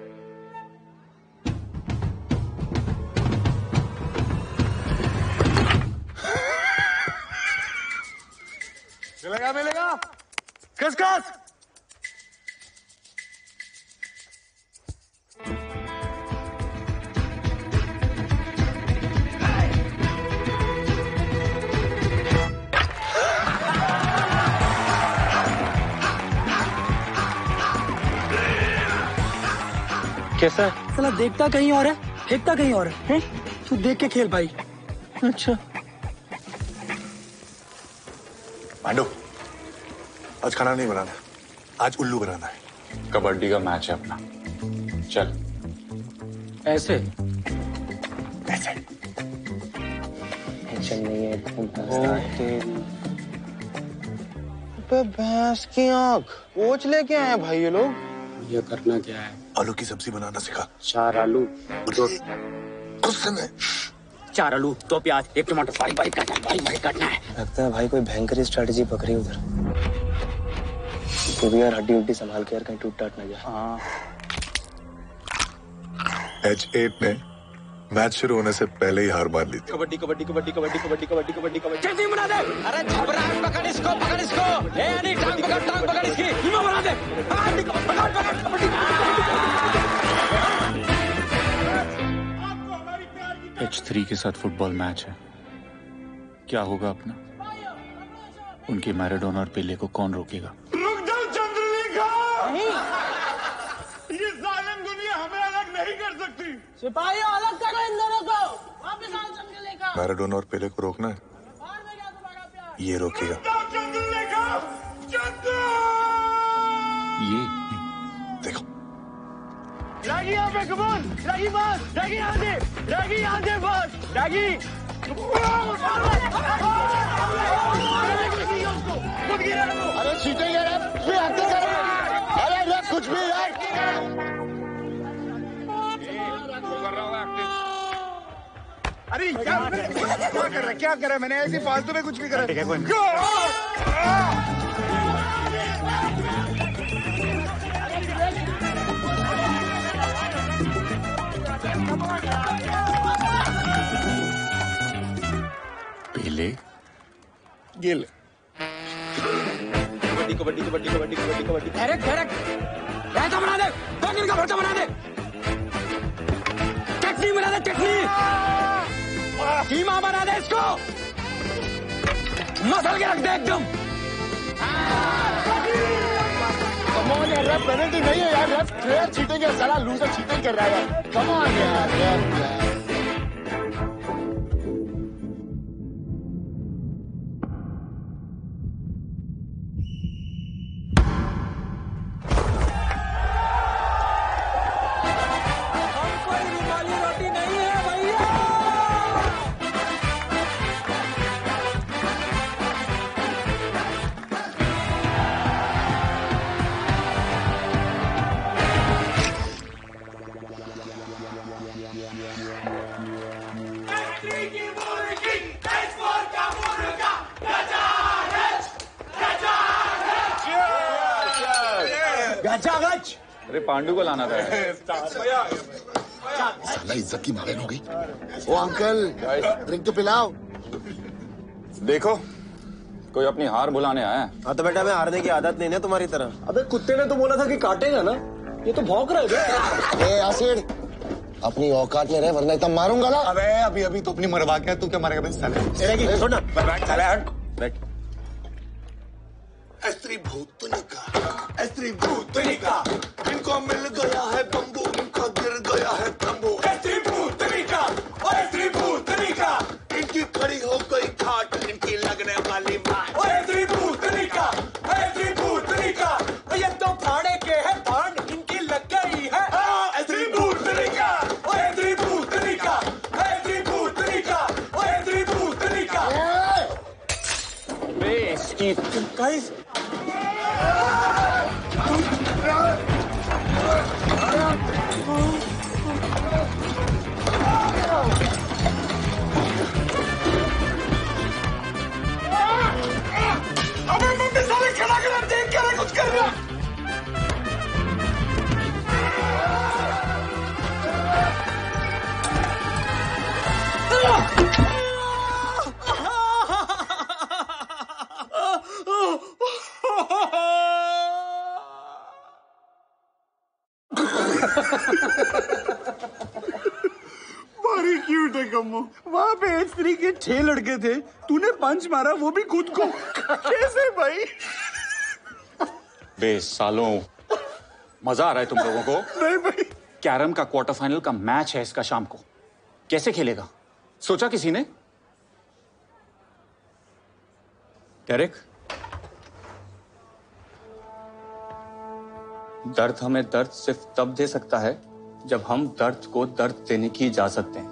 मिलेगा मिलेगा क्रिस क्रॉस। कैसा है? चला देखता कहीं और है, फेंकता कहीं और है। तू देख के खेल भाई। अच्छा मांडो, आज खाना नहीं बनाना, आज उल्लू बनाना है। कबड्डी का मैच है अपना, चल। ऐसे ऐसे टेंशन नहीं है, एकदम भैंस की आंख। कोच लेके आए भाई ये लोग। ये करना क्या है? आलू की सब्जी बनाना सिखा। चार आलू दो गुस्से में चार आलू दो प्याज एक टमाटर बारीक बारीक काटना, बारीक बारीक काटना है। लगता है भाई कोई भयंकर स्ट्रेटजी पकड़ी उधर। तो भी यार हड्डी उड्डी संभाल के यार, कहीं टूट टाट ना जाए। एच एट ने मैच शुरू होने से पहले ही हार मान ली थी। कबड्डी कबड्डी कबड्डी कबड्डी कबड्डी कबड्डी कबड्डी कबड्डी जल्दी बना दे। अरे झबरा पकड़ इसको, पकड़ इसको। ए यानी टांग पकड़, टांग पकड़ इसकी। नीमा बना दे। कबड्डी पकड़ पकड़ कबड्डी। एच थ्री के साथ फुटबॉल मैच है, क्या होगा अपना? उनके मैराडोना और पेले को कौन रोकेगा? रुक जाओ चंद्रलेखा, ये जालिम दुनिया हमें अलग नहीं कर सकती। सिपाहियों अलग करो इन दोनों को, वापस आओ चंद्रलेखा। मैराडोना और पेले को रोकना है, ये रोकेगा। चंद्रलेखा चंद्र ये देखो रागी आप कमान, रागी बस, रागी आधे, रागी आधे बस, रागी। अरे चीटिंग यार, ये हत्या कर रहे हैं। अरे ये कुछ भी यार। अरे यार क्या कर रहा है? क्या कर रहा है? मैंने ऐसी फालतू में कुछ भी करा। ठीक है कोई। पहले गेल कबड्डी कबड्डी कबड्डी कबड्डी कबड्डी कबड्डी डायरेक्ट डायरेक्ट ऐसा बना दे, दो दिन का भरता बना दे। टकनी बना दे, टकनी सीमा बना दे, इसको मसल के रख दे एकदम। कमॉन यार, रैप पेनल्टी नहीं है यार। रैप प्लेयर चीटिंग है, साला लूजर चीटिंग कर रहा है यार। कमॉन यार यार। अरे पांडू को लाना था। साला इज्जत की मारे हो गई। ओ अंकल ड्रिंक तो पिलाओ। देखो कोई अपनी हार भुलाने आया है। हाँ तो बेटा, मैं हारने की आदत नहीं है तुम्हारी तरह। अबे कुत्ते ने तो बोला था कि काटेगा ना, ये तो भौंक रहा है। ए आसिड, अपनी औकात में रहे वरना इतना मारूंगा ना। अबे अभी अभी तो अपनी मरवा के तू क्या मारेगा? साले छोड़ ना, बैठ। साले हट बैठ। स्त्री भूत तो नहीं कहा तरीका इनको मिल गया है बम्बू, इनका गिर गया है तंबू। तरीका और तरीका इनकी खड़ी हो गई खाट, इनकी लगने वाली मार। और तरीका तरीका ये तो भाड़े के है भांड, इनकी लग गई है। तरीका और तरीका तरीका और बड़ी क्यूट है कम्मो। वहाँ पे एच थ्री के छह लड़के थे, तूने पंच मारा वो भी खुद को। कैसे भाई? बे सालों, मजा आ रहा है तुम लोगों को? नहीं भाई, कैरम का क्वार्टर फाइनल का मैच है इसका शाम को। कैसे खेलेगा सोचा किसी ने? डेरेक, दर्द हमें दर्द सिर्फ तब दे सकता है जब हम दर्द को दर्द देने की इजाजत दें,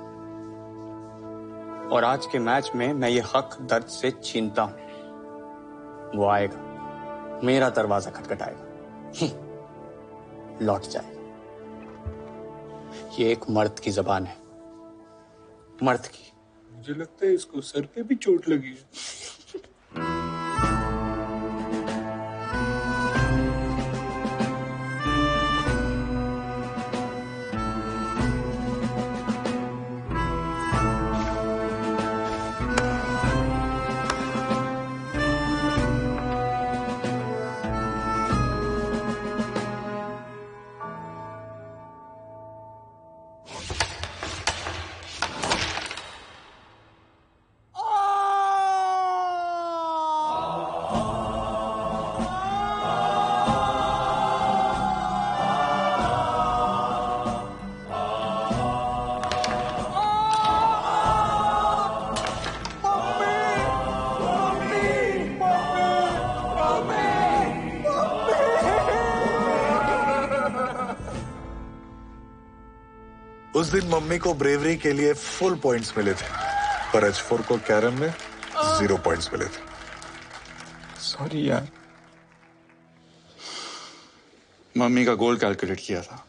और आज के मैच में मैं ये हक दर्द से छीनता हूं। वो आएगा, मेरा दरवाजा खटखटाएगा, लौट जाएगा। ये एक मर्द की जबान है, मर्द की। मुझे लगता है इसको सर पे भी चोट लगी है। उस दिन मम्मी को ब्रेवरी के लिए फुल पॉइंट्स मिले थे, पर एच फोर को कैरम में जीरो पॉइंट्स मिले थे। सॉरी यार, मम्मी का गोल कैलकुलेट किया था।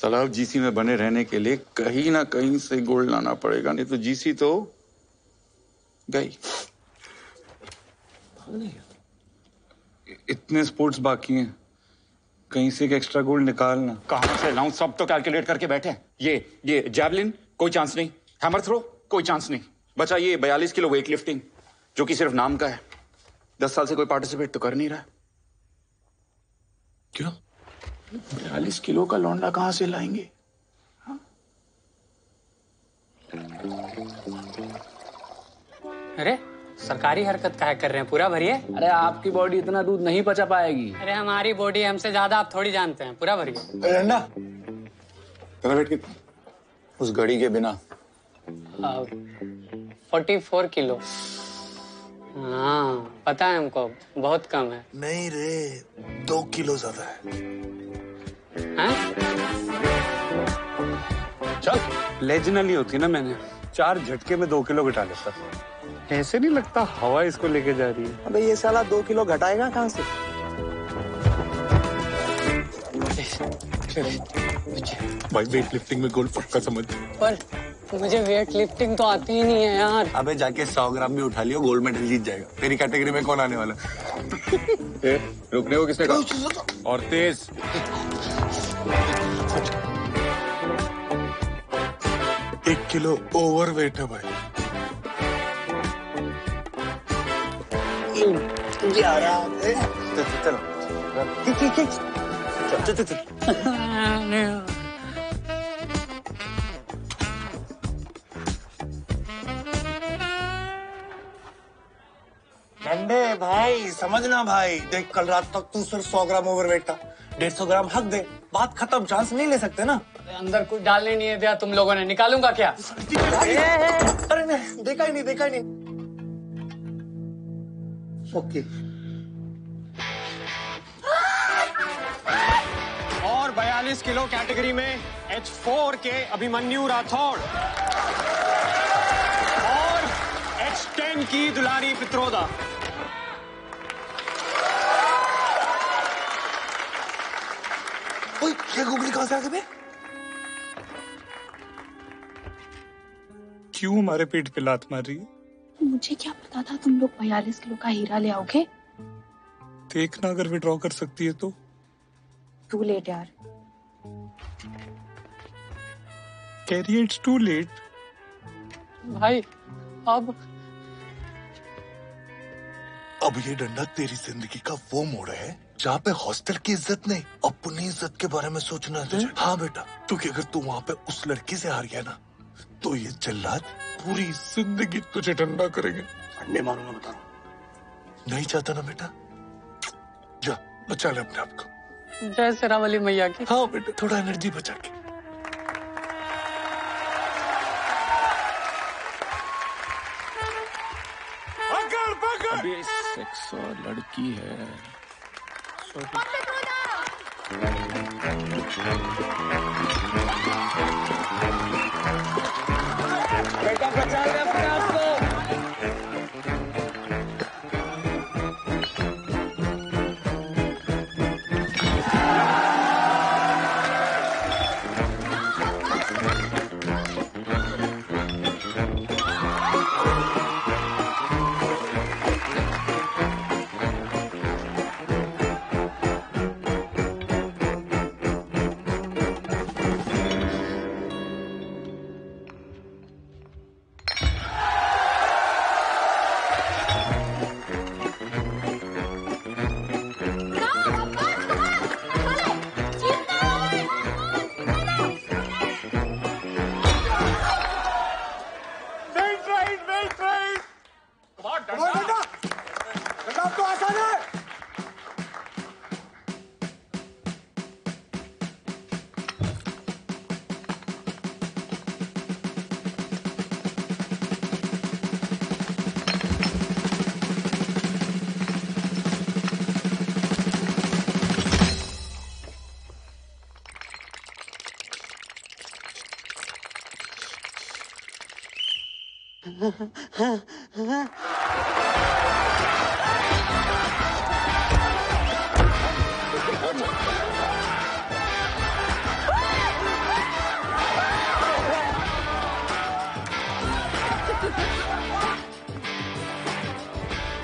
साला अब जीसी में बने रहने के लिए कहीं ना कहीं से गोल लाना पड़ेगा, नहीं तो जीसी तो गई। इतने स्पोर्ट्स बाकी हैं, कहीं से एक एक्स्ट्रा गोल निकालना। कहां से लाऊं? सब तो कैलकुलेट करके बैठे हैं। ये ये जैवलिन कोई चांस नहीं, हैमर थ्रो कोई चांस नहीं, बचा ये बयालीस किलो वेट लिफ्टिंग जो कि सिर्फ नाम का है। दस साल से कोई पार्टिसिपेट तो कर नहीं रहा। क्यों? बयालीस किलो का लौंडा कहां से लाएंगे? हाँ? अरे सरकारी हरकत क्या कर रहे हैं, पूरा भरिए। अरे आपकी बॉडी इतना दूध नहीं पचा पाएगी। अरे हमारी बॉडी हमसे ज्यादा आप थोड़ी जानते हैं, पूरा भरिए। अरे ना तेरा वेट कितना? उस घड़ी के बिना चौवालीस किलो। हाँ पता है हमको, बहुत कम है। नहीं रे, दो किलो ज्यादा है। हाँ? चल लेजना नहीं होती ना, मैंने चार झटके में दो किलो घटा लेता। ऐसे नहीं लगता हवा इसको लेके जा रही है। अबे ये साला दो किलो घटाएगा कहाँ से? भाई वेट लिफ्टिंग में गोल पक्का समझ। पर मुझे वेट लिफ्टिंग तो आती ही नहीं है यार। अबे जाके सौ ग्राम भी उठा लियो, गोल्ड मेडल जीत जाएगा। तेरी कैटेगरी में कौन आने वाला? ए, रुकने को किसने कहा? और तेज। एक किलो ओवर वेट है भाई। चलो ठंडे भाई, समझना भाई, देख कल रात तक तू सिर्फ सौ ग्राम ओवरवेट था, डेढ़ सौ ग्राम हक दे, बात खत्म, चांस नहीं ले सकते ना। अंदर कुछ डालने नहीं है दिया तुम लोगों ने, निकालूंगा क्या? अरे नहीं, देखा ही नहीं, देखा ही नहीं। ओके और बयालीस किलो कैटेगरी में एच फोर के अभिमन्यु राठौड़ और एच टेन की दुलारी पित्रोदा। ओए ये गुगली कहां से आ गई? क्यों हमारे पेट पे लात मार रही है? मुझे क्या पता था तुम लोग बयालीस किलो का हीरा ले आओगे। देखना अगर विड्रॉ कर सकती है तो। टू लेट यार। कह रही है इट्स टू लेट। भाई अब अब ये डंडा तेरी जिंदगी का वो मोड़ है जहाँ पे हॉस्टल की इज्जत नहीं, अपनी इज्जत के बारे में सोचना है तुझे। हाँ बेटा, क्योंकि अगर तू वहाँ पे उस लड़की से हार गया ना तो ये जल्लाद पूरी जिंदगी तुझे ठंडा करेंगे। ठंडे मारूंगा बता रहा। नहीं चाहता ना बेटा, जा बचा ले अपने आप को। जय श्री राम वाली मैया की। हाँ बेटा, थोड़ा एनर्जी बचा के। पकड़ पकड़। अबे सेक्स और लड़की है। बेटा बचा ले अपने आप को।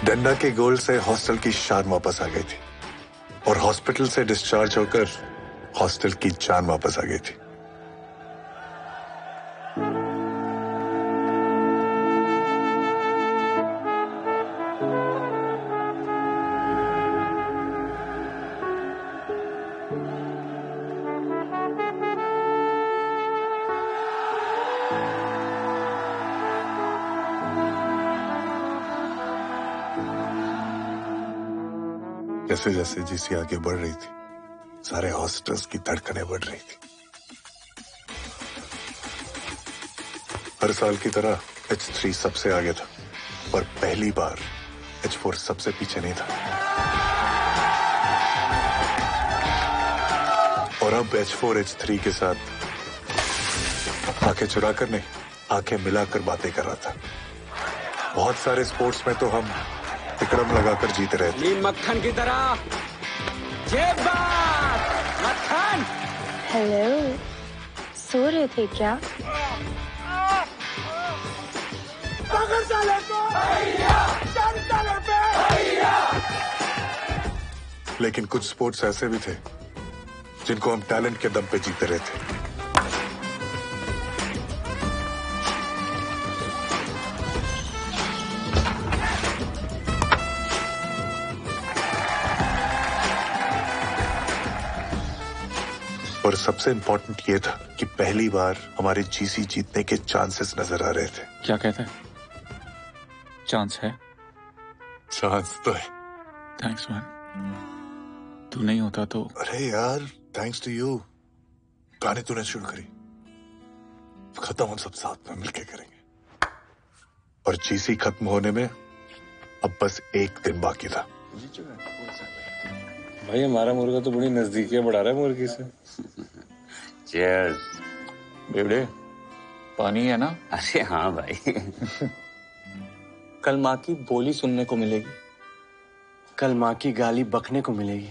डंडा के गोल से हॉस्टल की शान वापस आ गई थी और हॉस्पिटल से डिस्चार्ज होकर हॉस्टल की जान वापस आ गई थी। जैसे जैसे जीसी आगे बढ़ रही थी सारे हॉस्टल्स की धड़कनें बढ़ रही थी। हर साल की तरह एच थ्री सबसे आगे था पर पहली बार एच फोर सबसे पीछे नहीं था। और अब एच फोर एच थ्री के साथ आंखें चुराकर नहीं आंखें मिलाकर बातें कर रहा था। बहुत सारे स्पोर्ट्स में तो हम तिकड़म लगाकर जीत रहे थे। मक्खन की तरह ये बात मक्खन। हेलो, सो रहे थे क्या? पकड़ साले को, चल साले पे। लेकिन कुछ स्पोर्ट्स ऐसे भी थे जिनको हम टैलेंट के दम पे जीते रहे थे। और सबसे इम्पोर्टेंट ये था कि पहली बार हमारे जीसी जीतने के चांसेस नजर आ रहे थे। क्या कहते हैं? चांस है? चांस तो है थैंक्स मैन, तू नहीं होता तो। अरे यार, थैंक्स टू यू। गाने तूने शुरू करी, खत्म हम सब साथ में मिलके करेंगे। और जीसी खत्म होने में अब बस एक दिन बाकी था। भाई हमारा मुर्गा तो बड़ी नजदीकियां बढ़ा रहा है मुर्गी से। Cheers। बेबड़े, पानी है ना? अरे हाँ भाई। कल माँ की बोली सुनने को मिलेगी, कल माँ की गाली बकने को मिलेगी।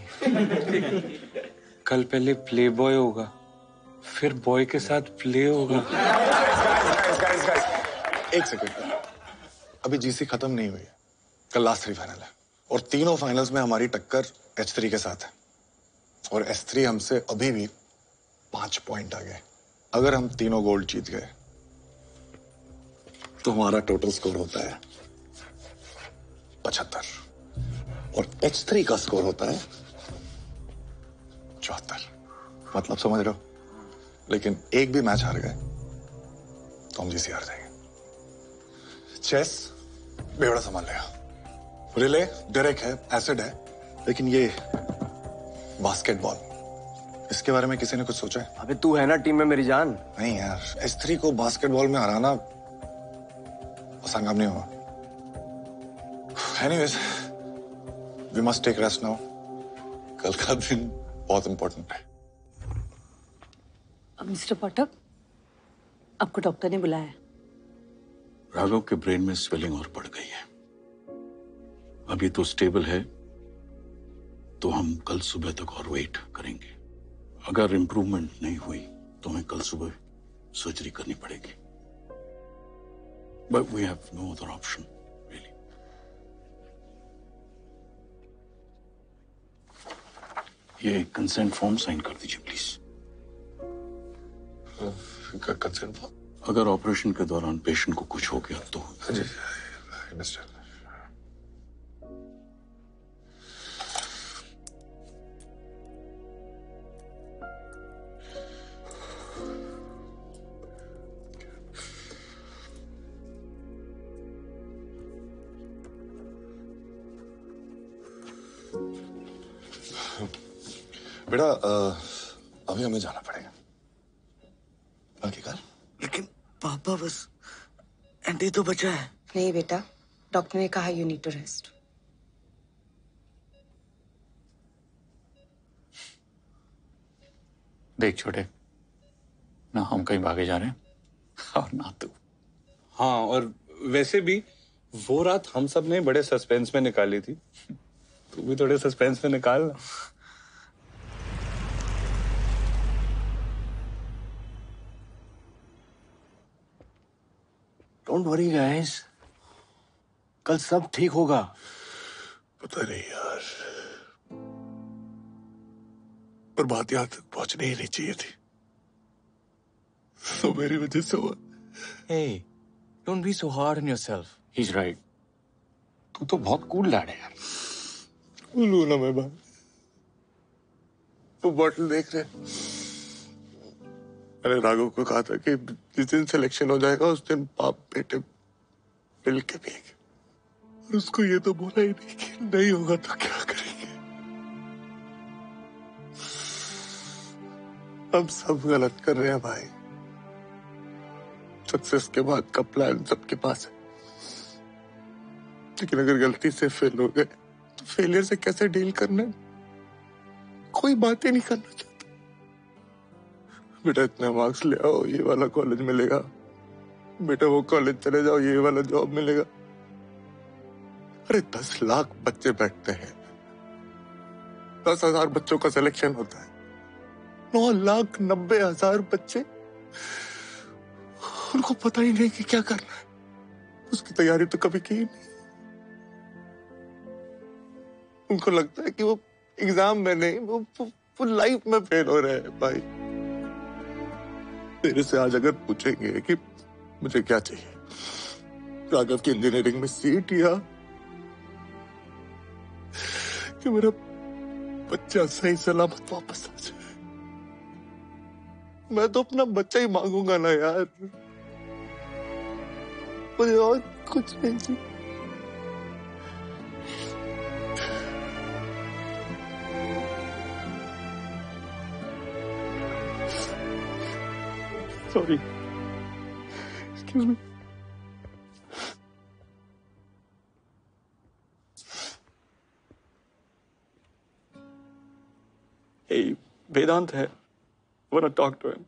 कल पहले प्ले बॉय होगा, फिर बॉय के साथ प्ले होगा। गाइस गाइस गाइस, एक सेकंड, अभी जीसी खत्म नहीं हुई है। कल लास्ट थ्री फाइनल है और तीनों फाइनल्स में हमारी टक्कर एच थ्री के साथ है। और एच थ्री हमसे अभी भी पांच पॉइंट आ गए। अगर हम तीनों गोल्ड जीत गए तो हमारा टोटल स्कोर होता है पचहत्तर और एच थ्री का स्कोर होता है चौहत्तर। मतलब समझ रहे हो, लेकिन एक भी मैच हार गए तो हम जीसी हार जाएंगे। चेस बेवड़ा संभाल लेगा, रिले डायरेक्ट है, एसिड है, लेकिन ये बास्केटबॉल, इसके बारे में किसी ने कुछ सोचा है? अबे तू है ना टीम में मेरी जान। नहीं यार, एच थ्री को बास्केटबॉल में हराना असंगम नहीं हुआ। Anyways, we must take rest now. कल का दिन बहुत इंपॉर्टेंट है। मिस्टर पाठक, आपको डॉक्टर ने बुलाया। राघव के ब्रेन में स्वेलिंग और बढ़ गई है। अब ये तो स्टेबल है, तो हम कल सुबह तक और वेट करेंगे। अगर इम्प्रूवमेंट नहीं हुई तो हमें कल सुबह सर्जरी करनी पड़ेगी। But we have no other option. ये कंसेंट फॉर्म साइन कर दीजिए प्लीज। Consent form? अगर ऑपरेशन के दौरान पेशेंट को कुछ हो गया तो? जी मिस्टर, बेटा अभी हमें जाना पड़ेगा। बाकी कल। लेकिन पापा, बस एंटी तो बचा है। नहीं बेटा, डॉक्टर ने कहा यू नीड टू रेस्ट। देख छोटे, ना हम कहीं भागे जा रहे हैं और ना तू। हाँ, और वैसे भी वो रात हम सब ने बड़े सस्पेंस में निकाली थी। तू भी थोड़े सस्पेंस में निकाल। डोंट वरी गाइस, कल सब ठीक होगा। पता नहीं यार, पर बात यहाँ तक पहुंचनी ही नहीं चाहिए थी, तो मेरी वजह से हुआ। Hey, don't be so hard on yourself. He's right. तू तो बहुत कूल लड़ है यार। कूल हूँ ना मैं बाप। वो बॉटल देख रहे। मैंने राघव को कहा था कि जिस दिन सिलेक्शन हो जाएगा उस दिन बाप बेटे मिल के पिएंगे, और उसको ये तो बोला ही नहीं कि नहीं होगा तो क्या करेंगे। हम सब गलत कर रहे हैं भाई। सक्सेस के बाद का प्लान सबके पास है, लेकिन अगर गलती से फेल हो गए तो फेलियर से कैसे डील करना है, कोई बातें नहीं करना चाहिए। बेटा इतने मार्क्स ले आओ, ये वाला कॉलेज मिलेगा। बेटा वो कॉलेज चले जाओ, ये वाला जॉब मिलेगा। अरे दस लाख बच्चे बैठते हैं, दस हजार बच्चों का सिलेक्शन होता है, नौ लाख नब्बे हजार बच्चे, उनको पता ही नहीं कि क्या करना है। उसकी तैयारी तो कभी की नहीं। उनको लगता है कि वो एग्जाम में नहीं, वो, वो, वो लाइफ में फेल हो रहे हैं भाई। तेरे से आज अगर पूछेंगे कि मुझे क्या चाहिए, राघव की इंजीनियरिंग में सीट, या कि मेरा बच्चा सही सलामत वापस आ जाए, मैं तो अपना बच्चा ही मांगूंगा ना यार। मुझे और कुछ नहीं चाहिए। Sorry, excuse me. Hey, Vedant है, wanna talk to him.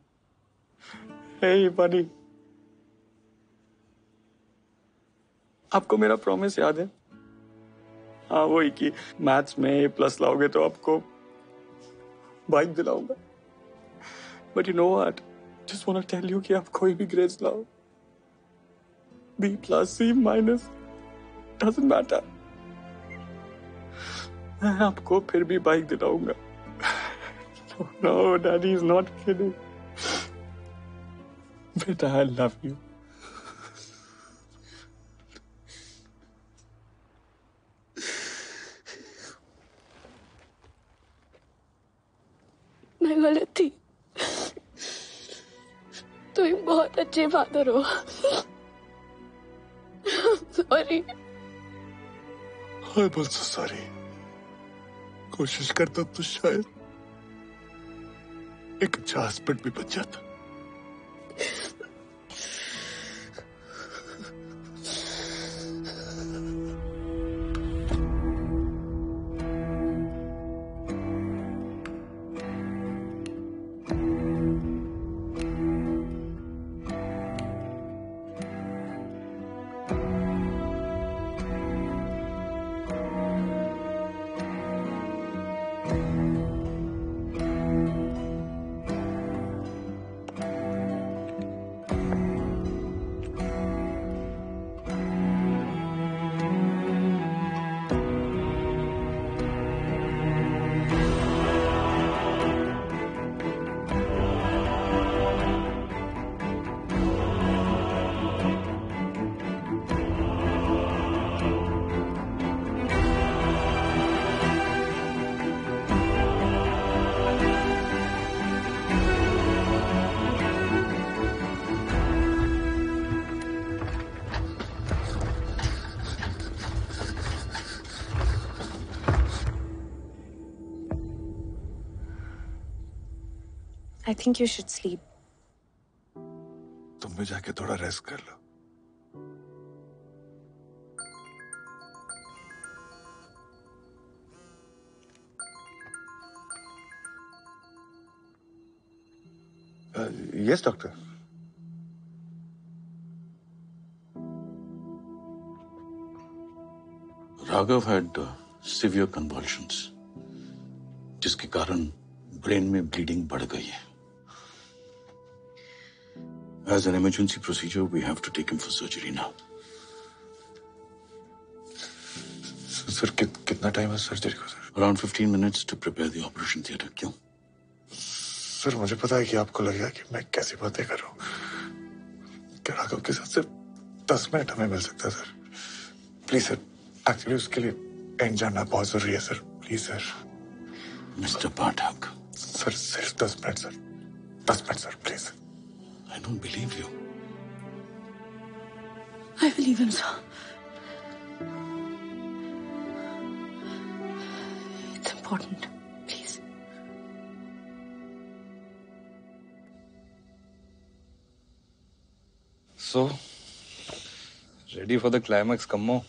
Hey buddy, आपको मेरा प्रॉमिस याद है? हाँ वही कि मैथ्स में ए प्लस लाओगे तो आपको बाइक दिलाऊंगा। But you know what, just want to tell you कि आप कोई भी ग्रेड्स लाओ, B plus C minus doesn't matter, मैं आपको फिर भी बाइक दिलाऊंगा। No, Daddy is not kidding. Beta, I love you. मैं गलत थी। तुम बहुत अच्छे फादर हो। Sorry. I'm also sorry. कोशिश करता तो शायद एक अच्छा हस्बैंड भी बच जाता। I think you should sleep. तुम भी जाके थोड़ा रेस्ट कर लो। Yes, doctor. Raghav had uh, severe convulsions, जिसके कारण ब्रेन में ब्लीडिंग बढ़ गई है। As an emergency procedure, we have to take him for surgery now. Sir, kitna time is surgery ko, sir? Around fifteen minutes to prepare the operation theater. Kyun? Sir, mujhe pata hai ki aapko lag raha hai ki main kaisi baatein kar raha hu. Kya Raghav ke sath sirf दस मिनट हमें मिल सकता है सर? प्लीज सर, एक्चुअली उसके लिए एंड जानना बहुत जरूरी है sir, please sir. Mister Pathak. Sir सिर्फ दस मिनट सर, दस minute sir, please. I don't believe you. I believe him, sir. It's important. Please. So, ready for the climax, Kammo?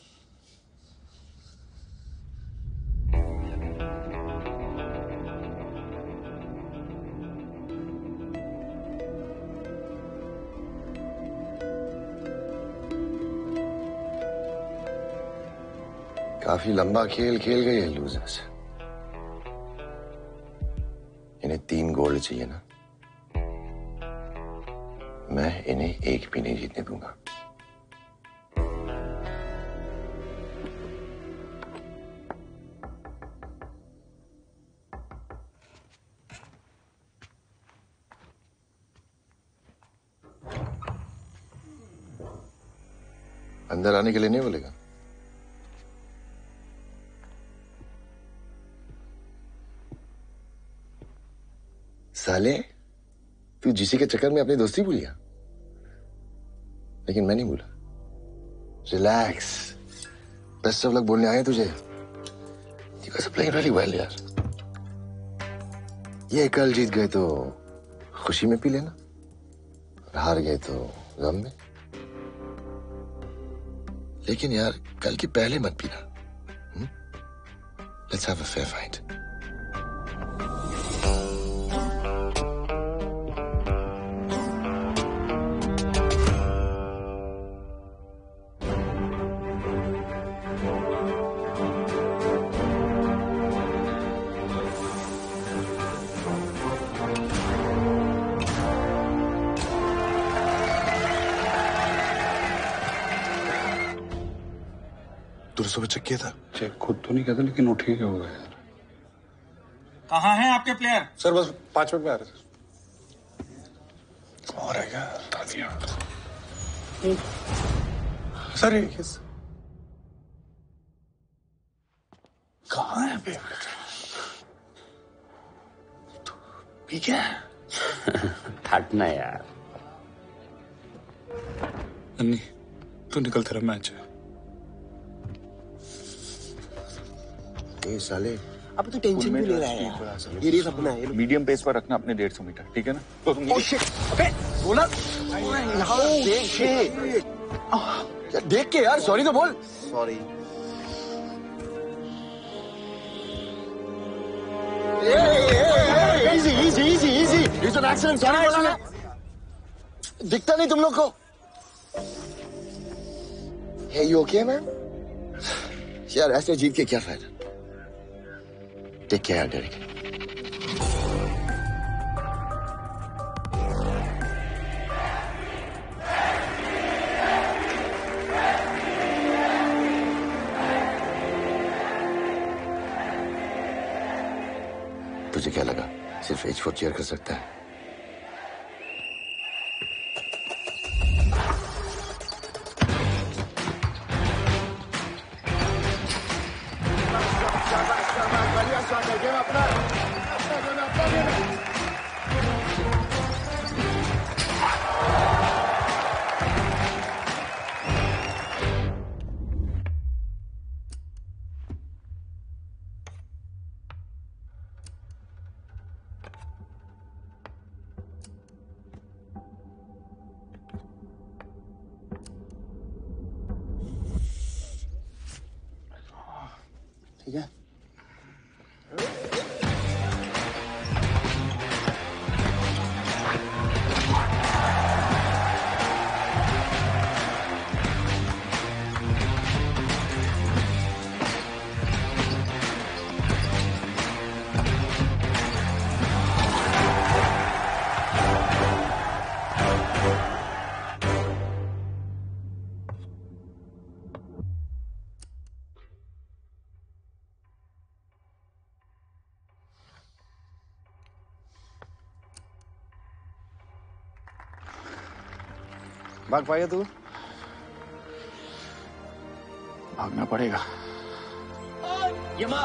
काफी लंबा खेल खेल गए हैं लूजर्स। इन्हें तीन गोल्ड चाहिए ना, मैं इन्हें एक भी नहीं जीतने दूंगा। अंदर आने के लिए नहीं बोलेगा? साले, तू जिसी के चक्कर में अपनी दोस्ती भूल गया, लेकिन मैं नहीं भूला। रिलैक्स, बेस्ट ऑफ लक बोलने आए तुझे। You guys are playing really well यार। ये कल जीत गए तो खुशी में पी लेना, हार गए तो गम में। लेकिन यार कल के पहले मत पीना। Let's have a fair fight. सुबह चेक किया था? चेक खुद तो नहीं किया था लेकिन वो ठीक हो गया यार। कहाँ हैं आपके प्लेयर? सर बस पांच मिनट में आ रहे थे। और आएगा तादिया। सर ये किस? कहाँ है बेबी? तू पी क्या? थकना यार। अन्नी, तू निकल तेरा मैच है। ए साले अब तो टेंशन भी ले रहा है यार। ये रेस अपना है, मीडियम पेस पर रखना अपने डेढ़ सौ मीटर, ठीक है ना? तो तुम ओह शिट, अबे बोला देख देख के यार, सॉरी तो बोल। Sorry easy easy easy easy it's an accident. Sorry बोला दिखता नहीं तुम लोग को। Hey you okay ma'am? यार ऐसे जीत के क्या फायदा? Take care Derek. तुझे क्या लगा सिर्फ एच फोर चेयर कर सकता है? भाग पाया तू? भागना पड़ेगा। यमा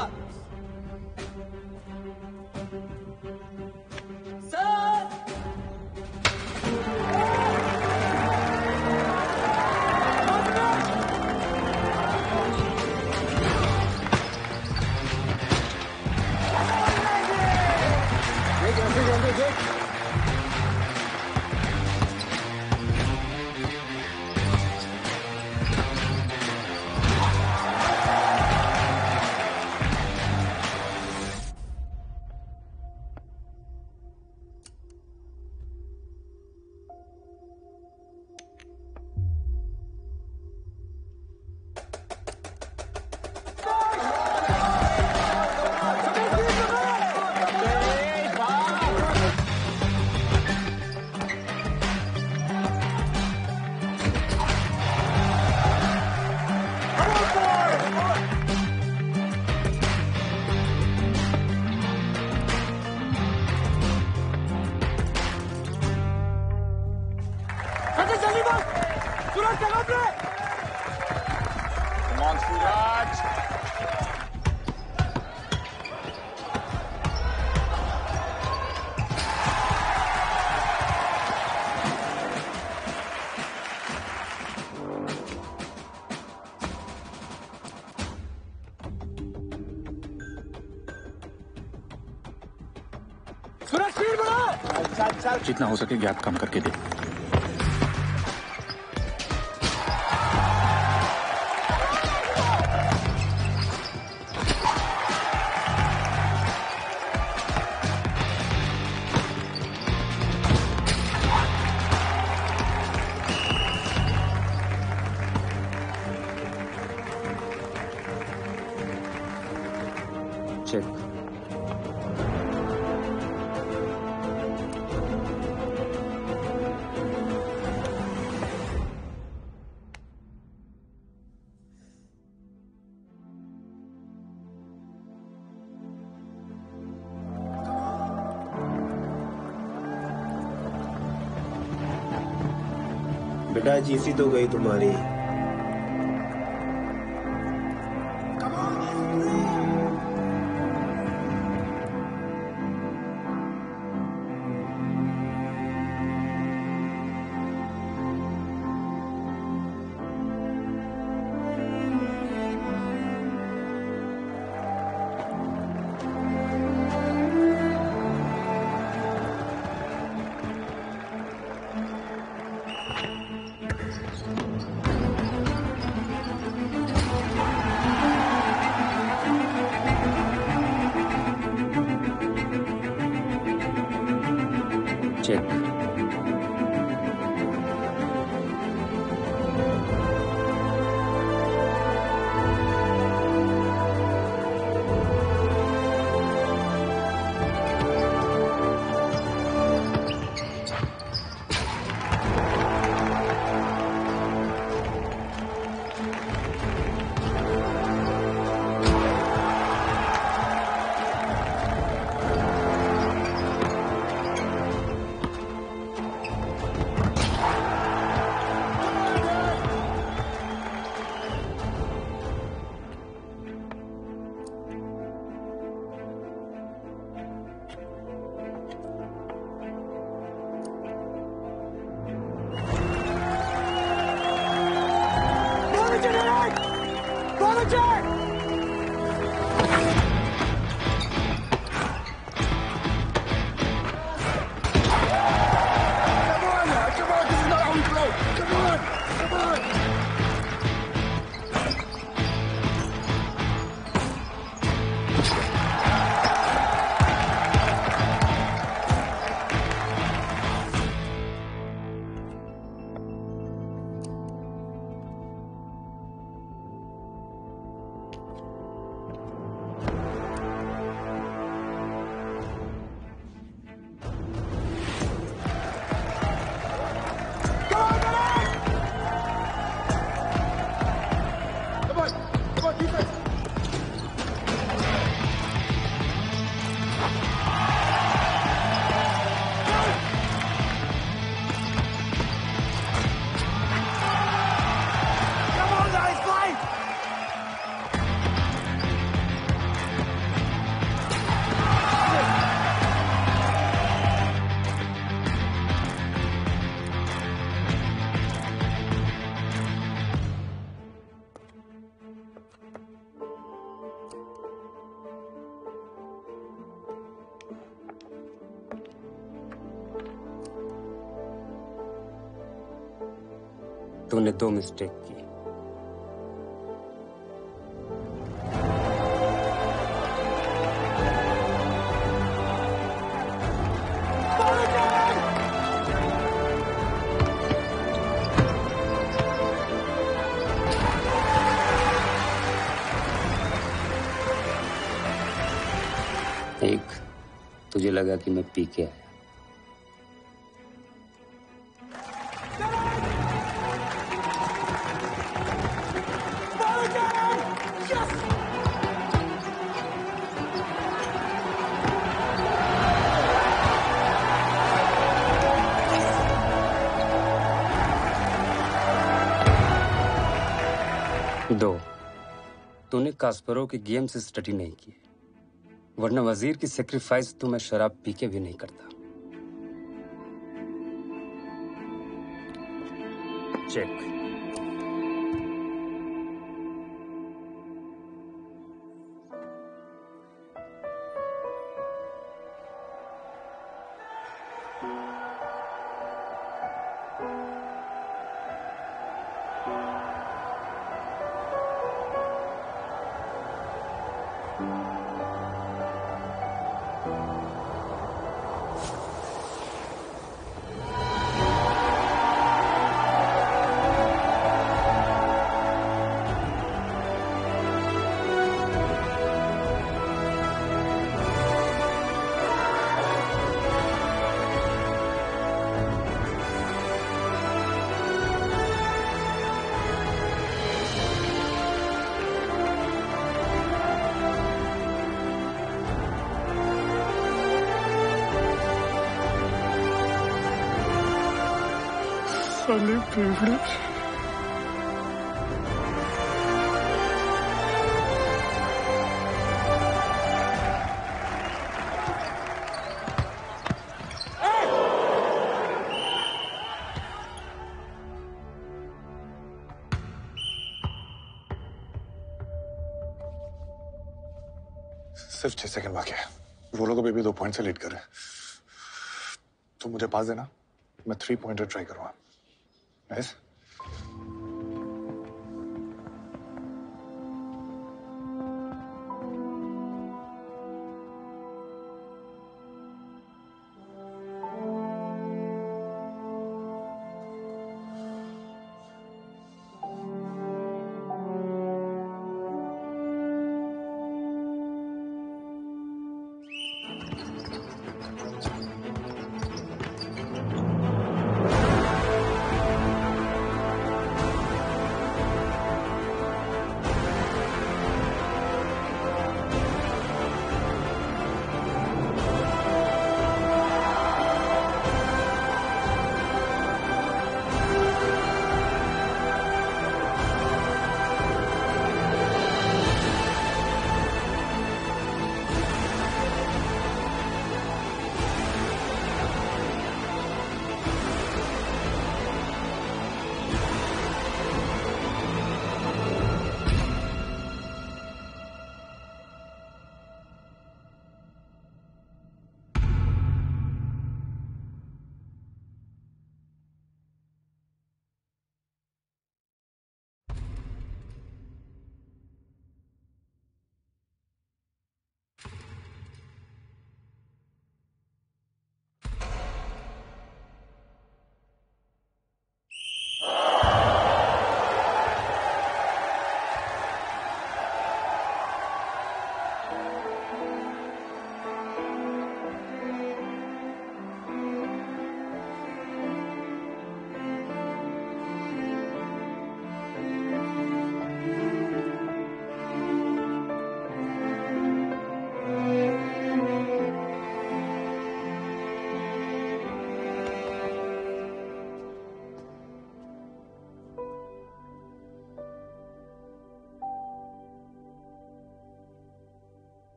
जितना हो सके गैप कम करके दे। बेटा जीसी तो गई तुम्हारी। तूने दो मिस्टेक की। एक, तुझे लगा कि मैं पी के आया। कास्परोव के गेम से स्टडी नहीं की, वरना वजीर की सेक्रीफाइस तो मैं शराब पी के भी नहीं करता। चेक। साले प्रिविलेज। सिर्फ छह सेकंड बाकी है। वो लोग अभी दो पॉइंट से लीड कर रहे हैं। तो मुझे पास देना, मैं थ्री पॉइंटर ट्राई करूंगा। नाइस।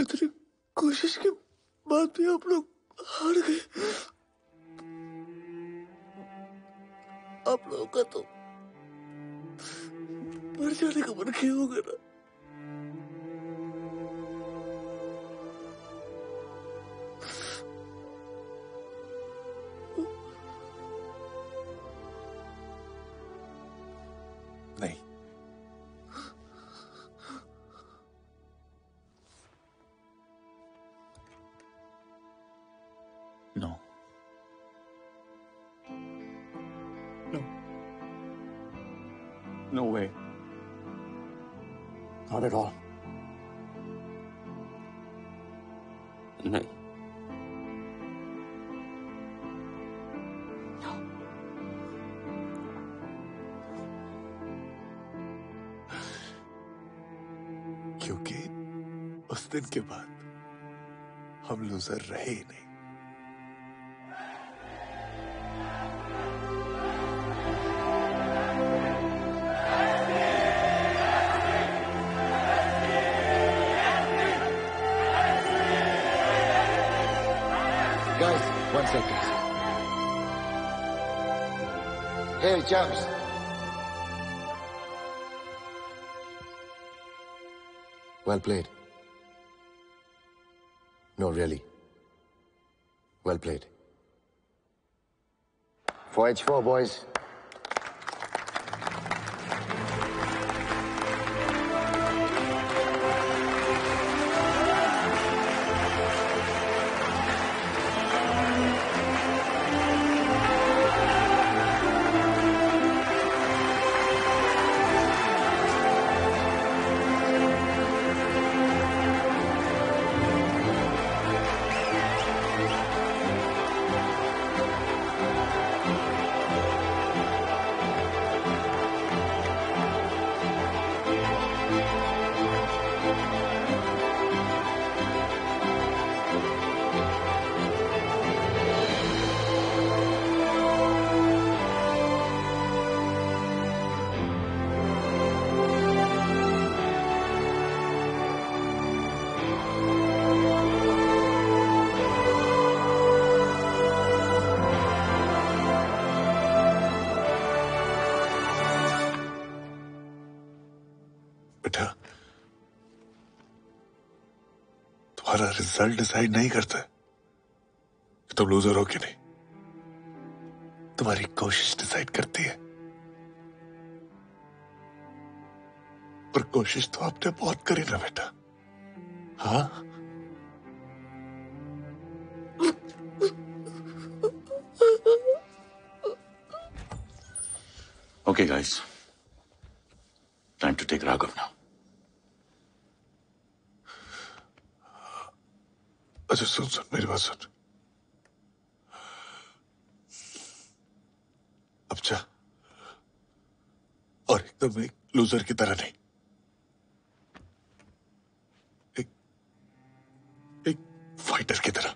इतनी कोशिश के बाद भी आप लोग हार गए। आप लोगों का तो मर जाने का मन क्यों होगा ना। दिन के बाद हम लूजर रहे ही नहीं। Guys, one second. Hey, champs. Well played. No, really. Well played. four H four, boys. तुम्हारा रिजल्ट डिसाइड नहीं करता कि तुम लूजर हो कि नहीं, तुम्हारी कोशिश डिसाइड करती है। पर कोशिश तो आपने बहुत करी ना बेटा। हाँ Okay, guys. Time to take Raghav now. अच्छा सुन सुन मेरी बात सुन। अब जा और एकदम एक लूजर की तरह नहीं, एक एक फाइटर की तरह।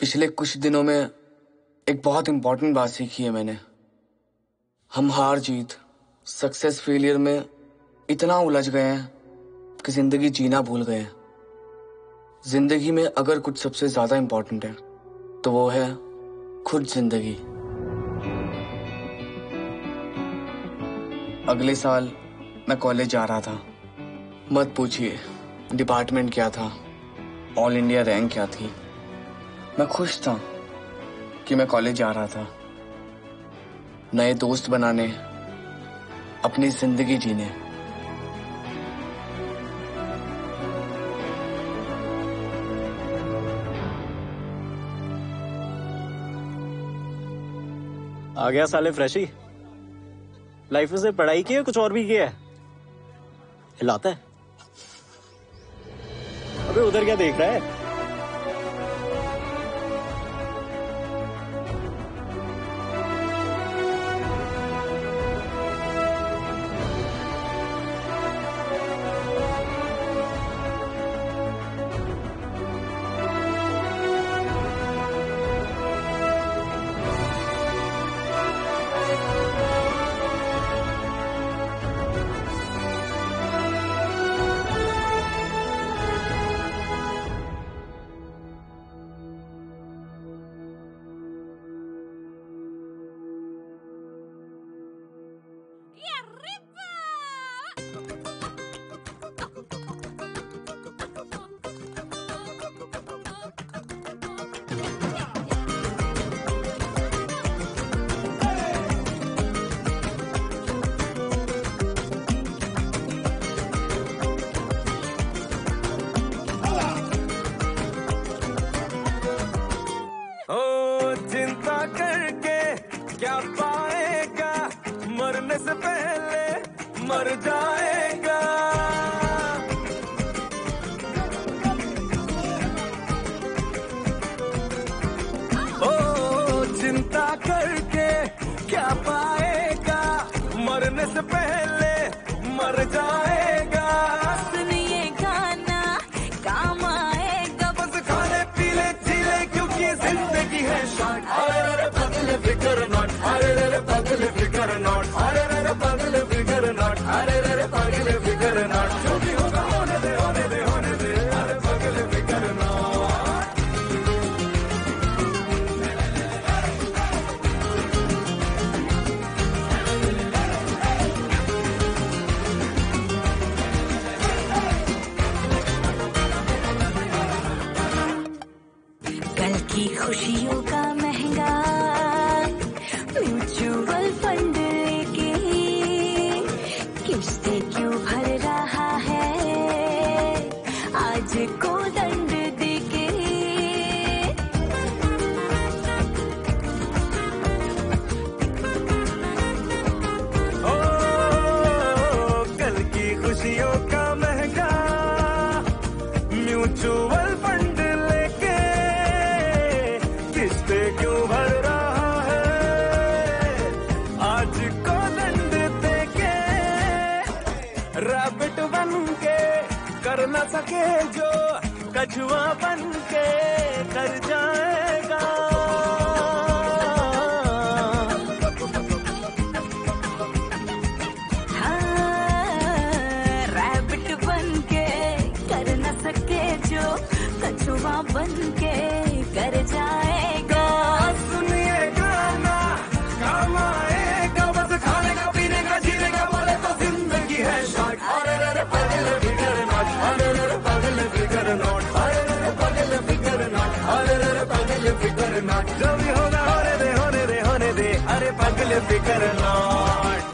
पिछले कुछ दिनों में एक बहुत इंपॉर्टेंट बात सीखी है मैंने। हम हार जीत, सक्सेस फेलियर में इतना उलझ गए हैं कि जिंदगी जीना भूल गए हैं। जिंदगी में अगर कुछ सबसे ज्यादा इंपॉर्टेंट है तो वो है खुद जिंदगी। अगले साल मैं कॉलेज जा रहा था, मत पूछिए डिपार्टमेंट क्या था, ऑल इंडिया रैंक क्या थी। मैं खुश था कि मैं कॉलेज जा रहा था, नए दोस्त बनाने, अपनी जिंदगी जीने। आ गया साले फ्रेशी, लाइफ में से पढ़ाई की है कुछ और भी किया है? हिलाता है। अबे उधर क्या देख रहा है? खुशियों का महंगा सके जो कछुआ बनके कर जाएगा। हाँ, रैबिट बनके कर न सके जो कछुआ बनके कर जाएगा। सुनिए गाना कमाएगा बस खाने का पीने का जीने का बोले तो जिंदगी है शॉर्ट। अरे अरे पागल फिकर नॉट, अरे अरे पागल फिकर नॉट, अरे अरे पागल फिकर नॉट, अरे अरे पागल फिकर नॉट, जो भी होना होने दे होने दे होने दे, अरे पागल फिकर नॉट।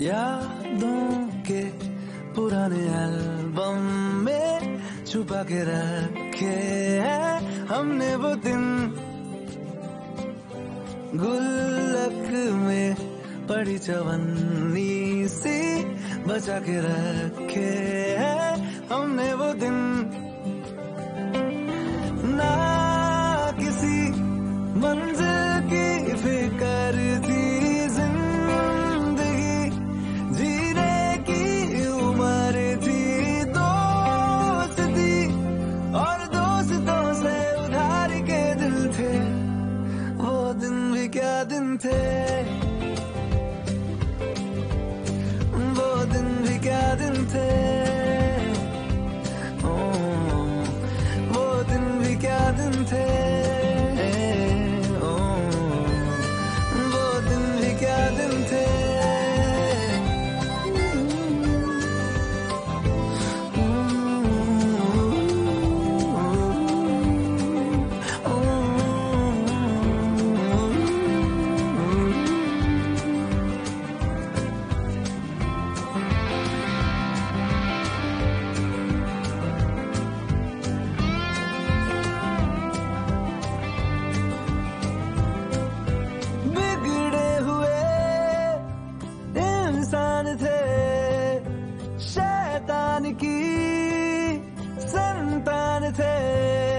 यादों के पुराने एल्बम में छुपा के रखे हैं हमने वो दिन, गुल्लक में पड़ी चवन्नी सी बचा के रखे हैं हमने वो दिन। ना किसी मंजिल की फिक्र थी, थे वो दिन भी क्या दिन थे, ओ वो दिन भी क्या दिन थे, ओ वो दिन भी क्या दिन थे। Hey